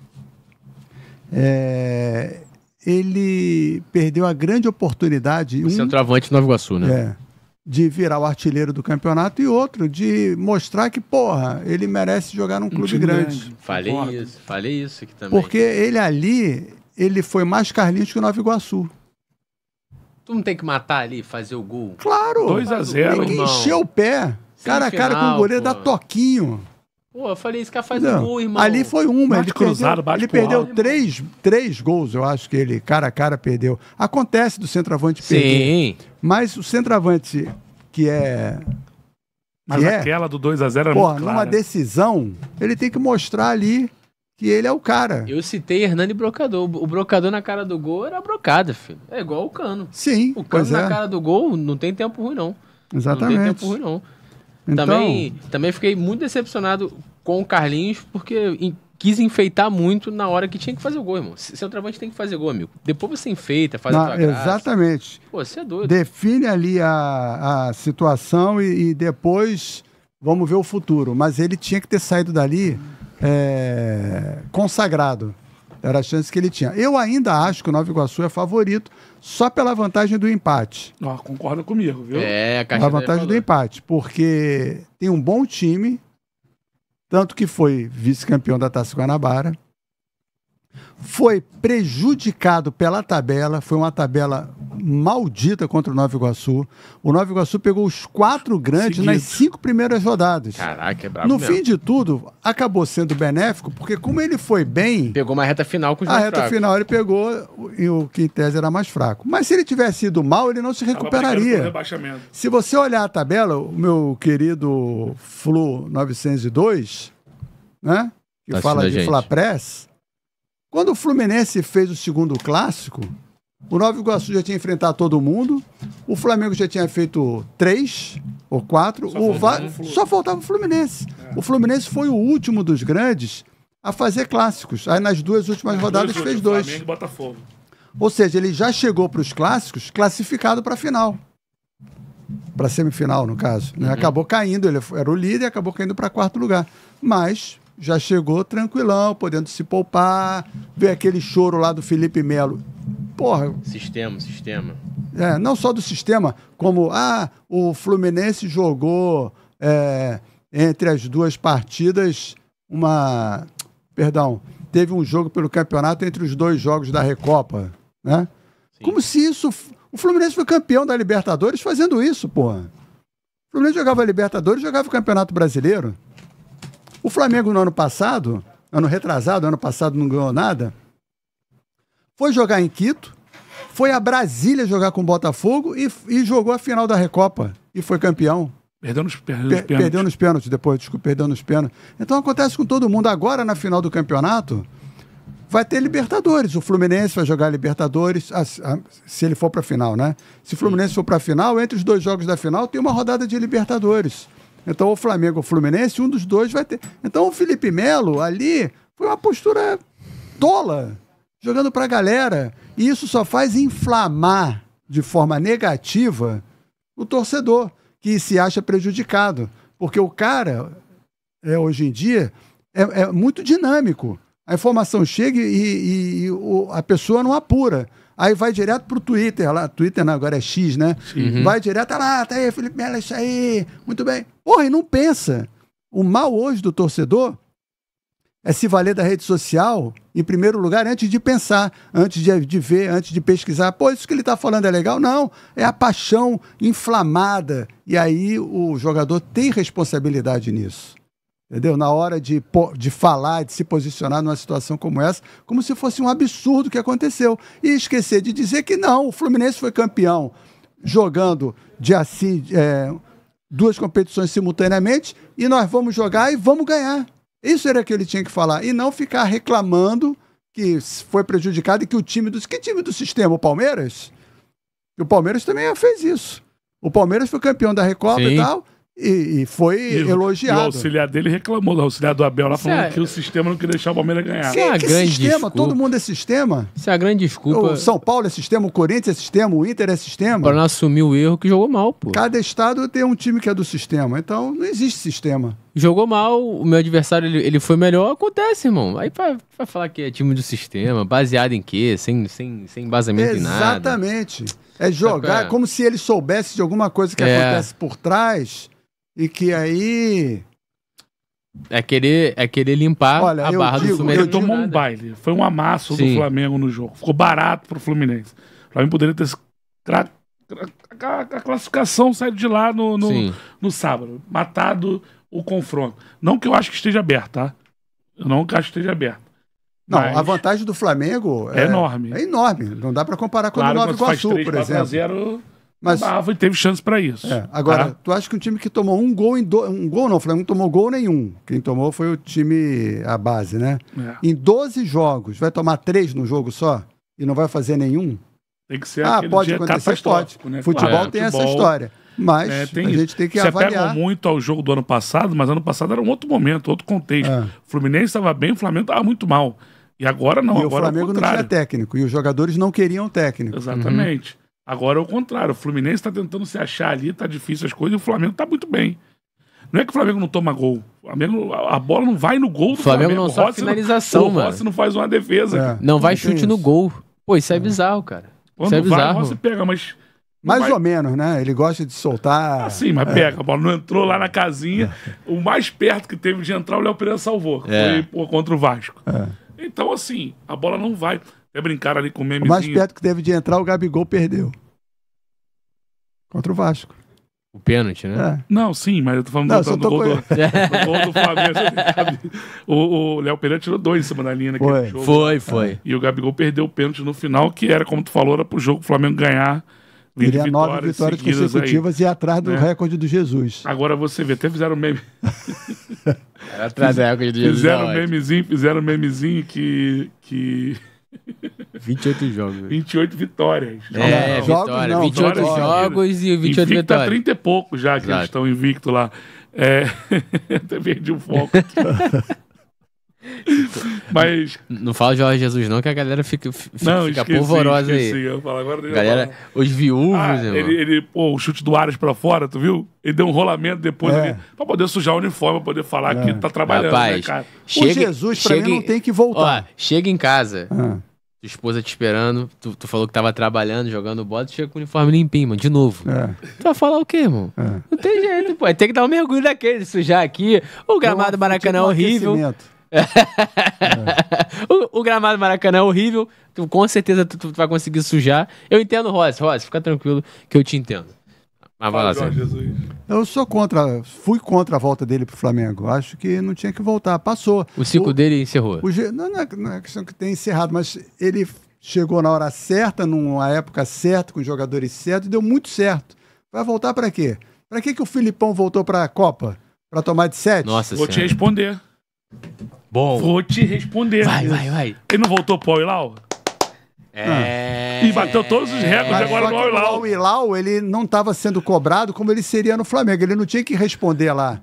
é, ele perdeu a grande oportunidade... O um, centroavante do Nova Iguaçu, né? É. De virar o artilheiro do campeonato e outro de mostrar que, porra, ele merece jogar num clube grande. grande. Falei Porra. isso, falei isso aqui também. Porque ele ali, ele foi mais Carlinhos que o Nova Iguaçu. Tu não tem que matar ali, fazer o gol? Claro! dois a zero, tem que encher o pé. Sem cara a cara final, com o goleiro, pô. Dá toquinho. Pô, eu falei, esse cara faz não, um gol, irmão. Ali foi uma. Bate ele cruzado, perdeu, bate ele perdeu três, três gols, eu acho que ele, cara a cara, perdeu. Acontece do centroavante Sim. perder. Mas o centroavante, que é... Mas que aquela é, do dois a zero era porra, muito clara. Numa decisão, ele tem que mostrar ali que ele é o cara. Eu citei Hernani Brocador. O Brocador na cara do gol era brocada, filho. É igual o Cano. Sim, O Cano na é. cara do gol não tem tempo ruim, não. Exatamente. Não tem tempo ruim, não. Então... Também, também fiquei muito decepcionado com o Carlinhos, porque em, quis enfeitar muito na hora que tinha que fazer o gol, irmão. Centroavante tem que fazer gol, amigo. Depois você enfeita, faz Não, a tua graça. Exatamente. Pô, você é doido. Define ali a, a situação e, e depois vamos ver o futuro. Mas ele tinha que ter saído dali é, consagrado. Era a chance que ele tinha. Eu ainda acho que o Nova Iguaçu é favorito só pela vantagem do empate. Ah, concorda comigo, viu? É, a Caixa. A vantagem do empate, porque tem um bom time, tanto que foi vice-campeão da Taça Guanabara, foi prejudicado pela tabela, foi uma tabela maldita contra o Nova Iguaçu. O Nova Iguaçu pegou os quatro grandes Seguido. nas cinco primeiras rodadas. Caraca, é brabo No mesmo. fim de tudo, acabou sendo benéfico, porque como ele foi bem... Pegou uma reta final com os A reta fracos. final ele pegou e o que em tese era mais fraco. Mas se ele tivesse ido mal, ele não se recuperaria. Se você olhar a tabela, o meu querido Flu novecentos e dois, né, que tá fala de Flapress... Quando o Fluminense fez o segundo clássico, o Nova Iguaçu já tinha enfrentado todo mundo, o Flamengo já tinha feito três ou quatro, só, o faltava, Va... o só faltava o Fluminense. É. O Fluminense foi o último dos grandes a fazer clássicos. Aí nas duas últimas rodadas dois fez dois. Flamengo e Botafogo. Ou seja, ele já chegou para os clássicos classificado para a final. Para a semifinal, no caso. Uhum. Acabou caindo, ele era o líder e acabou caindo para quarto lugar. Mas... já chegou tranquilão, podendo se poupar, ver aquele choro lá do Felipe Melo porra... Sistema, sistema. É, não só do sistema, como, ah, o Fluminense jogou é, entre as duas partidas uma... Perdão, teve um jogo pelo campeonato entre os dois jogos da Recopa, né? Sim. Como se isso... O Fluminense foi campeão da Libertadores fazendo isso, porra. O Fluminense jogava a Libertadores, jogava o Campeonato Brasileiro. O Flamengo no ano passado, ano retrasado, ano passado não ganhou nada, foi jogar em Quito, foi a Brasília jogar com o Botafogo e, e jogou a final da Recopa e foi campeão. Perdeu nos, perdeu nos, per, pênaltis. Perdeu nos pênaltis depois, desculpa, perdeu nos pênaltis. Então acontece com todo mundo. Agora na final do campeonato... Vai ter Libertadores. O Fluminense vai jogar Libertadores, se ele for para a final, né? Se o Fluminense for para a final, entre os dois jogos da final tem uma rodada de Libertadores. Então, o Flamengo ou o Fluminense, um dos dois vai ter. Então, o Felipe Melo ali foi uma postura tola, jogando para a galera. E isso só faz inflamar de forma negativa o torcedor, que se acha prejudicado. Porque o cara, é, hoje em dia, é, é muito dinâmico. A informação chega e, e, e o, a pessoa não apura. Aí vai direto pro Twitter lá. Twitter não, agora é X, né? Uhum. Vai direto, ah, lá, tá aí, Felipe Melo, isso aí. Muito bem. Porra, e não pensa. O mal hoje do torcedor é se valer da rede social, em primeiro lugar, antes de pensar, antes de, de ver, antes de pesquisar. Pô, isso que ele tá falando é legal? Não. É a paixão inflamada. E aí o jogador tem responsabilidade nisso. Entendeu? Na hora de, de falar, de se posicionar numa situação como essa, como se fosse um absurdo que aconteceu. E esquecer de dizer que não, o Fluminense foi campeão jogando de assim, é, duas competições simultaneamente e nós vamos jogar e vamos ganhar. Isso era o que ele tinha que falar. E não ficar reclamando que foi prejudicado e que o time do... Que time do sistema? O Palmeiras? E o Palmeiras também fez isso. O Palmeiras foi campeão da Recopa e tal... E, e foi e, elogiado. E o auxiliar dele reclamou, o auxiliar do Abel lá, falando é... que o sistema não queria deixar o Palmeiras ganhar. Que, é que sistema? Desculpa. Todo mundo é sistema? Isso é a grande desculpa. O São Paulo é sistema, o Corinthians é sistema, o Inter é sistema. Para não assumir o erro que jogou mal, pô. Cada estado tem um time que é do sistema, então não existe sistema. Jogou mal, o meu adversário ele, ele foi melhor, acontece, irmão. Aí pra, pra falar que é time do sistema, baseado em quê? Sem, sem, sem embasamento em nada. Exatamente. É jogar é pra... como se ele soubesse de alguma coisa que é... acontece por trás... E que aí... É querer, é querer limpar Olha, a barra digo, do Fluminense. Ele tomou um baile. Foi um amasso Sim. do Flamengo no jogo. Ficou barato pro Fluminense. O Flamengo poderia ter a classificação saído de lá no, no, no sábado. Matado o confronto. Não que eu acho que esteja aberto, tá? Eu não acho que esteja aberto. Não, mas... a vantagem do Flamengo... É, é enorme. É enorme. Não dá pra comparar com claro, o Nova Iguaçu, por exemplo. quatro a zero... Mas ah, teve chance para isso. É, agora, tá? Tu acha que um time que tomou um gol em do... um gol não, o Flamengo não tomou gol nenhum. Quem tomou foi o time, a base, né? É. Em doze jogos, vai tomar três no jogo só e não vai fazer nenhum? Tem que ser ah, pode dia acontecer, pode. Né? Futebol claro, tem futebol, essa história. Mas é, a gente isso. tem que Cê avaliar. Você pega muito ao jogo do ano passado, mas ano passado era um outro momento, outro contexto. É. O Fluminense estava bem, o Flamengo estava muito mal. E agora não, e agora o Flamengo não tinha técnico e os jogadores não queriam técnico. Exatamente. Uhum. Agora é o contrário, o Fluminense está tentando se achar ali, tá difícil as coisas, e o Flamengo tá muito bem. Não é que o Flamengo não toma gol. O Flamengo, a bola não vai no gol do Flamengo. Flamengo não sabe finalização, não, mano. O Rossi não faz uma defesa. É, cara. Não vai chute isso. no gol. Pô, isso é, é. bizarro, cara. Quando isso é vai, bizarro. O Rossi pega, mas... Mais vai... ou menos, né? Ele gosta de soltar... Ah, sim, mas é. pega. A bola não entrou lá na casinha. É. O mais perto que teve de entrar, o Léo Pereira salvou. É. Foi pô, contra o Vasco. É. Então, assim, a bola não vai... É brincar ali com o memezinho. O mais perto que teve de entrar, o Gabigol perdeu. Contra o Vasco. O pênalti, né? É. Não, sim, mas eu tô falando não, do, tô do, gol do, do gol do Flamengo. O Léo Pereira tirou dois em cima da linha naquele foi. jogo. Foi, foi. E o Gabigol perdeu o pênalti no final, que era, como tu falou, era pro jogo o Flamengo ganhar. Teria vitórias, nove vitórias consecutivas aí. E atrás do é. recorde do Jesus. Agora você vê, até fizeram meme. Era atrás do recorde do Jesus. Fizeram memezinho, fizeram memezinho que... que... vinte e oito jogos. vinte e oito vitórias. É, jogos, vitória, não, vinte e oito vitórias. jogos e vinte e oito Invicto vitórias. Tá trinta e pouco já que Exato. eles estão invictos lá. É... Até perdi o foco. Mas... Não fala Jorge Jesus não, que a galera fica, fica, não, fica esqueci, polvorosa esqueci, aí. Eu falo, agora eu galera, os viúvos, ah, ele, ele pô, o chute do Arias pra fora, tu viu? Ele deu um rolamento depois é. ali, pra poder sujar o uniforme, pra poder falar é. que tá trabalhando. Rapaz, né, cara? Chega, o Jesus pra chega, mim não tem que voltar. Ó, chega em casa... Ah. Tua esposa te esperando, tu, tu falou que tava trabalhando, jogando bola, tu chega com o uniforme limpinho, mano, de novo. É. Tu vai falar o quê, irmão? É. Não tem jeito, pô. Tem que dar um mergulho daquele, sujar aqui. O gramado do Maracanã é horrível. É. O, o gramado do Maracanã é horrível. Tu, com certeza tu, tu vai conseguir sujar. Eu entendo, Rossi. Rossi, fica tranquilo que eu te entendo. Mas vai lá, Jorge. Eu sou contra, fui contra a volta dele pro Flamengo. Acho que não tinha que voltar. Passou. O ciclo o, dele encerrou. O, não, não, é, não é questão que tenha encerrado, mas ele chegou na hora certa, numa época certa, com os jogadores certos, e deu muito certo. Vai voltar para quê? Para que que o Filipão voltou para a Copa? Para tomar de sete? Nossa Senhora. Vou te responder. Bom. Vou te responder. Vai, vai, vai. Ele não voltou pro Al-Hilal? É. E bateu todos os recordes é. agora no Al-Hilal. O Al-Hilal, ele não estava sendo cobrado como ele seria no Flamengo. Ele não tinha que responder lá.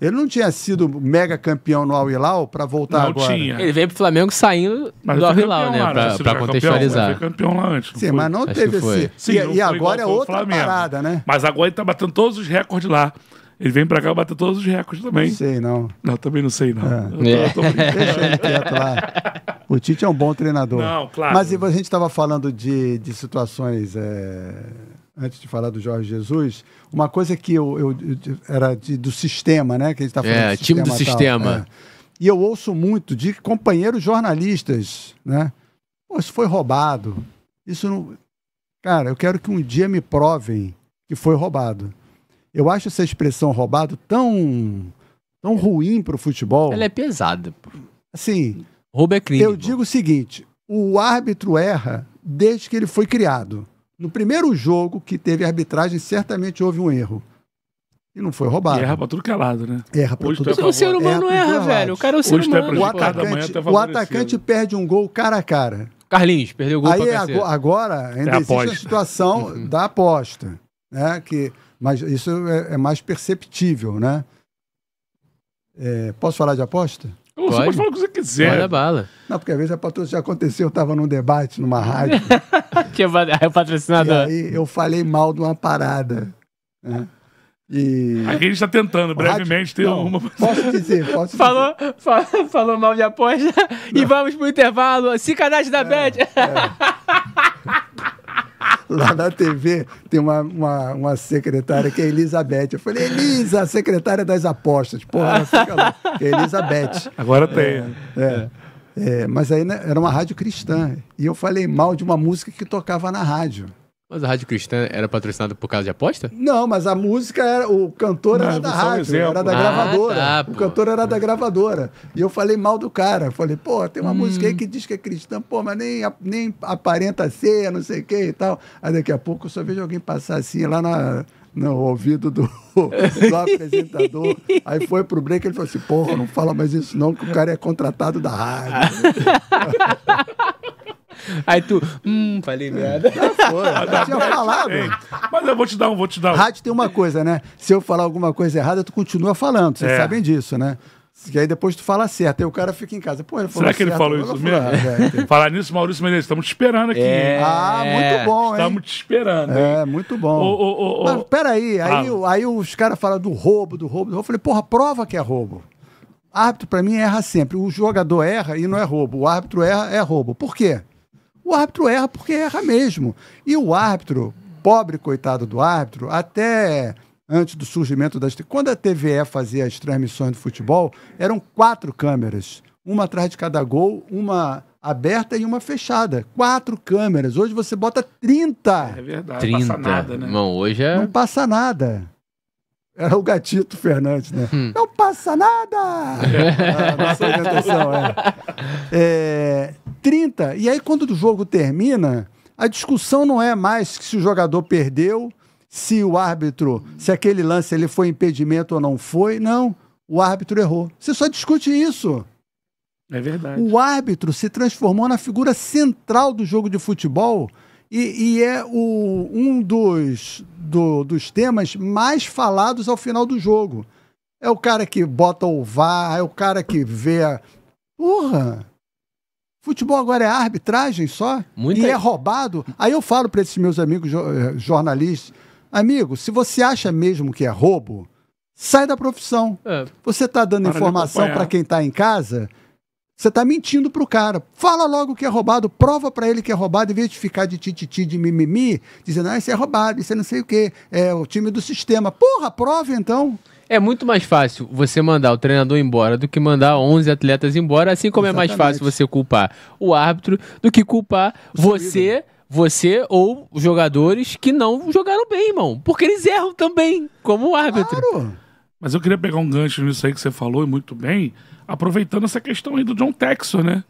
Ele não tinha sido mega campeão no Al-Hilal para voltar não agora. Tinha. Ele veio pro Flamengo saindo mas do Al-Hilal, né? Lá, pra, pra contextualizar. Ele foi campeão lá antes. Sim, foi. Mas não acho teve esse. Sim, e, e agora é outra parada, né? Mas agora ele tá batendo todos os recordes lá. Ele vem pra cá e bate todos os recordes também. Não sei, não. Não, também não sei, não. É. Eu, eu tô brincando. Deixa ele quieto lá. O Tite é um bom treinador. Não, claro. Mas a gente estava falando de, de situações... É... Antes de falar do Jorge Jesus, uma coisa que eu... eu, eu era de, do sistema, né? Que a gente tá falando é, do time sistema, do sistema. É. E eu ouço muito de companheiros jornalistas, né? Pô, isso foi roubado. Isso não... Cara, eu quero que um dia me provem que foi roubado. Eu acho essa expressão roubado tão, tão ruim para o futebol. Ela é pesada. Assim, roubo é crime. Eu digo o seguinte, o árbitro erra desde que ele foi criado. No primeiro jogo que teve arbitragem, certamente houve um erro. E não foi roubado. E erra pra tudo calado, né? Erra pra tudo calado. O ser humano erra, velho. O cara é o ser humano. O atacante, o atacante perde um gol cara a cara. Carlinhos, perdeu o gol pra cacete. Aí agora ainda existe a situação da aposta, né? Que... Mas isso é, é mais perceptível, né? É, posso falar de aposta? Pode. Você pode falar o que você quiser. Manda bala. Não, porque às vezes a patrocinação já aconteceu, eu estava num debate, numa rádio. Tinha é patrocinador. E aí eu falei mal de uma parada. Né? E... Aqui a gente está tentando, brevemente, rádio... ter não, uma... Posso dizer, posso falou, dizer. Fal falou mal de aposta não. E vamos pro intervalo. Se cadastre da é, Bet. É. Lá na T V tem uma, uma, uma secretária que é Elizabeth. Eu falei, Elisa, secretária das apostas. Porra, ela fica lá. Que é Elizabeth. Agora tem. É, é, é, mas aí né, era uma rádio cristã. E eu falei mal de uma música que tocava na rádio. Mas a rádio cristã era patrocinada por causa de aposta? Não, mas a música era... O cantor não, era da rádio, era da gravadora. Ah, tá, o cantor era da gravadora. E eu falei mal do cara. Falei, pô, tem uma hum. música aí que diz que é cristã, pô, mas nem, nem aparenta ser, não sei o que e tal. Aí daqui a pouco eu só vejo alguém passar assim lá na... No ouvido do, do apresentador. Aí foi pro break, ele falou assim, porra, não fala mais isso não, que o cara é contratado da rádio. Aí tu, hum, falei merda. Já foi, já já tinha falado. Ei, mas eu vou te dar um, vou te dar um. Rádio tem uma coisa, né? Se eu falar alguma coisa errada, tu continua falando, vocês é. sabem disso, né? E aí depois tu fala certo, aí o cara fica em casa. Pô, ele falou será que certo, ele falou isso mesmo? Falar, falar nisso, Maurício Menezes, estamos te esperando aqui. É, ah, muito bom, hein? Estamos te esperando. É, hein? Muito bom. Oh, oh, oh, mas peraí, ah. aí, aí os caras falam do roubo, do roubo, do roubo. Eu falei, porra, prova que é roubo. Árbitro, pra mim, erra sempre. O jogador erra e não é roubo. O árbitro erra, é roubo. Por quê? O árbitro erra porque erra mesmo. E o árbitro, pobre coitado do árbitro, até... Antes do surgimento das... Quando a T V E fazia as transmissões do futebol, eram quatro câmeras. Uma atrás de cada gol, uma aberta e uma fechada. Quatro câmeras. Hoje você bota trinta. É verdade. trinta. Não passa nada, né? Não, hoje é... Não passa nada. Era o Gatito Fernandes, né? Hum. Não passa nada! É. Nossa orientação, é. é... trinta. E aí, quando o jogo termina, a discussão não é mais que se o jogador perdeu... Se o árbitro, se aquele lance ele foi impedimento ou não foi, não, o árbitro errou. Você só discute isso. É verdade. O árbitro se transformou na figura central do jogo de futebol e, e é o, um dos, do, dos temas mais falados ao final do jogo. É o cara que bota o V A R, é o cara que vê a... Porra! Futebol agora é arbitragem só? Muita... E é roubado? Aí eu falo para esses meus amigos jornalistas, amigo, se você acha mesmo que é roubo, sai da profissão. É. Você está dando para informação para quem está em casa. Você tá mentindo pro cara. Fala logo que é roubado, prova pra ele que é roubado, em vez de ficar de tititi, de mimimi, dizendo, ah, isso é roubado, isso é não sei o quê, é o time do sistema. Porra, prova então. É muito mais fácil você mandar o treinador embora do que mandar onze atletas embora, assim como Exatamente. É mais fácil você culpar o árbitro do que culpar o você... Você ou jogadores que não jogaram bem, irmão. Porque eles erram também, como o árbitro. Claro. Mas eu queria pegar um gancho nisso aí que você falou, e muito bem, aproveitando essa questão aí do John Texton, né?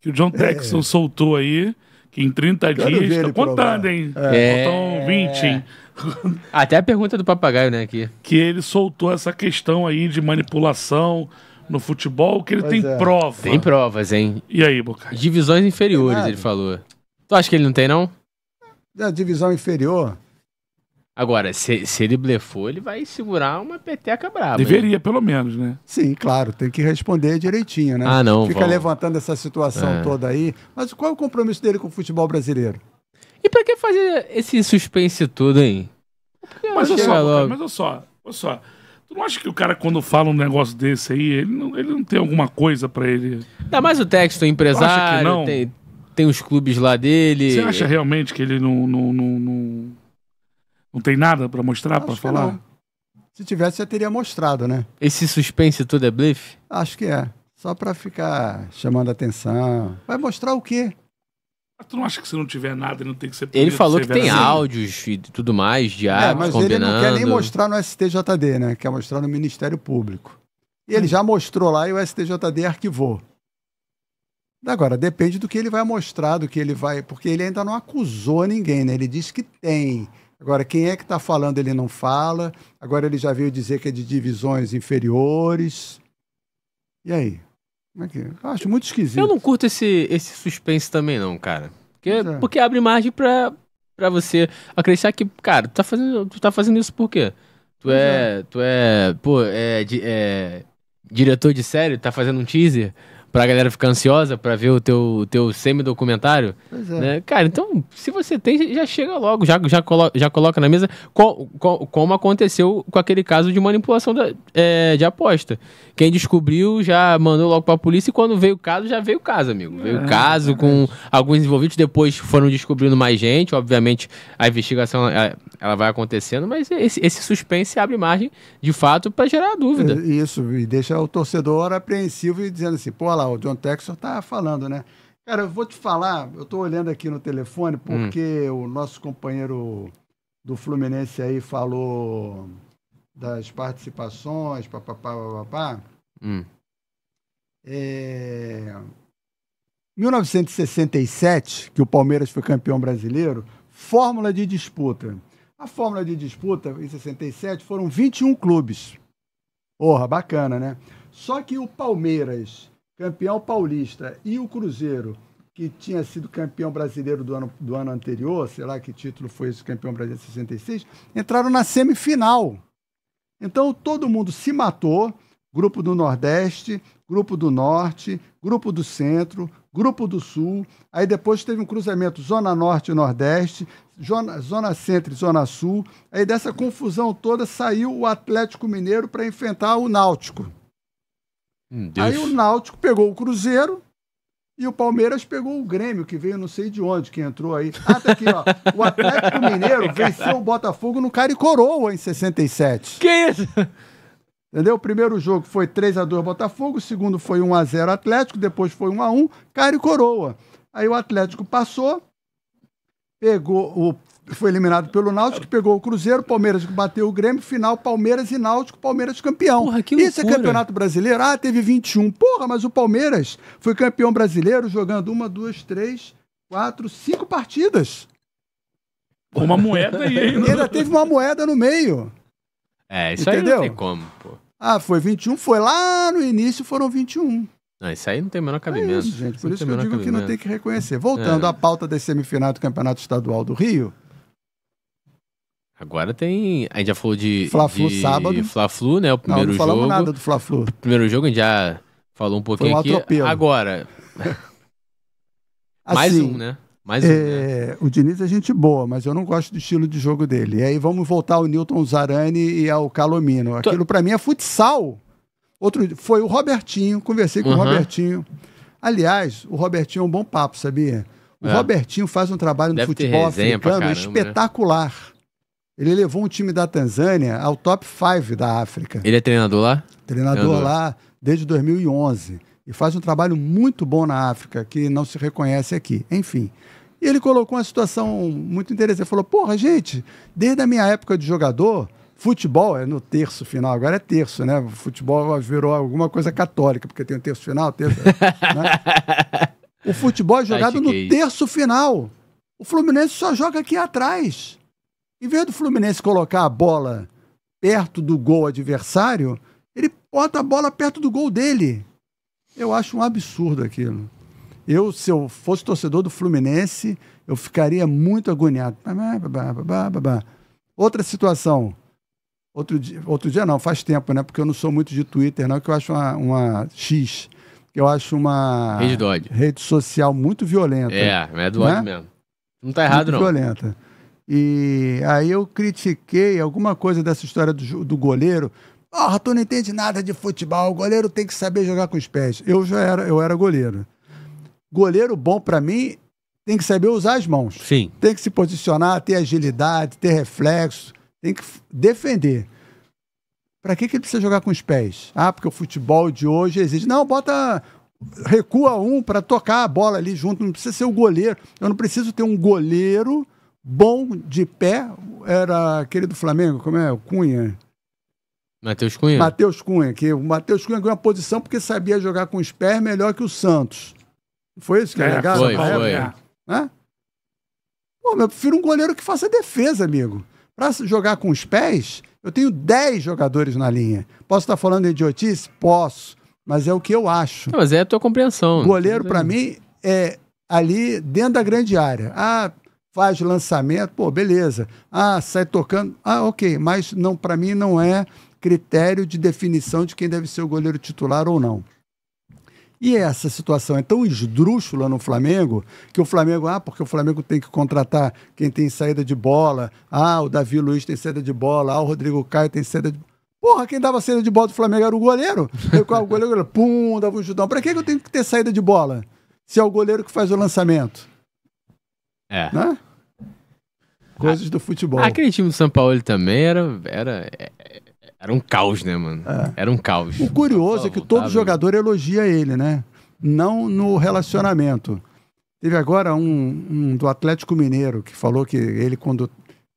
Que o John é. Texton soltou aí, que em trinta Quero dias... Tá contando, provar. Hein? É. Faltam vinte, hein? Até a pergunta do papagaio, né, aqui. Que ele soltou essa questão aí de manipulação... no futebol, que ele pois tem é. prova. Tem provas, hein? E aí, Bocaio? Divisões inferiores, ele falou. Tu acha que ele não tem, não? Da divisão inferior. Agora, se, se ele blefou, ele vai segurar uma peteca brava. Deveria, hein? Pelo menos, né? Sim, claro. Tem que responder direitinho, né? Ah, não. Fica vamos. levantando essa situação é. toda aí. Mas qual é o compromisso dele com o futebol brasileiro? E pra que fazer esse suspense todo, hein? Mas olha só, logo. mas olha só, olha só. Tu não acha que o cara, quando fala um negócio desse aí, ele não, ele não tem alguma coisa pra ele... Ainda mais o texto empresário, acha que não? Tem, tem os clubes lá dele... Você acha realmente que ele não, não, não, não, não tem nada pra mostrar, acho pra falar? Se tivesse, já teria mostrado, né? Esse suspense todo é blefe? Acho que é. Só pra ficar chamando atenção. Vai mostrar o quê? Tu não acha que se não tiver nada, ele não tem que ser... Ele falou que tem áudios e tudo mais, de áudios, é, mas ele não quer nem mostrar no S T J D, né? Quer mostrar no Ministério Público. E ele já mostrou lá e o S T J D arquivou. Agora, depende do que ele vai mostrar, do que ele vai... Porque ele ainda não acusou ninguém, né? Ele disse que tem. Agora, quem é que tá falando, ele não fala. Agora ele já veio dizer que é de divisões inferiores. E aí? Aqui. Acho muito esquisito. Eu não curto esse, esse suspense também não, cara. Porque, é. porque abre margem pra, pra você acreditar que, cara, tu tá fazendo, tu tá fazendo isso por quê? Tu é, é. Tu é, pô, é, é diretor de série, tá fazendo um teaser pra galera ficar ansiosa pra ver o teu, teu semi-documentário. Pois é. Né? Cara, então, se você tem, já chega logo, já, já, colo já coloca na mesa co co como aconteceu com aquele caso de manipulação da, é, de aposta. Quem descobriu já mandou logo pra polícia e quando veio o caso, já veio o caso, amigo. É, veio o caso é com alguns envolvidos, depois foram descobrindo mais gente, obviamente a investigação ela, ela vai acontecendo, mas esse, esse suspense abre margem, de fato, pra gerar dúvida. É, isso, e deixa o torcedor apreensivo e dizendo assim, pô, lá o John Texton tá falando, né? Cara, eu vou te falar, eu tô olhando aqui no telefone porque hum. o nosso companheiro do Fluminense aí falou das participações, papapá, papapá. Hum. É... mil novecentos e sessenta e sete, que o Palmeiras foi campeão brasileiro, fórmula de disputa. A fórmula de disputa, em sessenta e sete, foram vinte e um clubes. Porra, bacana, né? Só que o Palmeiras... campeão paulista e o Cruzeiro, que tinha sido campeão brasileiro do ano, do ano anterior, sei lá que título foi esse, campeão brasileiro de sessenta e seis, entraram na semifinal. Então todo mundo se matou, grupo do Nordeste, grupo do Norte, grupo do Centro, grupo do Sul, aí depois teve um cruzamento Zona Norte e Nordeste, Zona, Zona Centro e Zona Sul, aí dessa confusão toda saiu o Atlético Mineiro para enfrentar o Náutico. Deus. Aí o Náutico pegou o Cruzeiro e o Palmeiras pegou o Grêmio, que veio não sei de onde, que entrou aí. Ah, tá aqui, ó. O Atlético Mineiro venceu o Botafogo no Caricoroa em sessenta e sete. Que isso? Entendeu? O primeiro jogo foi três a dois Botafogo, o segundo foi um a zero Atlético, depois foi um a um Caricoroa. Aí o Atlético passou, pegou o... foi eliminado pelo Náutico, que pegou o Cruzeiro, Palmeiras que bateu o Grêmio, final Palmeiras e Náutico, Palmeiras campeão. Porra, que loucura. Isso é campeonato brasileiro? Ah, teve vinte e um. Porra, mas o Palmeiras foi campeão brasileiro jogando uma, duas, três, quatro, cinco partidas. Uma moeda aí. Ainda. ainda teve uma moeda no meio. É, isso Entendeu? Aí não tem como, pô. Ah, foi vinte e um, foi lá no início, foram vinte e um. Não, isso aí não tem o menor cabimento. É isso, gente, por isso, isso que eu digo cabimento. Que não tem que reconhecer. Voltando é. à pauta da semifinal do Campeonato Estadual do Rio... Agora tem... A gente já falou de... Fla-Flu sábado. Fla-Flu, né? O primeiro não, não falamos jogo. Nada do Fla-Flu. Primeiro jogo a gente já falou um pouquinho um aqui. Atropelo. Agora... assim, mais um, né? Mais um, é... né? O Diniz é gente boa, mas eu não gosto do estilo de jogo dele. E aí vamos voltar ao Newton Zarani e ao Calomino. Aquilo pra mim é futsal. Outro... Foi o Robertinho, conversei com uhum. o Robertinho... Aliás, o Robertinho é um bom papo, sabia? O é. Robertinho faz um trabalho no Deve futebol africano caramba, espetacular. Né? Ele levou um time da Tanzânia ao top cinco da África. Ele é treinador lá? Treinador, treinador lá desde dois mil e onze. E faz um trabalho muito bom na África, que não se reconhece aqui. Enfim. E ele colocou uma situação muito interessante. Ele falou, porra, gente, desde a minha época de jogador, futebol é no terço final, agora é terço, né? Futebol virou alguma coisa católica, porque tem o terço final, terço... né? O futebol é jogado no terço final. O Fluminense só joga aqui atrás. Em vez do Fluminense colocar a bola perto do gol adversário, ele bota a bola perto do gol dele. Eu acho um absurdo aquilo. Eu, se eu fosse torcedor do Fluminense, eu ficaria muito agoniado. Outra situação. Outro dia, outro dia não, faz tempo, né? Porque eu não sou muito de Twitter, não, que eu acho uma, uma X. Que eu acho uma rede, do ódio. rede social muito violenta. É, é do ódio, né? Mesmo. Não tá errado, muito não. violenta. E aí eu critiquei alguma coisa dessa história do, do goleiro. Porra, tu não entende nada de futebol, o goleiro tem que saber jogar com os pés. Eu já era, eu era goleiro. Goleiro bom, para mim, tem que saber usar as mãos. Sim. Tem que se posicionar, ter agilidade, ter reflexo, tem que defender. Para que, que ele precisa jogar com os pés? Ah, porque o futebol de hoje exige. Não, bota, recua um para tocar a bola ali junto. Não precisa ser o goleiro. Eu não preciso ter um goleiro bom de pé. Era aquele do Flamengo, como é? O Cunha. Matheus Cunha? Matheus Cunha. Que o Matheus Cunha ganhou a posição porque sabia jogar com os pés melhor que o Santos. Foi isso que é, é legal? Foi, foi. Né? Pô, eu prefiro um goleiro que faça defesa, amigo. Para jogar com os pés... Eu tenho dez jogadores na linha. Posso estar falando de idiotice? Posso. Mas é o que eu acho. Não, mas é a tua compreensão. Goleiro, para mim, é ali dentro da grande área. Ah, faz lançamento, pô, beleza. Ah, sai tocando. Ah, ok. Mas não, para mim não é critério de definição de quem deve ser o goleiro titular ou não. E essa situação é tão esdrúxula no Flamengo, que o Flamengo, ah, porque o Flamengo tem que contratar quem tem saída de bola, ah, o Davi Luiz tem saída de bola, ah, o Rodrigo Caio tem saída de bola. Porra, quem dava saída de bola do Flamengo era o goleiro. Eu, o goleiro, pum, dava um judão. Pra que eu tenho que ter saída de bola? Se é o goleiro que faz o lançamento. É. Né? Coisas a, do futebol. Aquele time do São Paulo também era... era é... Era um caos, né, mano? É. Era um caos. O curioso é que todo jogador elogia ele, né? Não no relacionamento. Teve agora um, um do Atlético Mineiro que falou que ele quando...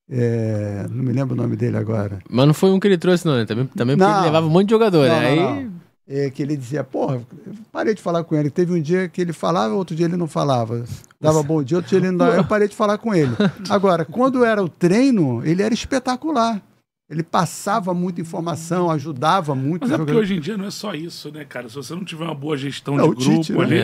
É, não me lembro o nome dele agora. Mas não foi um que ele trouxe, não, né? Também, também não, porque ele levava um monte de jogador, não, né? Não, não. Aí... É, que ele dizia, porra, eu parei de falar com ele. Teve um dia que ele falava, outro dia ele não falava. Dava bom dia, outro dia ele não dava. Eu parei de falar com ele. Agora, quando era o treino, ele era espetacular. Ele passava muita informação, ajudava muito. Mas é porque hoje em dia não é só isso, né, cara? Se você não tiver uma boa gestão de grupo ali,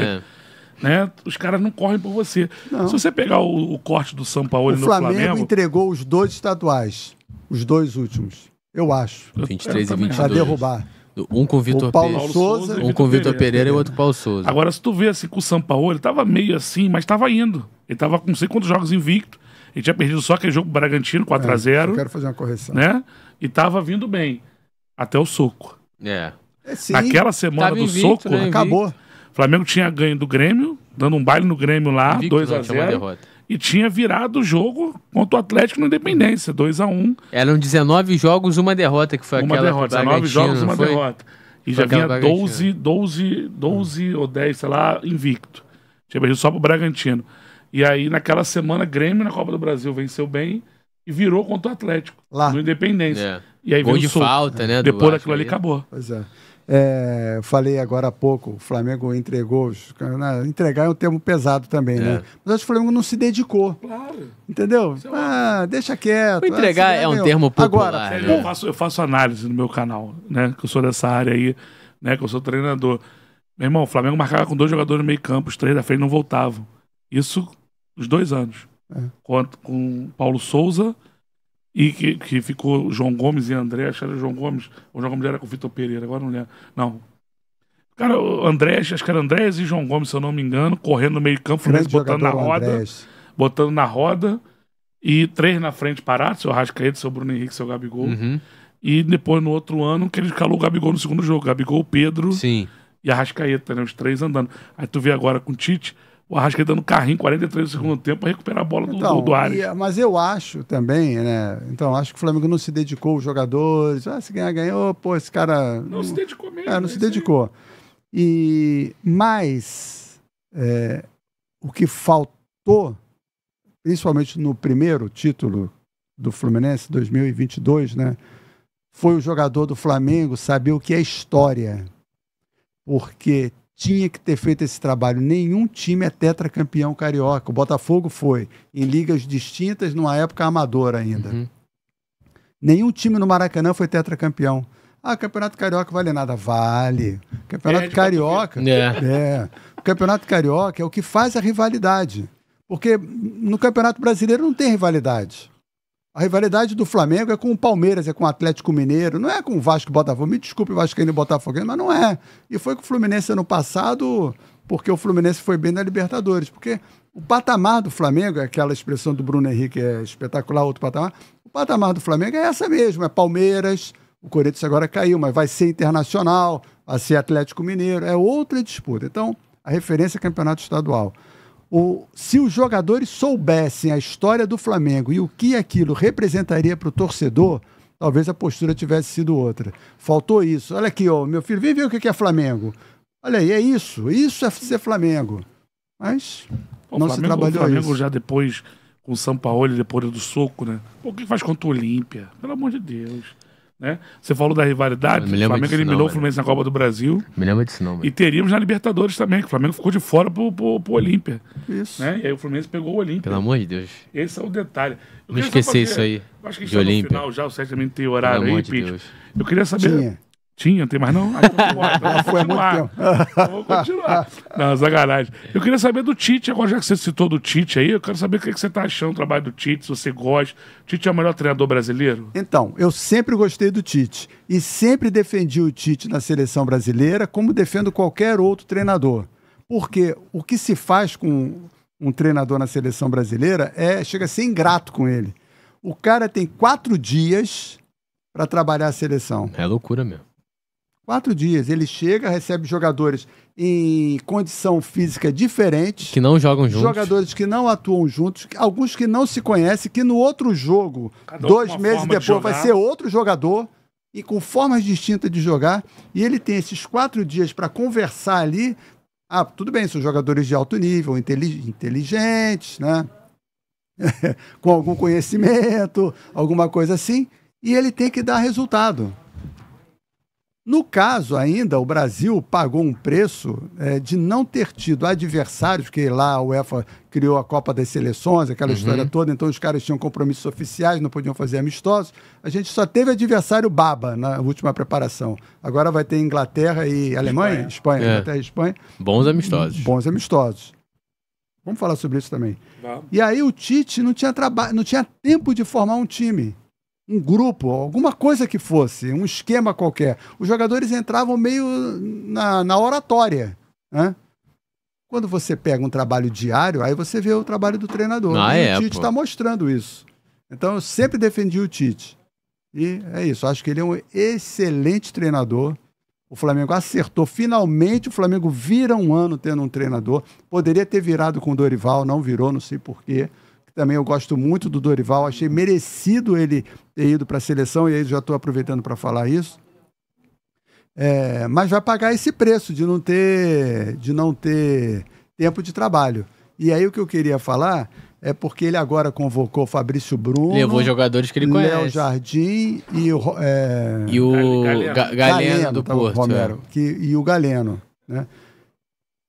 né, os caras não correm por você. Não. Se você pegar o, o corte do Sampaoli no Flamengo... O Flamengo entregou os dois estaduais, os dois últimos, eu acho. vinte e três e vinte e dois. Para derrubar. Um com o Vitor Souza, um com o Vitor Pereira e o outro com o Paulo Souza. Agora, se tu vê assim, com o Sampaoli, ele tava meio assim, mas tava indo. Ele tava com não sei quantos jogos invicto. Ele tinha perdido só aquele jogo do Bragantino, quatro a zero. É, eu quero fazer uma correção. Né? E tava vindo bem. Até o soco. É. é Naquela semana tava do invicto, soco, né? Acabou. O Flamengo tinha ganho do Grêmio, dando um baile no Grêmio lá, dois a zero. E tinha virado o jogo contra o Atlético no Independência, dois a um. Eram dezenove jogos, uma derrota, que foi uma aquela derrota, dezenove jogos, uma foi? derrota. E foi já vinha doze, doze, doze hum. ou dez, sei lá, invicto. Tinha perdido só pro Bragantino. E aí, naquela semana, Grêmio na Copa do Brasil venceu bem e virou contra o Atlético, lá no Independência. É. E aí, gol de falta, né? Depois daquilo ali, acabou. Pois é. É, eu falei agora há pouco, o Flamengo entregou... Entregar é um termo pesado também, é. né? Mas acho que o Flamengo não se dedicou. Claro. Entendeu? Ah, deixa quieto. O entregar ah, é um meu. termo popular. Agora, né? eu, faço, eu faço análise no meu canal, né? Que eu sou dessa área aí, né? Que eu sou treinador. Meu irmão, o Flamengo marcava com dois jogadores no meio campo, os três da frente não voltavam. Isso... Os dois anos. É. Com, com Paulo Souza e que, que ficou João Gomes e André. Acho que era João Gomes. O João Gomes era com o Vitor Pereira, agora não lembro. Não. Cara, o André, acho que era André e João Gomes, se eu não me engano, correndo no meio-campo, botando na roda. Andrés. Botando na roda. E três na frente parados, seu Arrascaeta, seu Bruno Henrique, seu Gabigol. Uhum. E depois, no outro ano, que ele calou o Gabigol no segundo jogo. Gabigol, Pedro. Sim. e Arrascaeta, né? Os três andando. Aí tu vê agora com o Tite, o Arrascaeta dando carrinho, quarenta e três do segundo tempo, para recuperar a bola do, então, do, do Ares. Mas eu acho também, né? Então, acho que o Flamengo não se dedicou aos jogadores. Ah, se ganhar, ganhou, pô, esse cara... Não se dedicou mesmo. É, não se dedicou. E... Mas, é, o que faltou, principalmente no primeiro título do Fluminense, dois mil e vinte e dois, né? Foi o jogador do Flamengo saber o que é história. Porque tinha que ter feito esse trabalho. Nenhum time é tetracampeão carioca. O Botafogo foi em ligas distintas, numa época amadora ainda. Uhum. Nenhum time no Maracanã foi tetracampeão. Ah, Campeonato Carioca vale nada. Vale. Campeonato é, Carioca... É. É. O Campeonato Carioca é o que faz a rivalidade. Porque no Campeonato Brasileiro não tem rivalidade. A rivalidade do Flamengo é com o Palmeiras, é com o Atlético Mineiro, não é com o Vasco e o Botafogo. Me desculpe o Vascaíno e o Botafogo, mas não é. E foi com o Fluminense ano passado, porque o Fluminense foi bem na Libertadores. Porque o patamar do Flamengo, aquela expressão do Bruno Henrique é espetacular, outro patamar, o patamar do Flamengo é essa mesmo, é Palmeiras, o Corinthians agora caiu, mas vai ser Internacional, vai ser Atlético Mineiro, é outra disputa. Então, a referência é campeonato estadual. O, se os jogadores soubessem a história do Flamengo e o que aquilo representaria para o torcedor, talvez a postura tivesse sido outra. Faltou isso. Olha aqui, ó, meu filho, vem ver o que é Flamengo. Olha aí, é isso. Isso é ser Flamengo. Mas Bom, não Flamengo, se trabalhou isso. O Flamengo isso. já depois, com o Sampaoli, depois do soco, né? O que faz contra o Olímpia? Pelo amor de Deus. Né? Você falou da rivalidade, o Flamengo eliminou não, o Fluminense na Copa do Brasil. Me lembro disso não, mano. E teríamos na Libertadores também, que o Flamengo ficou de fora pro, pro, pro Olímpia. Isso. Né? E aí o Fluminense pegou o Olímpia. Pelo amor de Deus. Esse é o detalhe. Eu não esquecer fazer... isso aí. Eu acho que de Olímpia. No final já, o Sérgio também tem horário aí, Pete. Eu queria saber. Tinha. Tinha, tem mais não? Ah, então foi muito tempo. Então vou continuar. Não, sacanagem. Eu queria saber do Tite, agora já que você citou do Tite aí, eu quero saber o que você está achando do trabalho do Tite, se você gosta. O Tite é o melhor treinador brasileiro? Então, eu sempre gostei do Tite e sempre defendi o Tite na seleção brasileira, como defendo qualquer outro treinador. Porque o que se faz com um treinador na seleção brasileira é, chega a ser ingrato com ele. O cara tem quatro dias para trabalhar a seleção. É loucura mesmo. Quatro dias. Ele chega, recebe jogadores em condição física diferente. Que não jogam juntos. Jogadores que não atuam juntos. Alguns que não se conhecem, que no outro jogo, Cada dois meses depois, de vai ser outro jogador. E com formas distintas de jogar. E ele tem esses quatro dias para conversar ali. Ah, tudo bem, são jogadores de alto nível, inteligentes, né? Com algum conhecimento, alguma coisa assim. E ele tem que dar resultado. No caso ainda, o Brasil pagou um preço é, de não ter tido adversários, porque lá a UEFA criou a Copa das Seleções, aquela uhum. história toda, então os caras tinham compromissos oficiais, não podiam fazer amistosos. A gente só teve adversário baba na última preparação. Agora vai ter Inglaterra e Alemanha, Espanha, Espanha é. Inglaterra e Espanha. Bons amistosos. Bons amistosos. Vamos falar sobre isso também. Não. E aí o Tite não tinha, traba... não tinha tempo de formar um time. Um grupo, alguma coisa que fosse, um esquema qualquer. Os jogadores entravam meio na, na oratória. Né? Quando você pega um trabalho diário, aí você vê o trabalho do treinador. Ah, é, o Tite está mostrando isso. Então, eu sempre defendi o Tite. E é isso, acho que ele é um excelente treinador. O Flamengo acertou. Finalmente, o Flamengo vira um ano tendo um treinador. Poderia ter virado com o Dorival, não virou, não sei porquê. Também eu gosto muito do Dorival, achei merecido ele ter ido para a seleção, e aí já estou aproveitando para falar isso. É, mas vai pagar esse preço de não ter, de não ter tempo de trabalho. E aí o que eu queria falar é porque ele agora convocou Fabrício Bruno. Levou jogadores que ele conhece. Léo Jardim e o... É, e o Galeno, Galeno, Galeno do tá, Porto. Romero, é. que, e o Galeno, né?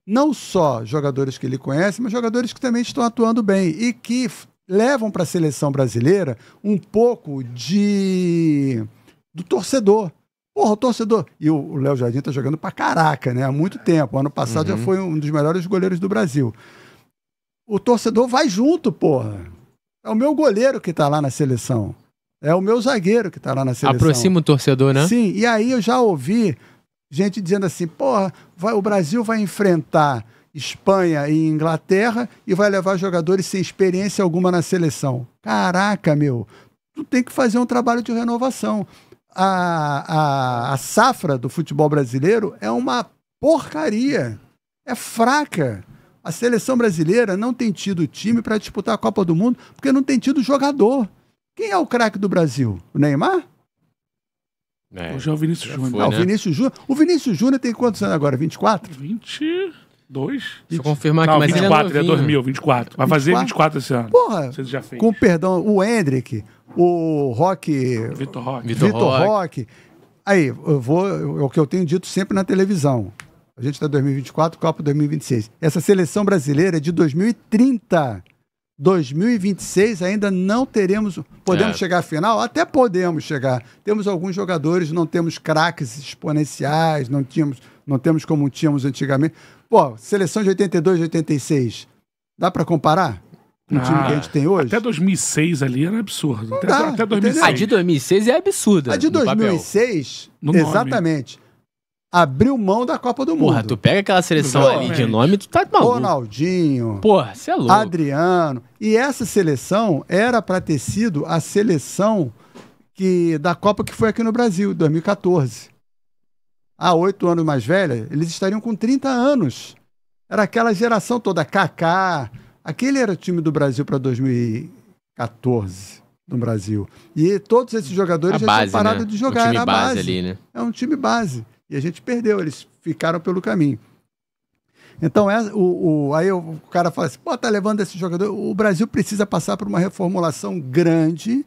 Não só jogadores que ele conhece, mas jogadores que também estão atuando bem e que levam para a seleção brasileira um pouco de do torcedor. Porra, o torcedor... E o Léo Jardim está jogando para caraca, né? Há muito tempo. Ano passado uhum. já foi um dos melhores goleiros do Brasil. O torcedor vai junto, porra. É o meu goleiro que está lá na seleção. É o meu zagueiro que está lá na seleção. Aproxima o torcedor, né? Sim, e aí eu já ouvi... gente dizendo assim, porra, vai, o Brasil vai enfrentar Espanha e Inglaterra e vai levar jogadores sem experiência alguma na seleção. Caraca, meu, tu tem que fazer um trabalho de renovação. A, a, a safra do futebol brasileiro é uma porcaria, é fraca. A seleção brasileira não tem tido time para disputar a Copa do Mundo porque não tem tido jogador. Quem é o craque do Brasil? O Neymar? É, hoje é o Vinícius Júnior. Foi, ah, né? O Vinícius Júnior. O Vinícius Júnior tem quantos anos agora? vinte e quatro? vinte e dois. Deixa eu confirmar aqui, mas vinte e quatro, ele é novinho. É dois mil, vinte e quatro. Vai fazer vinte e quatro esse ano. Porra, já fez. Com perdão, o Endrick, o Roque... Vitor Roque. Vitor Roque. Roque. Aí, eu vou, é o que eu tenho dito sempre na televisão. A gente está em dois mil e vinte e quatro, Copa dois mil e vinte e seis. Essa seleção brasileira é de dois mil e trinta. dois mil e vinte e seis ainda não teremos... Podemos é. chegar à final? Até podemos chegar. Temos alguns jogadores, não temos craques exponenciais, não tínhamos, não temos como tínhamos antigamente. Pô, seleção de oitenta e dois, oitenta e seis, dá para comparar? O time ah, que a gente tem hoje? Até dois mil e seis ali era absurdo. Até, dá, até dois mil e seis. A de dois mil e seis é absurda. A de dois mil e seis, no exatamente, abriu mão da Copa do Mundo. Porra, tu pega aquela seleção exatamente. ali de nome, tu tá maluco. Ronaldinho. Porra, você é louco. Adriano. E essa seleção era pra ter sido a seleção que, da Copa que foi aqui no Brasil, dois mil e quatorze. Há oito anos mais velha, eles estariam com trinta anos. Era aquela geração toda, Kaká... Aquele era o time do Brasil para dois mil e quatorze, no Brasil. E todos esses jogadores já tinham parado de jogar, era a base ali, né? É um time base. E a gente perdeu, eles ficaram pelo caminho. Então, é, o, o, aí o cara fala assim, pô, tá levando esse jogador... O Brasil precisa passar por uma reformulação grande,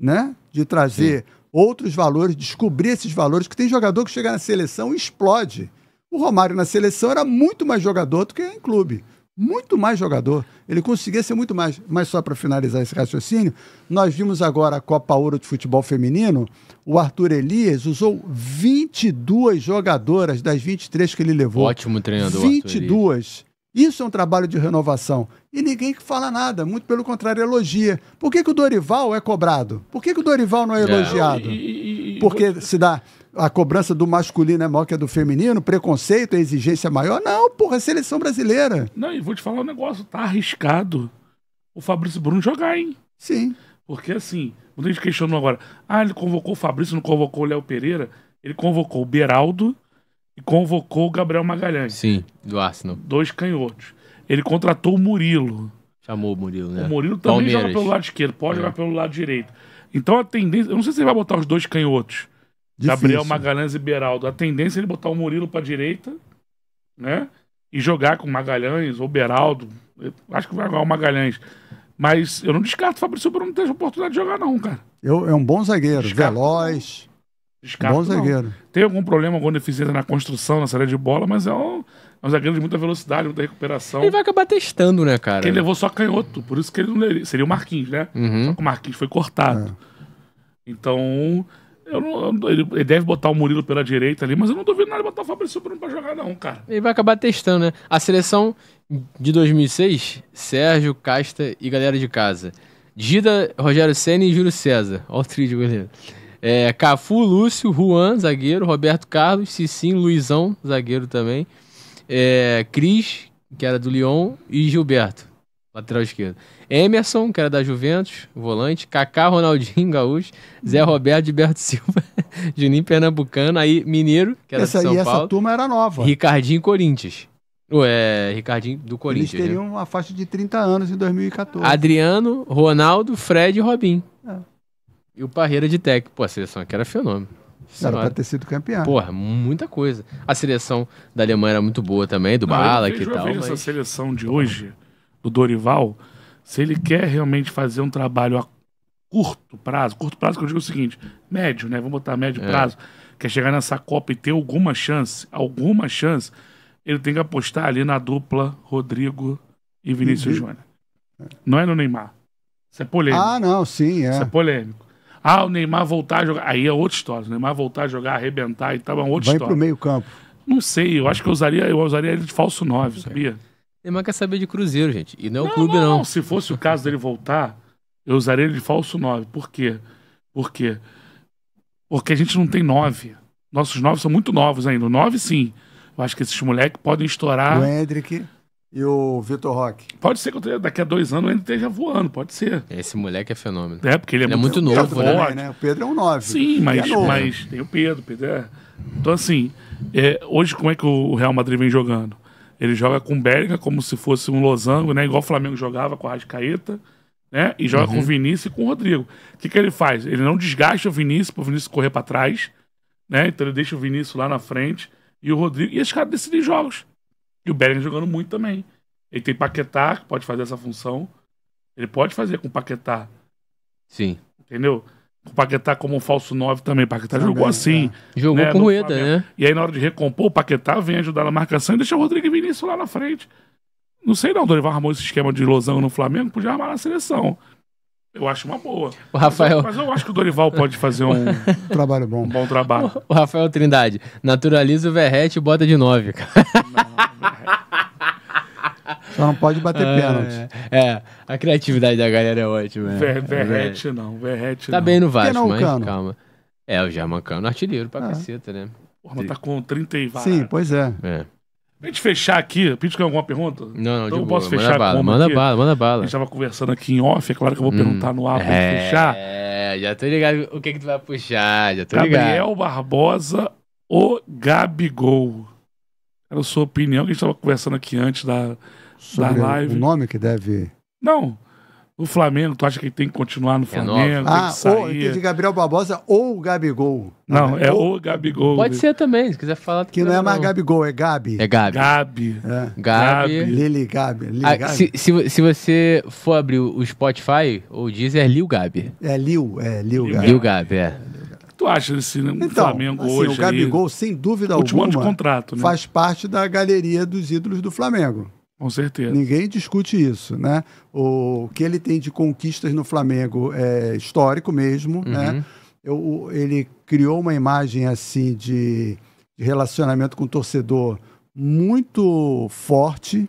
né? De trazer Sim. outros valores, descobrir esses valores, que tem jogador que chega na seleção e explode. O Romário na seleção era muito mais jogador do que em clube. Muito mais jogador, ele conseguia ser muito mais. Mas só para finalizar esse raciocínio, nós vimos agora a Copa Ouro de futebol feminino, o Arthur Elias usou vinte e duas jogadoras das vinte e três que ele levou. Ótimo treinador, vinte e duas. Isso é um trabalho de renovação. E ninguém que fala nada, muito pelo contrário, elogia. Por que que o Dorival é cobrado? Por que que o Dorival não é elogiado? Porque se dá... A cobrança do masculino é maior que a do feminino? Preconceito, a exigência maior? Não, porra, é seleção brasileira. Não, e vou te falar um negócio, tá arriscado o Fabrício Bruno jogar, hein? Sim. Porque assim, quando a gente questionou agora, ah, ele convocou o Fabrício, não convocou o Léo Pereira, ele convocou o Beraldo e convocou o Gabriel Magalhães. Sim, do Arsenal. Dois canhotos. Ele contratou o Murilo. Chamou o Murilo, né? O Murilo também Palmeiras. Joga pelo lado esquerdo, pode é. jogar pelo lado direito. Então a tendência, eu não sei se ele vai botar os dois canhotos, Difícil. Gabriel Magalhães e Beraldo. A tendência é ele botar o Murilo pra direita, né? E jogar com Magalhães ou Beraldo. Eu acho que vai jogar o Magalhães. Mas eu não descarto o Fabrício Bruno não ter a oportunidade de jogar, não, cara. Eu, é um bom zagueiro, descarto. veloz. Descarto, bom não. zagueiro. Tem algum problema, alguma deficiência na construção, na saída de bola, mas é um, é um zagueiro de muita velocidade, muita recuperação. Ele vai acabar testando, né, cara? Porque ele levou só canhoto, por isso que ele não leria. Seria o Marquinhos, né? Uhum. Só que o Marquinhos foi cortado. É. Então... Eu não, ele deve botar o Murilo pela direita ali, mas eu não duvido nada de botar o Fabrício Bruno pra jogar não, cara. Ele vai acabar testando, né? A seleção de dois mil e seis, Sérgio, Casta e galera de casa. Dida, Rogério Ceni e Júlio César. Olha o trio de goleiro. É, Cafu, Lúcio, Juan, zagueiro, Roberto Carlos, Cicinho, Luizão, zagueiro também. É, Cris, que era do Lyon, e Gilberto, lateral esquerdo. Emerson, que era da Juventus, volante. Kaká, Ronaldinho, Gaúcho. Zé Roberto, Gilberto Silva. Juninho Pernambucano. Aí Mineiro, que era essa, de São e Paulo. Essa turma era nova. Ricardinho, Corinthians. Ué, Ricardinho do Corinthians. Eles teriam né? uma faixa de trinta anos em dois mil e quatorze. Adriano, Ronaldo, Fred e Robinho. É. E o Parreira de técnico. Pô, a seleção aqui era fenômeno. Era pra ter sido campeão. Porra, muita coisa. A seleção da Alemanha era muito boa também, do Bala que tal. Mas... essa seleção de hoje... do Dorival, se ele quer realmente fazer um trabalho a curto prazo, curto prazo que eu digo o seguinte, médio, né? Vamos botar médio é. prazo, quer chegar nessa Copa e ter alguma chance, alguma chance, ele tem que apostar ali na dupla Rodrigo e Vinícius uhum. Júnior. Não é no Neymar. Isso é polêmico. Ah, não, sim, é. Isso é polêmico. Ah, o Neymar voltar a jogar, aí é outra história. O Neymar voltar a jogar, arrebentar e tal, é outra Vai história. Vai pro meio campo. Não sei, eu acho que eu usaria, eu usaria ele de falso nove, sabia? Neymar quer saber de Cruzeiro, gente. E não é o clube, não. Não, se fosse o caso dele voltar, eu usaria ele de falso nove. Por quê? Por quê? Porque a gente não tem nove. Nossos nove são muito novos ainda. nove, sim. Eu acho que esses moleques podem estourar... O Endrick e o Vitor Roque. Pode ser que daqui a dois anos ele esteja voando, pode ser. Esse moleque é fenômeno. É, porque ele é, ele muito, é muito novo. Pedro, né? O Pedro é um nove. Sim, mas, é mas tem o Pedro. Pedro é... Então, assim... É, hoje, como é que o Real Madrid vem jogando? Ele joga com o Berga como se fosse um losango, né? Igual o Flamengo jogava com a Arrascaeta, né? E joga uhum. com o Vinícius e com o Rodrigo. O que, que ele faz? Ele não desgasta o Vinícius para o Vinícius correr para trás, né? Então ele deixa o Vinícius lá na frente e o Rodrigo. E esses caras decidem jogos. E o Berga jogando muito também. Ele tem Paquetá, que pode fazer essa função. Ele pode fazer com o Paquetá. Sim. Entendeu? O Paquetá como um falso nove também. O Paquetá também jogou assim. Tá. Jogou né, com Rueda, né? E aí na hora de recompor, o Paquetá vem ajudar na marcação e deixa o Rodrigo e Vinícius lá na frente. Não sei não, o Dorival armou esse esquema de losango no Flamengo, podia armar na seleção. Eu acho uma boa. O Rafael... Mas eu acho que o Dorival pode fazer um, um trabalho bom. Um bom trabalho. O Rafael Trindade, naturaliza o Verrete e bota de nove. Só não pode bater ah, pênalti. É. é, a criatividade da galera é ótima. Ver, Verrete é. não, Verrete tá não. Tá bem no Vasco, mas calma. É, o Germancano, artilheiro pra é. caceta, né? Porra, tá com trinta e vários. Sim, pois é. é. Pra gente fechar aqui, Pito, tem alguma pergunta? Não, não, então eu boa. posso fechar manda com uma Manda aqui. bala, manda bala. A gente tava conversando aqui em off, é claro que eu vou hum, perguntar no ar pra é, gente fechar. É, já tô ligado o que que tu vai puxar, já tô Gabriel ligado. Gabriel Barbosa ou Gabigol? Era a sua opinião, que a gente tava conversando aqui antes da... Sobre da live. O nome que deve... Não. O Flamengo, tu acha que ele tem que continuar no Flamengo? É ah, ou de Gabriel Barbosa ou Gabigol. Não, é ou Gabigol. Pode ser também, se quiser falar... Que não é mais Gabigol, é Gabi. É Gabi. Gabi. É. Gabi. Lili Gabi. Lili ah, Gabi. Se, se, se você for abrir o Spotify, ou Deezer, é Lil Gabi. É Lil, é Lil Gabi. Lil Gabi, é. Tu acha desse então, Flamengo assim, hoje? O Gabigol, aí, sem dúvida alguma, de contrato, né? Faz parte da galeria dos ídolos do Flamengo. Com certeza. Ninguém discute isso, né? O que ele tem de conquistas no Flamengo é histórico mesmo, uhum. né? Eu, ele criou uma imagem, assim, de, de relacionamento com o torcedor muito forte.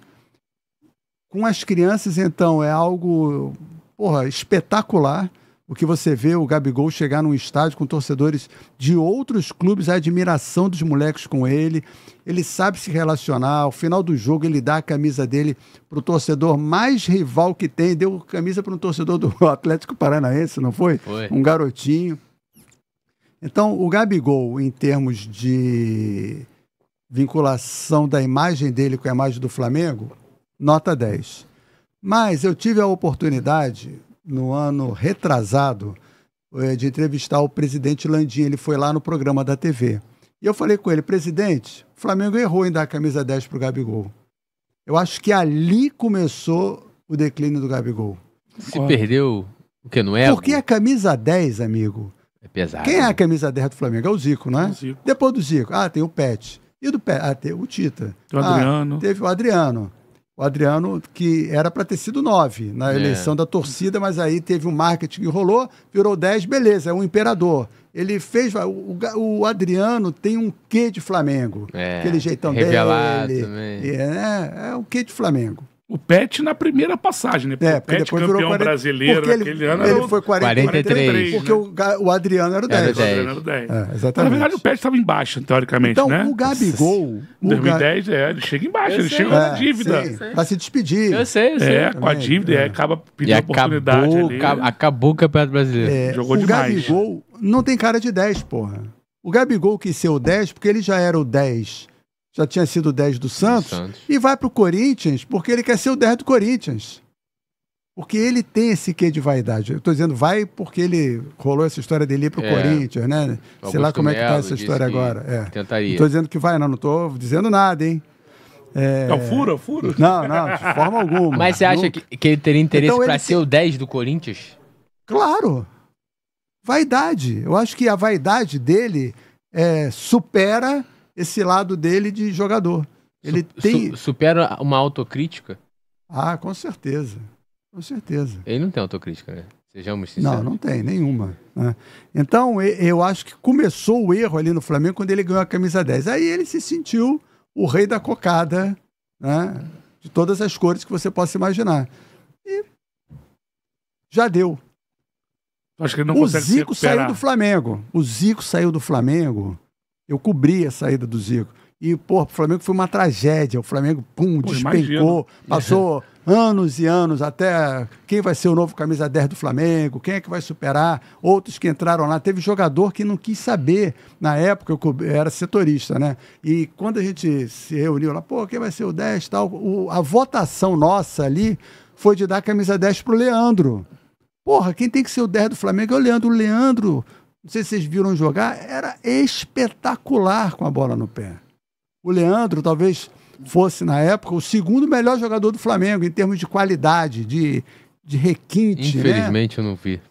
Com as crianças, então, é algo, porra, espetacular. O que você vê o Gabigol chegar num estádio com torcedores de outros clubes, a admiração dos moleques com ele, ele sabe se relacionar, ao final do jogo ele dá a camisa dele para o torcedor mais rival que tem, deu camisa para um torcedor do Atlético Paranaense, não foi? Foi. Um garotinho. Então, o Gabigol, em termos de vinculação da imagem dele com a imagem do Flamengo, nota dez. Mas eu tive a oportunidade... no ano retrasado, de entrevistar o presidente Landim. Ele foi lá no programa da T V. E eu falei com ele, presidente, o Flamengo errou em dar a camisa dez para o Gabigol. Eu acho que ali começou o declínio do Gabigol. Se Olha. perdeu, o que não é? Porque a camisa dez, amigo... É pesado. Quem é a camisa dez do Flamengo? É o Zico, não é? O Zico. Depois do Zico. Ah, tem o Pet. E do Pet? Ah, tem o Tita. O ah, Adriano. Teve o Adriano. O Adriano, que era para ter sido nove na eleição é. da torcida, mas aí teve um marketing que rolou, virou dez, beleza, é um imperador. Ele fez... O, o Adriano tem um quê de Flamengo. É, aquele jeitão revelado dele. Também. É, é um quê de Flamengo. O Pet na primeira passagem, né? É, o Pet depois campeão virou quarenta, brasileiro ele, naquele ano. Ele foi quarenta, quarenta e três. Porque né? o, o Adriano era o dez. Era o dez. É, exatamente. Na verdade, o Pet estava embaixo, teoricamente, então, né? Então, o Gabigol... Em dois mil e dez, é, ele chega embaixo, eu ele sei. chega na é, dívida. Para se despedir. Eu sei, eu sei. É, com a dívida, é. acaba pedindo oportunidade acabou, ali. Ca, acabou o Campeonato Brasileiro. É, Jogou o demais. O Gabigol não tem cara de dez, porra. O Gabigol quis ser o dez porque ele já era o dez... Já tinha sido o dez do Santos, Santos. E vai para o Corinthians porque ele quer ser o dez do Corinthians. Porque ele tem esse quê de vaidade. Eu estou dizendo vai porque ele rolou essa história dele ir para o é. Corinthians, né? Augusto Sei lá como Melo é que está essa história agora. É. Tentaria. Não estou dizendo que vai, não. Não estou dizendo nada, hein? É o furo, furo? Não, não, de forma alguma. Mas você acha que, que ele teria interesse então para ser se... o dez do Corinthians? Claro. Vaidade. Eu acho que a vaidade dele é, supera... esse lado dele de jogador. Ele su tem... su supera uma autocrítica? Ah, com certeza. Com certeza. Ele não tem autocrítica, né? Sejamos sinceros. Não, não tem nenhuma. Né? Então, eu acho que começou o erro ali no Flamengo quando ele ganhou a camisa dez. Aí ele se sentiu o rei da cocada, né? De todas as cores que você possa imaginar. E já deu. Acho que ele não o consegue Zico saiu do Flamengo. O Zico saiu do Flamengo... Eu cobri a saída do Zico. E, pô, o Flamengo foi uma tragédia. O Flamengo, pum, pô, despencou. Imagino. Passou é. anos e anos até quem vai ser o novo camisa dez do Flamengo, quem é que vai superar. Outros que entraram lá. Teve jogador que não quis saber. Na época, eu era setorista, né? E quando a gente se reuniu lá, pô, quem vai ser o dez e tal, o, a votação nossa ali foi de dar a camisa dez pro Leandro. Porra, quem tem que ser o dez do Flamengo é o Leandro. O Leandro, não sei se vocês viram jogar, era espetacular com a bola no pé. O Leandro talvez fosse, na época, o segundo melhor jogador do Flamengo, em termos de qualidade, de, de requinte. Infelizmente, né? Eu não vi.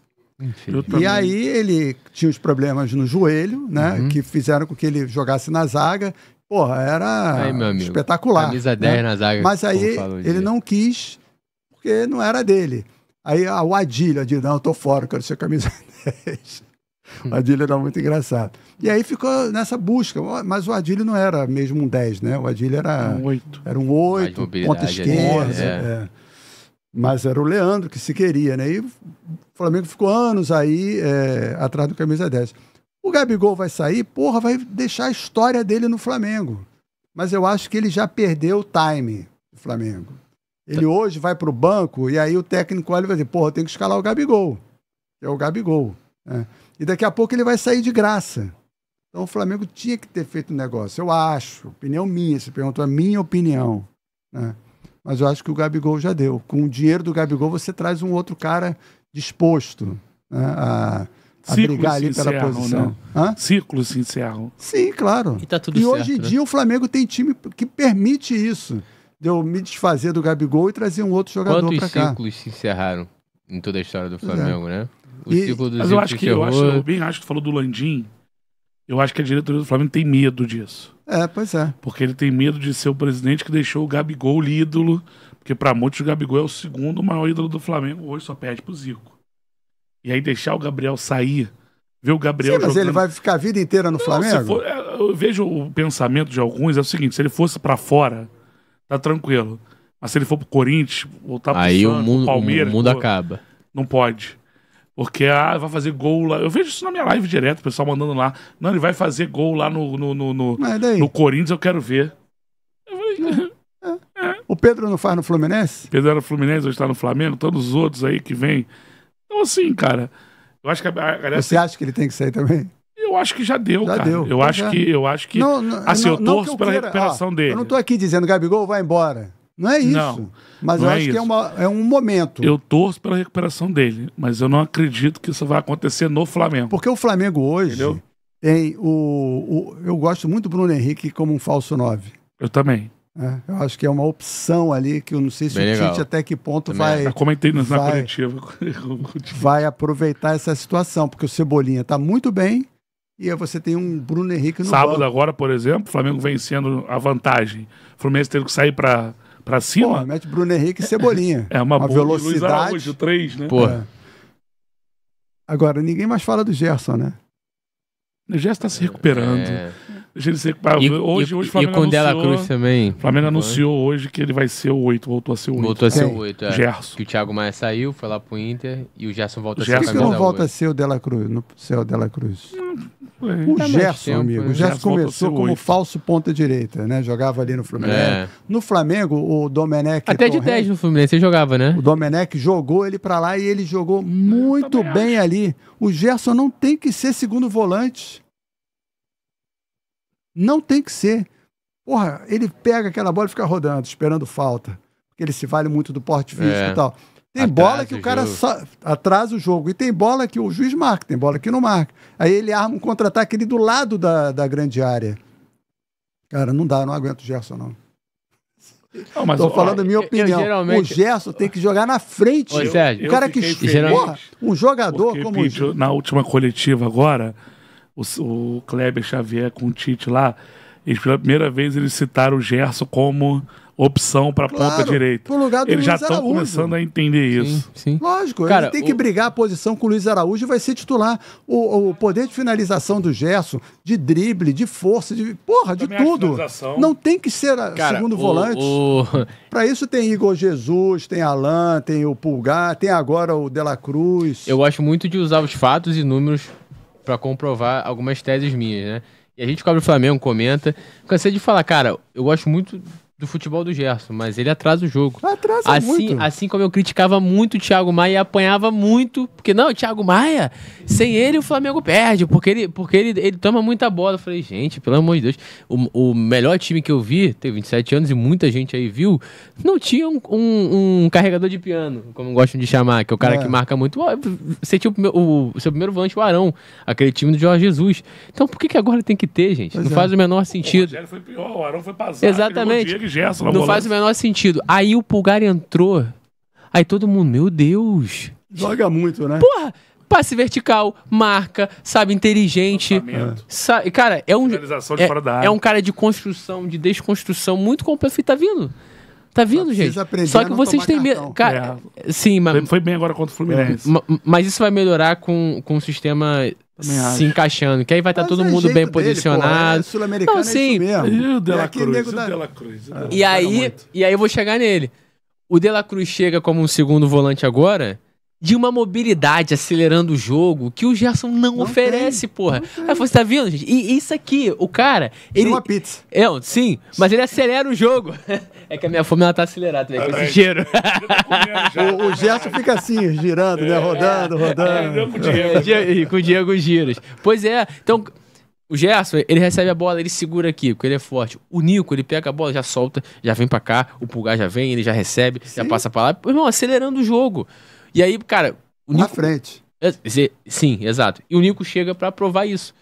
Infelizmente. E aí ele tinha os problemas no joelho, né? Uhum. Que fizeram com que ele jogasse na zaga. Porra, era aí, meu amigo, espetacular. camisa dez, né? Na zaga. Mas aí ele não quis, porque não era dele. Aí ah, o Adílio, Adílio, não, eu tô fora, eu quero ser camisa dez. O Adílio era muito engraçado. E aí ficou nessa busca. Mas o Adílio não era mesmo um dez, né? O Adílio era um oito. Era um oito, ponta esquerda. É. É. Mas era o Leandro que se queria, né? E o Flamengo ficou anos aí é, atrás do camisa dez. O Gabigol vai sair, porra, vai deixar a história dele no Flamengo. Mas eu acho que ele já perdeu o time do Flamengo. Ele hoje vai para o banco e aí o técnico olha e vai dizer, porra, eu tenho que escalar o Gabigol. É o Gabigol. É. E daqui a pouco ele vai sair de graça. Então o Flamengo tinha que ter feito um negócio. Eu acho, opinião minha, você perguntou a minha opinião, né? Mas eu acho que o Gabigol já deu. Com o dinheiro do Gabigol você traz um outro cara disposto, né? a, a brigar ali pela encerram, posição. Né? Ciclos se encerram. Sim, claro. E, tá tudo e certo, hoje em né? dia o Flamengo tem time que permite isso. De eu me desfazer do Gabigol e trazer um outro jogador para cá. Quantos ciclos se encerraram em toda a história do Flamengo, é. né? O e, ciclo do mas eu acho que, eu acho, eu bem acho que tu falou do Landim, eu acho que a diretoria do Flamengo tem medo disso. É, pois é. Porque ele tem medo de ser o presidente que deixou o Gabigol ídolo, porque para muitos o Gabigol é o segundo maior ídolo do Flamengo, hoje só perde pro Zico. E aí deixar o Gabriel sair, ver o Gabriel Sim, mas jogando... ele vai ficar a vida inteira no Não, Flamengo? For, eu vejo o pensamento de alguns, é o seguinte, se ele fosse para fora... Tá tranquilo. Mas se ele for pro Corinthians, voltar pro Santos, Palmeiras... o mundo acaba. Não pode. Porque ah, vai fazer gol lá... Eu vejo isso na minha live direto, o pessoal mandando lá. Não, ele vai fazer gol lá no, no, no, no, no Corinthians, eu quero ver. Eu falei, é. É. O Pedro não faz no Fluminense? O Pedro era no Fluminense, hoje tá no Flamengo, todos os outros aí que vem. Então assim, cara... Eu acho que a galera... Você acha que ele tem que sair também? Eu acho que já deu, já cara. Deu. Eu, acho já. Que, eu acho que... Não, não, assim, não, eu torço eu pela queira, recuperação ó, dele. Eu não tô aqui dizendo, Gabigol, vai embora. Não é isso. Não, mas não eu é acho isso. que é, uma, é um momento. Eu torço pela recuperação dele, mas eu não acredito que isso vai acontecer no Flamengo. Porque o Flamengo hoje Entendeu? tem o, o... Eu gosto muito do Bruno Henrique como um falso nove. Eu também. É, eu acho que é uma opção ali que eu não sei se Bem o Tite até que ponto também. vai... Eu comentei na vai, coletiva. Vai aproveitar essa situação, porque o Cebolinha tá muito bem. E aí você tem um Bruno Henrique no Sábado banco. Agora, por exemplo, o Flamengo vencendo a vantagem. O Fluminense teve que sair pra, pra cima. Porra, mete Bruno Henrique e Cebolinha. É uma, uma boa velocidade. Luiz Araújo, três, né? Porra. É. Agora, ninguém mais fala do Gerson, né? O Gerson tá se recuperando. É. Ele se recuperando. E, hoje, e, hoje o Flamengo e com anunciou, Dela Cruz também. O Flamengo anunciou hoje que ele vai ser o oito, voltou a ser o oito. Voltou a ser o oito, é. Gerson. Que o Thiago Maia saiu, foi lá pro Inter e o Gerson volta o Gerson. a ser o Por que não volta a ser o Dela Cruz, no céu Dela Cruz? Hum. O tá Gerson, tempo, amigo. Né? O Gerson, Gerson começou como falso ponta-direita, né? Jogava ali no Fluminense. É. No Flamengo, o Domenech... Até de dez no Fluminense ele jogava, né? O Domenech jogou ele pra lá e ele jogou muito bem acho. ali. O Gerson não tem que ser segundo volante. Não tem que ser. Porra, ele pega aquela bola e fica rodando, esperando falta. Porque ele se vale muito do porte físico é. e tal. Tem atrasa bola que o cara só atrasa o jogo. E tem bola que o juiz marca, tem bola que não marca. Aí ele arma um contra-ataque ali do lado da, da grande área. Cara, não dá, não aguento o Gerson, não. não mas Tô ó, falando a minha opinião. Eu, geralmente... O Gerson tem que jogar na frente. Eu, eu, o cara que... Porra, um jogador como... Pediu, na última coletiva agora, o, o Kleber Xavier com o Tite lá, eles, pela primeira vez eles citaram o Gerson como... opção para claro, ponta direita. Eles já estão começando a entender isso. Sim, sim. Lógico, cara, ele tem o... que brigar a posição com o Luiz Araújo e vai ser titular. O, o poder de finalização do Gerson, de drible, de força, de porra, de tudo. Não tem que ser a cara, segundo o, volante. O... Para isso tem Igor Jesus, tem Alain, tem o Pulgar, tem agora o Dela Cruz. Eu gosto muito de usar os fatos e números para comprovar algumas teses minhas, né? E a gente cobre o Flamengo, comenta. Cansei de falar, cara, eu gosto muito do futebol do Gerson, mas ele atrasa o jogo. Atrasa assim, muito. Assim como eu criticava muito o Thiago Maia e apanhava muito, porque não, o Thiago Maia, sem ele o Flamengo perde, porque ele, porque ele, ele toma muita bola. Eu falei, gente, pelo amor de Deus, o, o melhor time que eu vi, tem vinte e sete anos e muita gente aí viu, não tinha um, um, um carregador de piano, como gostam de chamar, que é o cara é. que marca muito. Você tinha o, o seu primeiro volante, o Arão, aquele time do Jorge Jesus. Então por que, que agora tem que ter, gente? Pois não é. Faz o menor sentido. O Rogério foi pior, o Arão foi passar. Exatamente. Gerson, não faz o menor sentido. Aí o Pulgar entrou. Aí todo mundo, meu Deus. Joga muito, né? Porra, passe vertical, marca, sabe, inteligente. Sabe, cara, é um, de é, fora da área. É um cara de construção, de desconstrução muito complexo. Tá vindo? Tá vindo, gente? Só que vocês têm medo. Cara, é. Sim, mas... Foi bem agora contra o Fluminense. Mas isso vai melhorar com, com o sistema... se encaixando, que aí vai estar tá todo é mundo bem dele, posicionado. Pô, é sul-americano, não, sim. É isso mesmo. E o De La Cruz, o De La Cruz. E aí, e aí eu vou chegar nele. O De La Cruz chega como um segundo volante agora, de uma mobilidade acelerando o jogo, que o Gerson não, não oferece, tem. porra. Aí você tá vendo, gente? E isso aqui, o cara... Ele... Tem uma pizza. É, sim, mas ele acelera o jogo. É que a minha fome, ela tá acelerada, né, com esse cheiro. o, o Gerson fica assim, girando, é, né? Rodando, rodando. É, com o Diego. É, com o Diego giras. Pois é, então... O Gerson, ele recebe a bola, ele segura aqui, porque ele é forte. O Nico, ele pega a bola, já solta, já vem pra cá. O Pulgar já vem, ele já recebe, sim. já passa pra lá. Irmão, acelerando o jogo. E aí, cara... O Nico... Na frente. Sim, exato. E o Nico chega pra provar isso.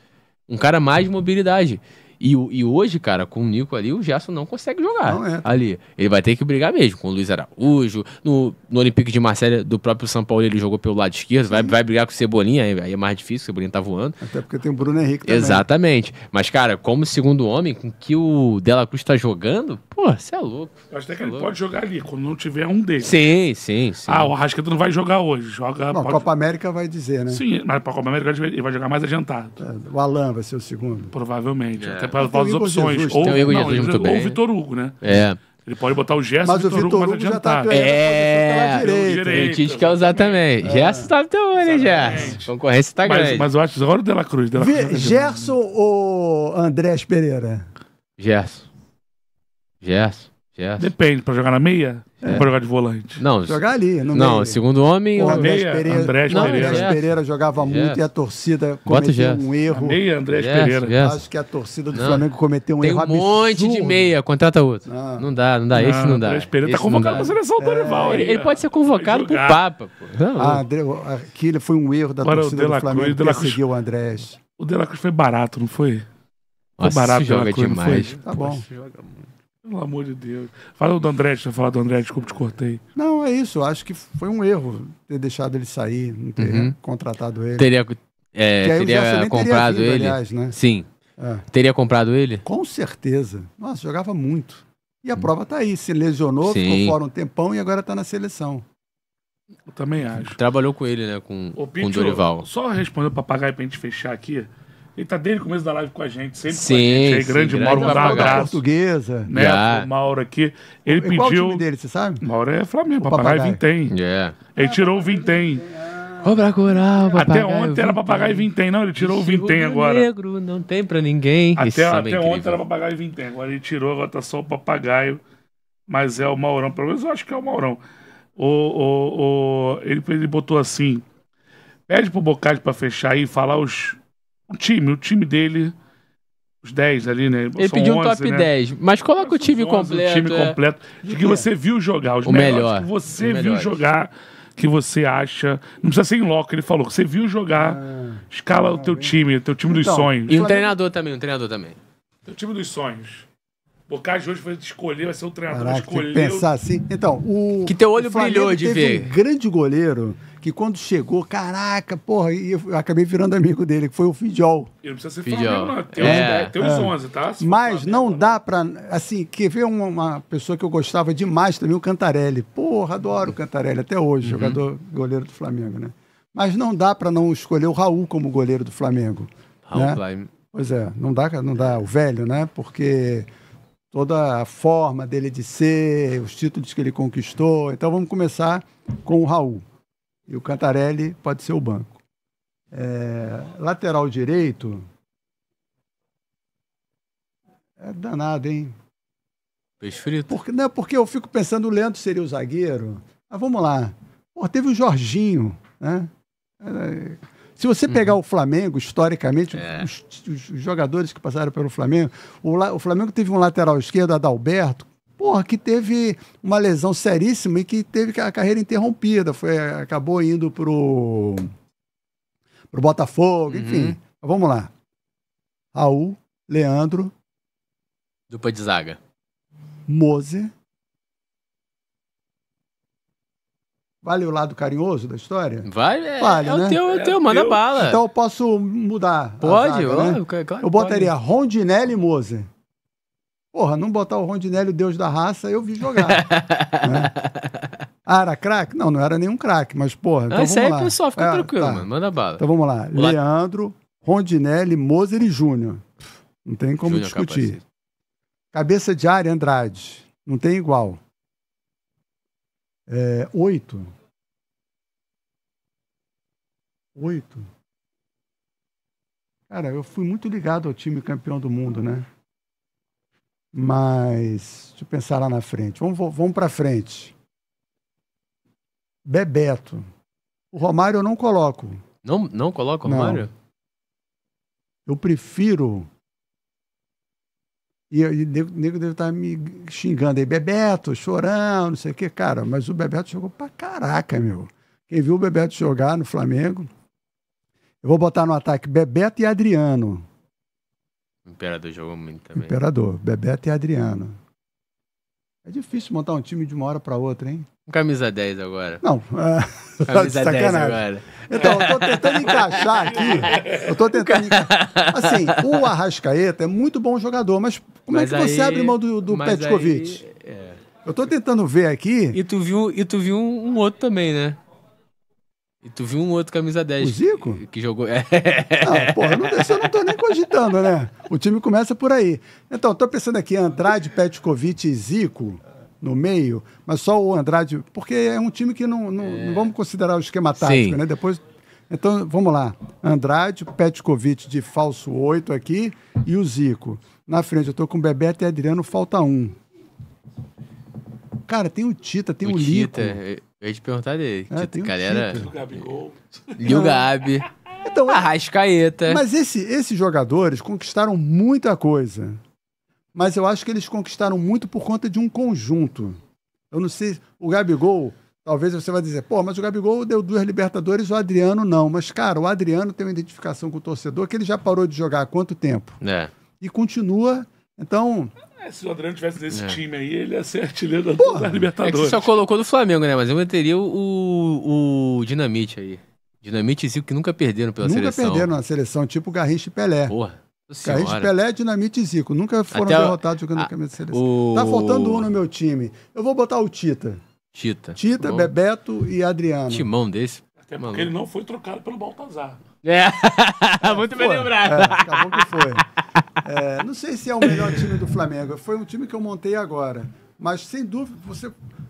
Um cara mais de mobilidade. E, e hoje, cara, com o Nico ali, o Gerson não consegue jogar. Não é. Ali. Ele vai ter que brigar mesmo com o Luiz Araújo. No, no Olympique de Marselha do próprio São Paulo, ele jogou pelo lado esquerdo. Vai, vai brigar com o Cebolinha, aí é mais difícil, o Cebolinha tá voando. Até porque tem o Bruno Henrique também. Exatamente. Mas, cara, como segundo homem, com que o De La Cruz tá jogando, pô, você é louco. Eu acho até que ele pode jogar ali, quando não tiver um deles. Sim, sim, sim. Ah, o Arrascaeta não vai jogar hoje. Joga, não, pode... Copa América vai dizer, né? Sim, mas pra Copa América ele vai jogar mais adiantado. É, o Alan vai ser o segundo. Provavelmente, é. Até para as opções. Jesus, ou o Vitor Hugo, né? É. Ele pode botar o Gerson, mas o Vitor Hugo, Hugo mais adiantado. Tá é, ele quis que usar também. É. Gerson tá teu, né, Gerson? Concorrência tá mas, grande. Mas eu acho agora o De La Cruz. De La Cruz v, Gerson ou Andrés Pereira? Gerson. Gerson. Gerson. Depende, para jogar na meia é. ou pra jogar de volante? Não, jogar ali, no não, meio. Segundo homem... O Andrés Pereira, Andrés não, Pereira. Andrés Pereira jogava Gerson. muito e a torcida cometeu um erro. A meia, Andrés Gerson, Pereira. Gerson. Acho que a torcida do não. Flamengo cometeu um Tem erro um absurdo. Tem um monte de meia, contrata outro. Não, não dá, não dá, não, esse não dá. Andrés Pereira esse tá convocado pra seleção do Dorival. É, ele, ele pode ser convocado pro Papa. Pô. Ah, André, aquilo foi um erro da Para torcida do Flamengo que perseguiu o Andrés. O De La Cruz foi barato, não foi? Foi barato, joga demais. Tá bom. Pelo amor de Deus. Fala do André, deixa eu falar do André, desculpa, te cortei. Não, é isso, eu acho que foi um erro ter deixado ele sair, não ter uhum. contratado ele. Teria, é, teria comprado teria vindo, ele? Aliás, né? Sim. É. Teria comprado ele? Com certeza. Nossa, jogava muito. E a hum. prova tá aí, se lesionou, Sim. ficou fora um tempão e agora tá na seleção. Eu também acho. Trabalhou com ele, né, com o com Dorival. Só respondeu o papagaio pra gente fechar aqui. Ele tá desde o começo da live com a gente, sempre sim, com a gente. Aí, sim, grande Mauro, um abraço. Portuguesa. Né? Yeah. O Mauro aqui. Ele e qual pediu. O time dele, você sabe? Mauro é Flamengo, o papagaio, papagaio vintém. Yeah. Ele ah, tirou o vintém. Cobra coral, papagaio. Até ontem era papagaio vintém, não, ele tirou o vintém agora. Negro, não tem pra ninguém. Até, até ontem era papagaio vintém, agora ele tirou, agora tá só o papagaio. Mas é o Maurão, pelo menos eu acho que é o Maurão. O, o, o... Ele, ele botou assim: pede pro Bocage pra fechar aí e falar os. O time, o time dele, os dez ali, né? Ele São pediu um top, né? dez, mas coloca o time onze, completo. O time é... completo, de que você viu jogar, os o melhores melhor, que você viu melhores. jogar, que você acha... Não precisa ser em loco, ele falou, que você viu jogar, ah, escala ah, o teu bem. time, o teu time então, dos sonhos. E um treinador também, um treinador também. O time dos sonhos. Bocage hoje vai escolher, vai ser o treinador Caraca, escolher. Pensar assim. Então, o. Que teu olho brilhou de ver. Um grande goleiro que quando chegou, caraca, porra, e eu acabei virando amigo dele, que foi o Fidjol. Ele não precisa ser Fidjol, não. Tem é. uns onze, tá? Se Mas não mesmo, dá pra. Assim, quer ver uma, uma pessoa que eu gostava demais também, o Cantarelli. Porra, adoro o Cantarelli, até hoje, uhum. jogador goleiro do Flamengo, né? Mas não dá pra não escolher o Raul como goleiro do Flamengo. Raul né? Flamengo. Pois é, não dá, não dá, o velho, né? Porque. Toda a forma dele de ser, os títulos que ele conquistou. Então vamos começar com o Raul. E o Cantarelli pode ser o banco. É, lateral direito. É danado, hein? Peixe frito. Porque, né, porque eu fico pensando, o Leandro seria o zagueiro. Mas vamos lá. Pô, teve o Jorginho, né? Se você pegar uhum. o Flamengo, historicamente, é. os, os, os jogadores que passaram pelo Flamengo, o, o Flamengo teve um lateral esquerdo, Adalberto, porra, que teve uma lesão seríssima e que teve a carreira interrompida. Foi, acabou indo pro, pro Botafogo, uhum. enfim. Mas vamos lá. Raul, Leandro. Dupla de zaga. Moser. Vale o lado carinhoso da história? Vale, é, vale, é né? o teu, é o teu, é manda teu. Bala. Então eu posso mudar. Pode, zaga, ó, né? Claro, eu botaria pode. Rondinelli e Moser. Porra, não botar o Rondinelli, o deus da raça, eu vi jogar. né? Ah, era craque? Não, não era nenhum craque, mas porra. Então ah, isso vamos aí, lá. Pessoal, fica é, tranquilo, tá. mano. Manda bala. Então vamos lá. Olá. Leandro, Rondinelli, Moser e Júnior. Não tem como Júnior discutir. Capacito. Cabeça de área, Andrade. Não tem igual. É, oito. Oito. Cara, eu fui muito ligado ao time campeão do mundo, né? Mas, deixa eu pensar lá na frente. Vamos, vamos pra frente. Bebeto. O Romário eu não coloco. Não, não coloco o Romário? Não. Eu prefiro... E o nego deve estar me xingando aí, Bebeto, chorão, não sei o que, cara, mas o Bebeto jogou pra caraca, meu. Quem viu o Bebeto jogar no Flamengo, eu vou botar no ataque Bebeto e Adriano. O Imperador jogou muito também. Imperador, Bebeto e Adriano. É difícil montar um time de uma hora pra outra, hein? Camisa dez agora. Não. Uh, Camisa dez agora. Então, eu tô tentando encaixar aqui. Eu tô tentando encaixar. Assim, o Arrascaeta é muito bom jogador, mas como mas é que aí, você abre mão do, do Petkovic? Aí, é. Eu tô tentando ver aqui... E tu viu, e tu viu um, um outro também, né? E tu viu um outro camisa dez. O Zico? Que, que jogou... Não, porra, não, isso eu não tô nem cogitando, né? O time começa por aí. Então, tô pensando aqui, Andrade, Petkovic e Zico... no meio, mas só o Andrade, porque é um time que não, não, é. não vamos considerar o esquema tático, Sim. né? Depois, então, vamos lá. Andrade, Petkovic de falso oito aqui e o Zico. Na frente, eu tô com o Bebeto e Adriano, falta um. Cara, tem o Tita, tem o, o Lico. Eu ia te perguntar dele. É, Tita, galera. E o Gabi. Então, Arrascaeta. Mas esse, esses jogadores conquistaram muita coisa. Mas eu acho que eles conquistaram muito por conta de um conjunto. Eu não sei, o Gabigol, talvez você vai dizer, pô, mas o Gabigol deu duas Libertadores, o Adriano não. Mas, cara, o Adriano tem uma identificação com o torcedor que ele já parou de jogar há quanto tempo? É. E continua, então... É, se o Adriano tivesse nesse é. time aí, ele ia ser artilheiro da Libertadores. É que você só colocou do Flamengo, né? Mas eu meteria o, o Dinamite aí. Dinamite e Zico que nunca perderam pela nunca seleção. Nunca perderam na seleção, tipo Garrincha e Pelé. Porra. Carrinhos, Pelé, Dinamite e Zico. Nunca foram Até derrotados jogando a camisa de seleção. O... Tá faltando um no meu time. Eu vou botar o Tita. Tita. Tita, Bom. Bebeto e Adriano. Timão desse. Até porque Maluco. Ele não foi trocado pelo Baltazar. É, é muito foi. bem lembrado. É, acabou que foi. É, não sei se é o melhor time do Flamengo. Foi um time que eu montei agora. Mas, sem dúvida, você...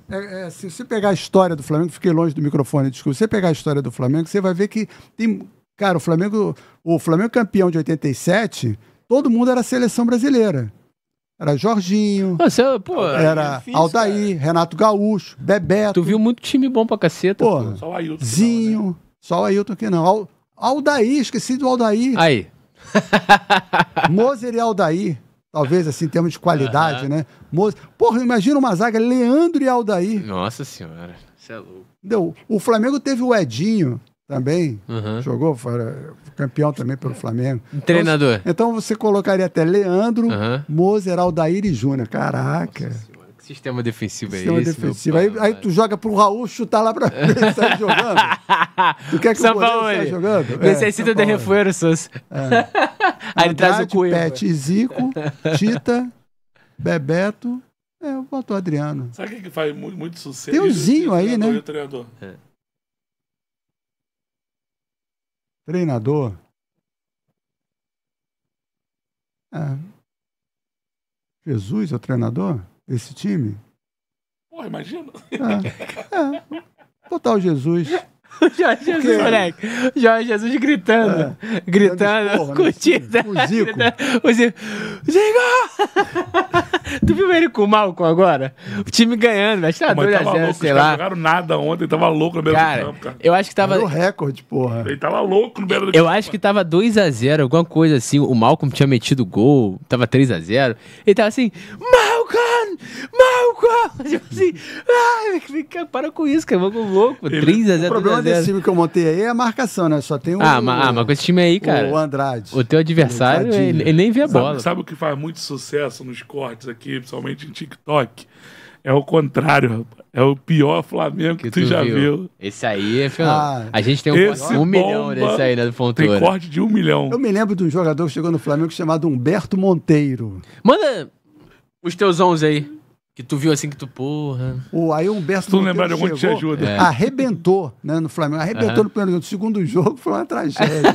É, é, se você pegar a história do Flamengo... Fiquei longe do microfone, desculpa. Se você pegar a história do Flamengo, você vai ver que tem... Cara, o Flamengo, o Flamengo campeão de oitenta e sete, todo mundo era seleção brasileira. Era Jorginho, Nossa, pô, era difícil, Aldair, cara. Renato Gaúcho, Bebeto. Tu viu muito time bom pra caceta. Pô, só o Ailton. Zinho, não, né? Só o Ailton que não. Al, Aldair, esqueci do Aldair. Aí. Moser e Aldair, talvez assim, em termos de qualidade, uh-huh. né? Moser. Porra, imagina uma zaga, Leandro e Aldair. Nossa senhora, isso é louco. Deu. O Flamengo teve o Edinho. Também uhum. jogou, foi campeão também pelo Flamengo. Treinador. Então, então você colocaria até Leandro, uhum. Moser, Aldair e Júnior. Caraca. Nossa senhora, que sistema defensivo que é sistema esse? Defensivo. Aí, aí tu joga pro Raul chutar lá pra frente e sai jogando. Tu quer que São o Paulo sai jogando? Necessita é, de refueiro, Sousa. É. Aí ele traz o Coelho. Pet, Zico, Tita, Bebeto, é, eu boto o Adriano. Sabe quem que faz muito, muito sucesso? Tem o Zinho aí, né? E o treinador. É. Treinador. É. Jesus é o treinador desse time? Porra, imagina. É. É. Total Jesus. Jorge Jesus, moleque. Jorge Jesus gritando. É, gritando. Esporra, curtida. Né? O Zico. O Zico. Zico! Tu viu ele com o Malcom agora? O time ganhando, velho. Tá doido, sei, sei lá. Não jogaram nada ontem. Tava louco no beira do campo, cara. Eu acho que tava. Era o recorde, porra. Ele tava louco no beira do campo. Eu acho que tava dois a zero, alguma coisa assim. O Malcom tinha metido gol. Tava três a zero. Ele tava assim. Malcom! Malcom! Tipo assim. Ai, cara, para com isso, cara. Vamos louco. três a zero. O problema desse time que eu montei aí é a marcação, né? Só tem um. Ah, o, mas, ah, mas com esse time aí, cara. O Andrade. O teu adversário, o ele, ele nem vê a bola. Sabe, sabe o que faz muito sucesso nos cortes aqui, principalmente em TikTok? É o contrário, rapaz. É o pior Flamengo que, que tu, tu já viu. viu. Esse aí é final. Ah, a gente tem um, um bomba, milhão desse aí, né, do Fontoura. Tem corte de um milhão. Eu me lembro de um jogador que chegou no Flamengo chamado Humberto Monteiro. Manda os teus onze aí. Que tu viu assim que tu, porra... O, aí o Humberto tu lembrar de algum que te ajuda. É. Arrebentou, né, no Flamengo. Arrebentou uhum. no primeiro jogo. No segundo jogo foi uma tragédia.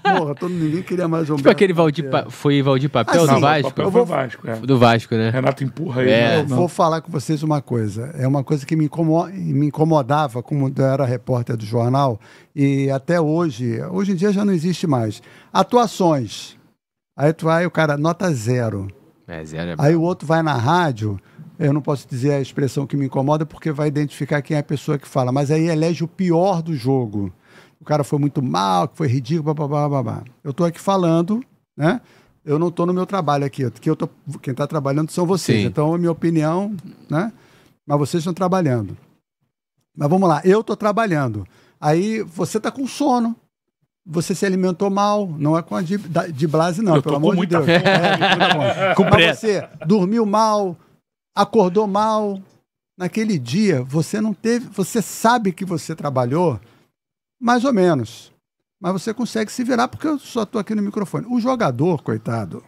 Porra, todo, ninguém queria mais o Humberto. Tipo aquele Valdir... Pa... Foi Valdir Papel assim, do Vasco? Papel vou... foi Vasco, é. Do Vasco, né? Renato empurra ele. É. Eu vou falar com vocês uma coisa. É uma coisa que me, incomo... me incomodava, como eu era repórter do jornal, e até hoje, hoje em dia já não existe mais. Atuações. Aí tu vai, o cara, nota zero. É, zero é bom. Aí o outro vai na rádio... Eu não posso dizer a expressão que me incomoda, porque vai identificar quem é a pessoa que fala. Mas aí elege o pior do jogo. O cara foi muito mal, que foi ridículo, babá, babá. Eu estou aqui falando, né? Eu não estou no meu trabalho aqui. Eu tô... Quem está trabalhando são vocês. Sim. Então, a minha opinião, né? Mas vocês estão trabalhando. Mas vamos lá, eu estou trabalhando. Aí você está com sono. Você se alimentou mal, não é com a de, de Blasi, não, eu pelo amor de Deus. É, com Mas você dormiu mal. Acordou mal, naquele dia você não teve, você sabe que você trabalhou, mais ou menos, mas você consegue se virar porque eu só estou aqui no microfone. O jogador, coitado,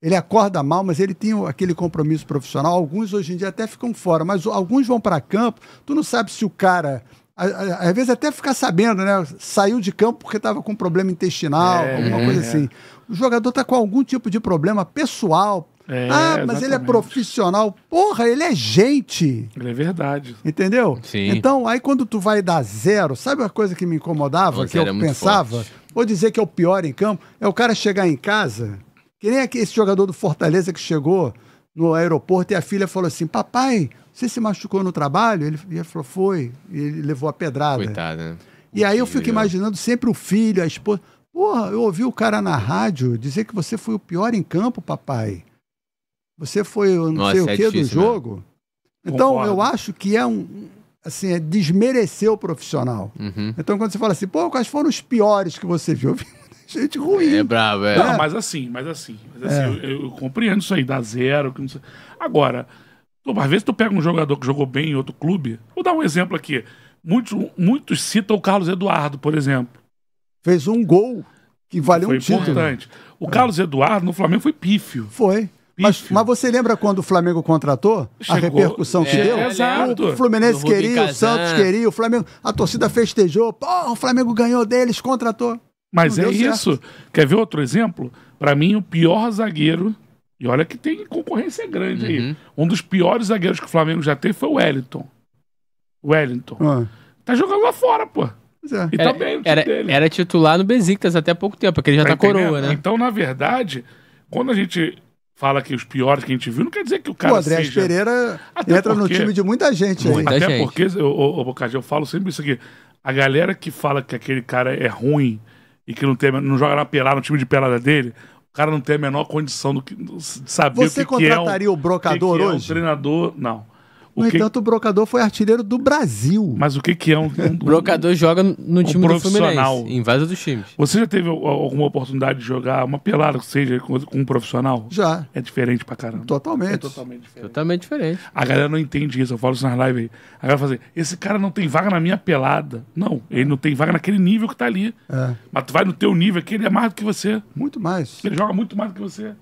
ele acorda mal, mas ele tem aquele compromisso profissional, alguns hoje em dia até ficam fora, mas alguns vão para campo, tu não sabe se o cara... Às vezes até ficar sabendo, né? Saiu de campo porque estava com problema intestinal, é, alguma coisa é. assim. O jogador está com algum tipo de problema pessoal. É, ah, mas exatamente. Ele é profissional. Porra, ele é gente. Ele é verdade. Entendeu? Sim. Então, aí quando tu vai dar zero, sabe uma coisa que me incomodava, Nossa, que eu pensava? Forte. Vou dizer que é o pior em campo. É o cara chegar em casa, que nem esse jogador do Fortaleza que chegou no aeroporto e a filha falou assim, papai... Você se machucou no trabalho? Ele, ele falou, foi. Ele levou a pedrada. Coitado, né? E aí eu fico imaginando sempre o filho, a esposa. Porra, eu ouvi o cara na rádio dizer que você foi o pior em campo, papai. Você foi eu não sei o quê do jogo. Então, eu acho que é um... Assim, é desmerecer o profissional. Uhum. Então, quando você fala assim, pô, quais foram os piores que você viu? Gente ruim. É bravo, é. Não, mas assim, mas assim. Mas assim é. eu, eu compreendo isso aí, dá zero. Que não sei. Agora... Às vezes tu pega um jogador que jogou bem em outro clube. Vou dar um exemplo aqui. Muitos, muitos citam o Carlos Eduardo, por exemplo. Fez um gol que valeu foi um título. Foi importante. O é. Carlos Eduardo no Flamengo foi pífio. Foi. Mas, mas você lembra quando o Flamengo contratou? Chegou. A repercussão que é, deu? Exato. O Fluminense queria, o Santos queria, o Flamengo... A torcida festejou. Pô, o Flamengo ganhou deles, contratou. Mas não é isso. Certo. Quer ver outro exemplo? Pra mim, o pior zagueiro... E olha que tem concorrência grande uhum. aí. Um dos piores zagueiros que o Flamengo já teve foi o Wellington. Wellington. Uhum. Tá jogando lá fora, pô. É. E era, tá bem o time era, dele. Era titular no Besiktas até há pouco tempo, porque ele já tá, tá coroa, né? Então, na verdade, quando a gente fala que os piores que a gente viu, não quer dizer que o cara o André seja... O André Pereira até entra porque... no time de muita gente. Muita até gente. Porque, ô, ô, Bocadinho, eu falo sempre isso aqui. A galera que fala que aquele cara é ruim e que não, tem, não joga na pelada, no time de pelada dele... O cara não tem a menor condição do que, de saber Você o que, que é. Você um, contrataria o brocador que que é hoje? Um treinador, não. O no que... entanto, o brocador foi artilheiro do Brasil. Mas o que, que é um. um brocador um, joga no um time profissional. Do Fluminense, em vários dos times. Você já teve alguma oportunidade de jogar uma pelada, que seja, com, com um profissional? Já. É diferente pra caramba. Totalmente. É totalmente diferente. Totalmente diferente. A galera não entende isso. Eu falo isso nas lives aí. A galera fala assim: esse cara não tem vaga na minha pelada. Não, ele não tem vaga naquele nível que tá ali. É. Mas tu vai no teu nível aqui, ele é mais do que você. Muito mais. Ele joga muito mais do que você.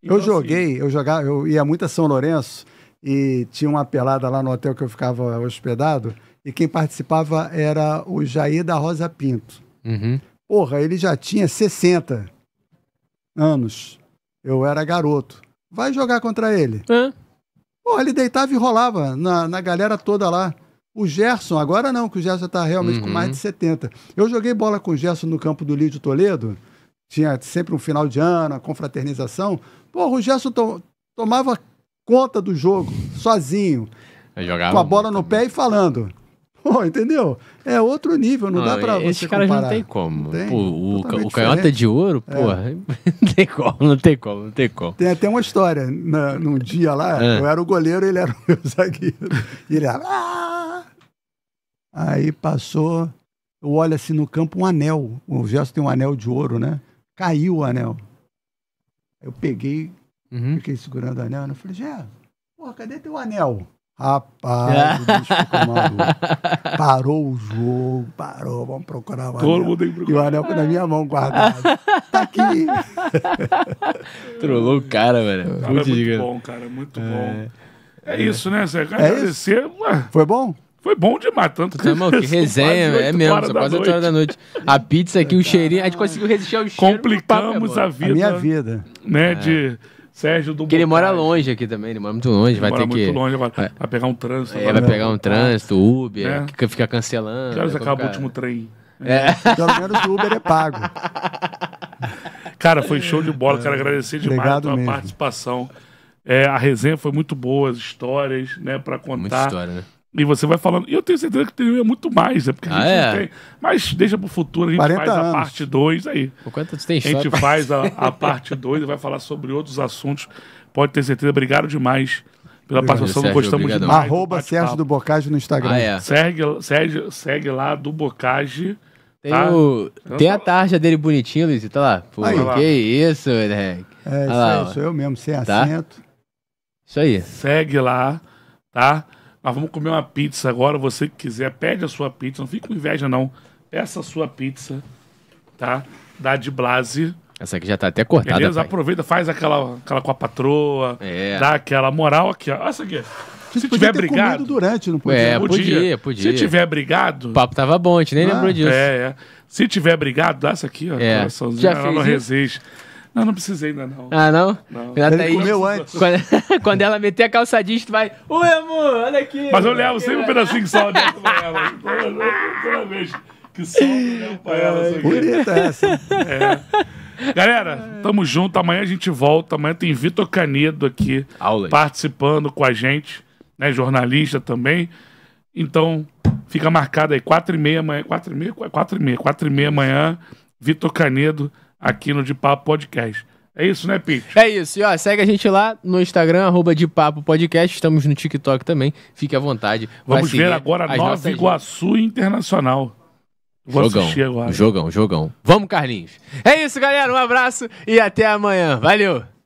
Então, eu joguei, assim, eu jogava, eu ia muito a São Lourenço. E tinha uma pelada lá no hotel que eu ficava hospedado, e quem participava era o Jair da Rosa Pinto. Uhum. Porra, ele já tinha sessenta anos. Eu era garoto. Vai jogar contra ele. É. Porra, ele deitava e rolava na, na galera toda lá. O Gerson, agora não, que o Gerson está realmente uhum. com mais de setenta. Eu joguei bola com o Gerson no campo do Lídio Toledo, tinha sempre um final de ano, a confraternização. Porra, o Gerson to tomava conta do jogo, sozinho, com a bola no pé e falando. Pô, entendeu? É outro nível, não, não dá pra você comparar. Esse cara não tem como. Não tem, pô, o, o canhota de ouro, porra, é. não tem como, não tem como, não tem como. Tem até uma história, na, num dia lá, é. eu era o goleiro e ele era o meu zagueiro. E ele era... Ah! Aí passou, eu olho assim no campo, um anel. O Gerson tem um anel de ouro, né? Caiu o anel. Eu peguei, uhum. fiquei segurando o anel, e eu falei, Gerson, porra, cadê teu anel? Rapaz, o bicho ficou maluco. Parou o jogo, parou, vamos procurar o anel. E o anel na minha mão guardado. Tá aqui. Trollou o cara, velho. Cara, muito, é muito bom, cara, muito é... bom. É isso, né, Zé? Agradecer. É Foi bom? Foi bom demais, tanto que... Não, que resenha, é mesmo, quase oito horas da noite. A pizza aqui, o cheirinho, a gente conseguiu resistir ao cheiro. Complicamos a vida. A minha vida. Né, é. de... Sérgio do Porque Bocai. Ele mora longe aqui também, ele mora muito longe, ele vai ter muito que... muito longe agora, vai... vai pegar um trânsito. É, agora. vai pegar um trânsito, Uber, é. fica cancelando. Que horas acaba ficar... o último trem? É. Pelo menos o Uber é pago. Cara, foi show de bola, quero agradecer demais Obrigado a tua mesmo. participação. É, a resenha foi muito boa, as histórias, né, pra contar. Muita história, né? E você vai falando, e eu tenho certeza que teria muito mais, né? Porque a gente ah, é? não tem. Mas deixa pro futuro, a gente faz anos. a parte dois aí. Por quanto você tem história? A gente faz a, a parte dois e vai falar sobre outros assuntos. Pode ter certeza. Obrigado demais pela participação. Gostamos obrigado. demais. Arroba Sérgio do Bocage no Instagram. Ah, é. segue, segue, segue lá do Bocage. Tem, tá? o... tem a tarja dele bonitinha, Luiz. Tá lá. Pô, aí, que lá. isso, moleque. É, isso aí, sou eu mesmo, sem tá? acento. Isso aí. Segue lá, tá? Nós vamos comer uma pizza agora, você que quiser, pede a sua pizza, não fique com inveja não, peça a sua pizza, tá? Da de Blasi. Essa aqui já tá até cortada, beleza? Pai. Aproveita, faz aquela, aquela com a patroa, é. dá aquela moral aqui, ó. Olha essa aqui. Se você tiver brigado... durante, não podia. É, podia, podia. Se tiver brigado... O papo tava bom, a gente nem ah, lembrou disso. É, é. Se tiver brigado, dá essa aqui, ó. É. Já ela não resiste. Não, não precisei ainda não. Ah, não? não. Ela tá aí. comeu antes. Quando, quando ela meter a calçadinha, tu vai... Oi, amor, olha aqui. Mas eu levo sempre um pedacinho só dentro pra ela. Toda vez que solta, eu levo pra ela. Ai, bonita essa. É. Galera, tamo junto. Amanhã a gente volta. Amanhã tem Vitor Canedo aqui. Aula. Participando com a gente. Né? Jornalista também. Então, fica marcado aí. quatro e meia amanhã. quatro e meia? quatro e meia. quatro e meia amanhã. Vitor Canedo. Aqui no De Papo Podcast. É isso, né, Pete? É isso. E, ó, segue a gente lá no Instagram, arroba De Papo Podcast. Estamos no TikTok também. Fique à vontade. Vamos ver agora a Nova Iguaçu Internacional. Vou assistir agora. Jogão, jogão. Vamos, Carlinhos. É isso, galera. Um abraço e até amanhã. Valeu!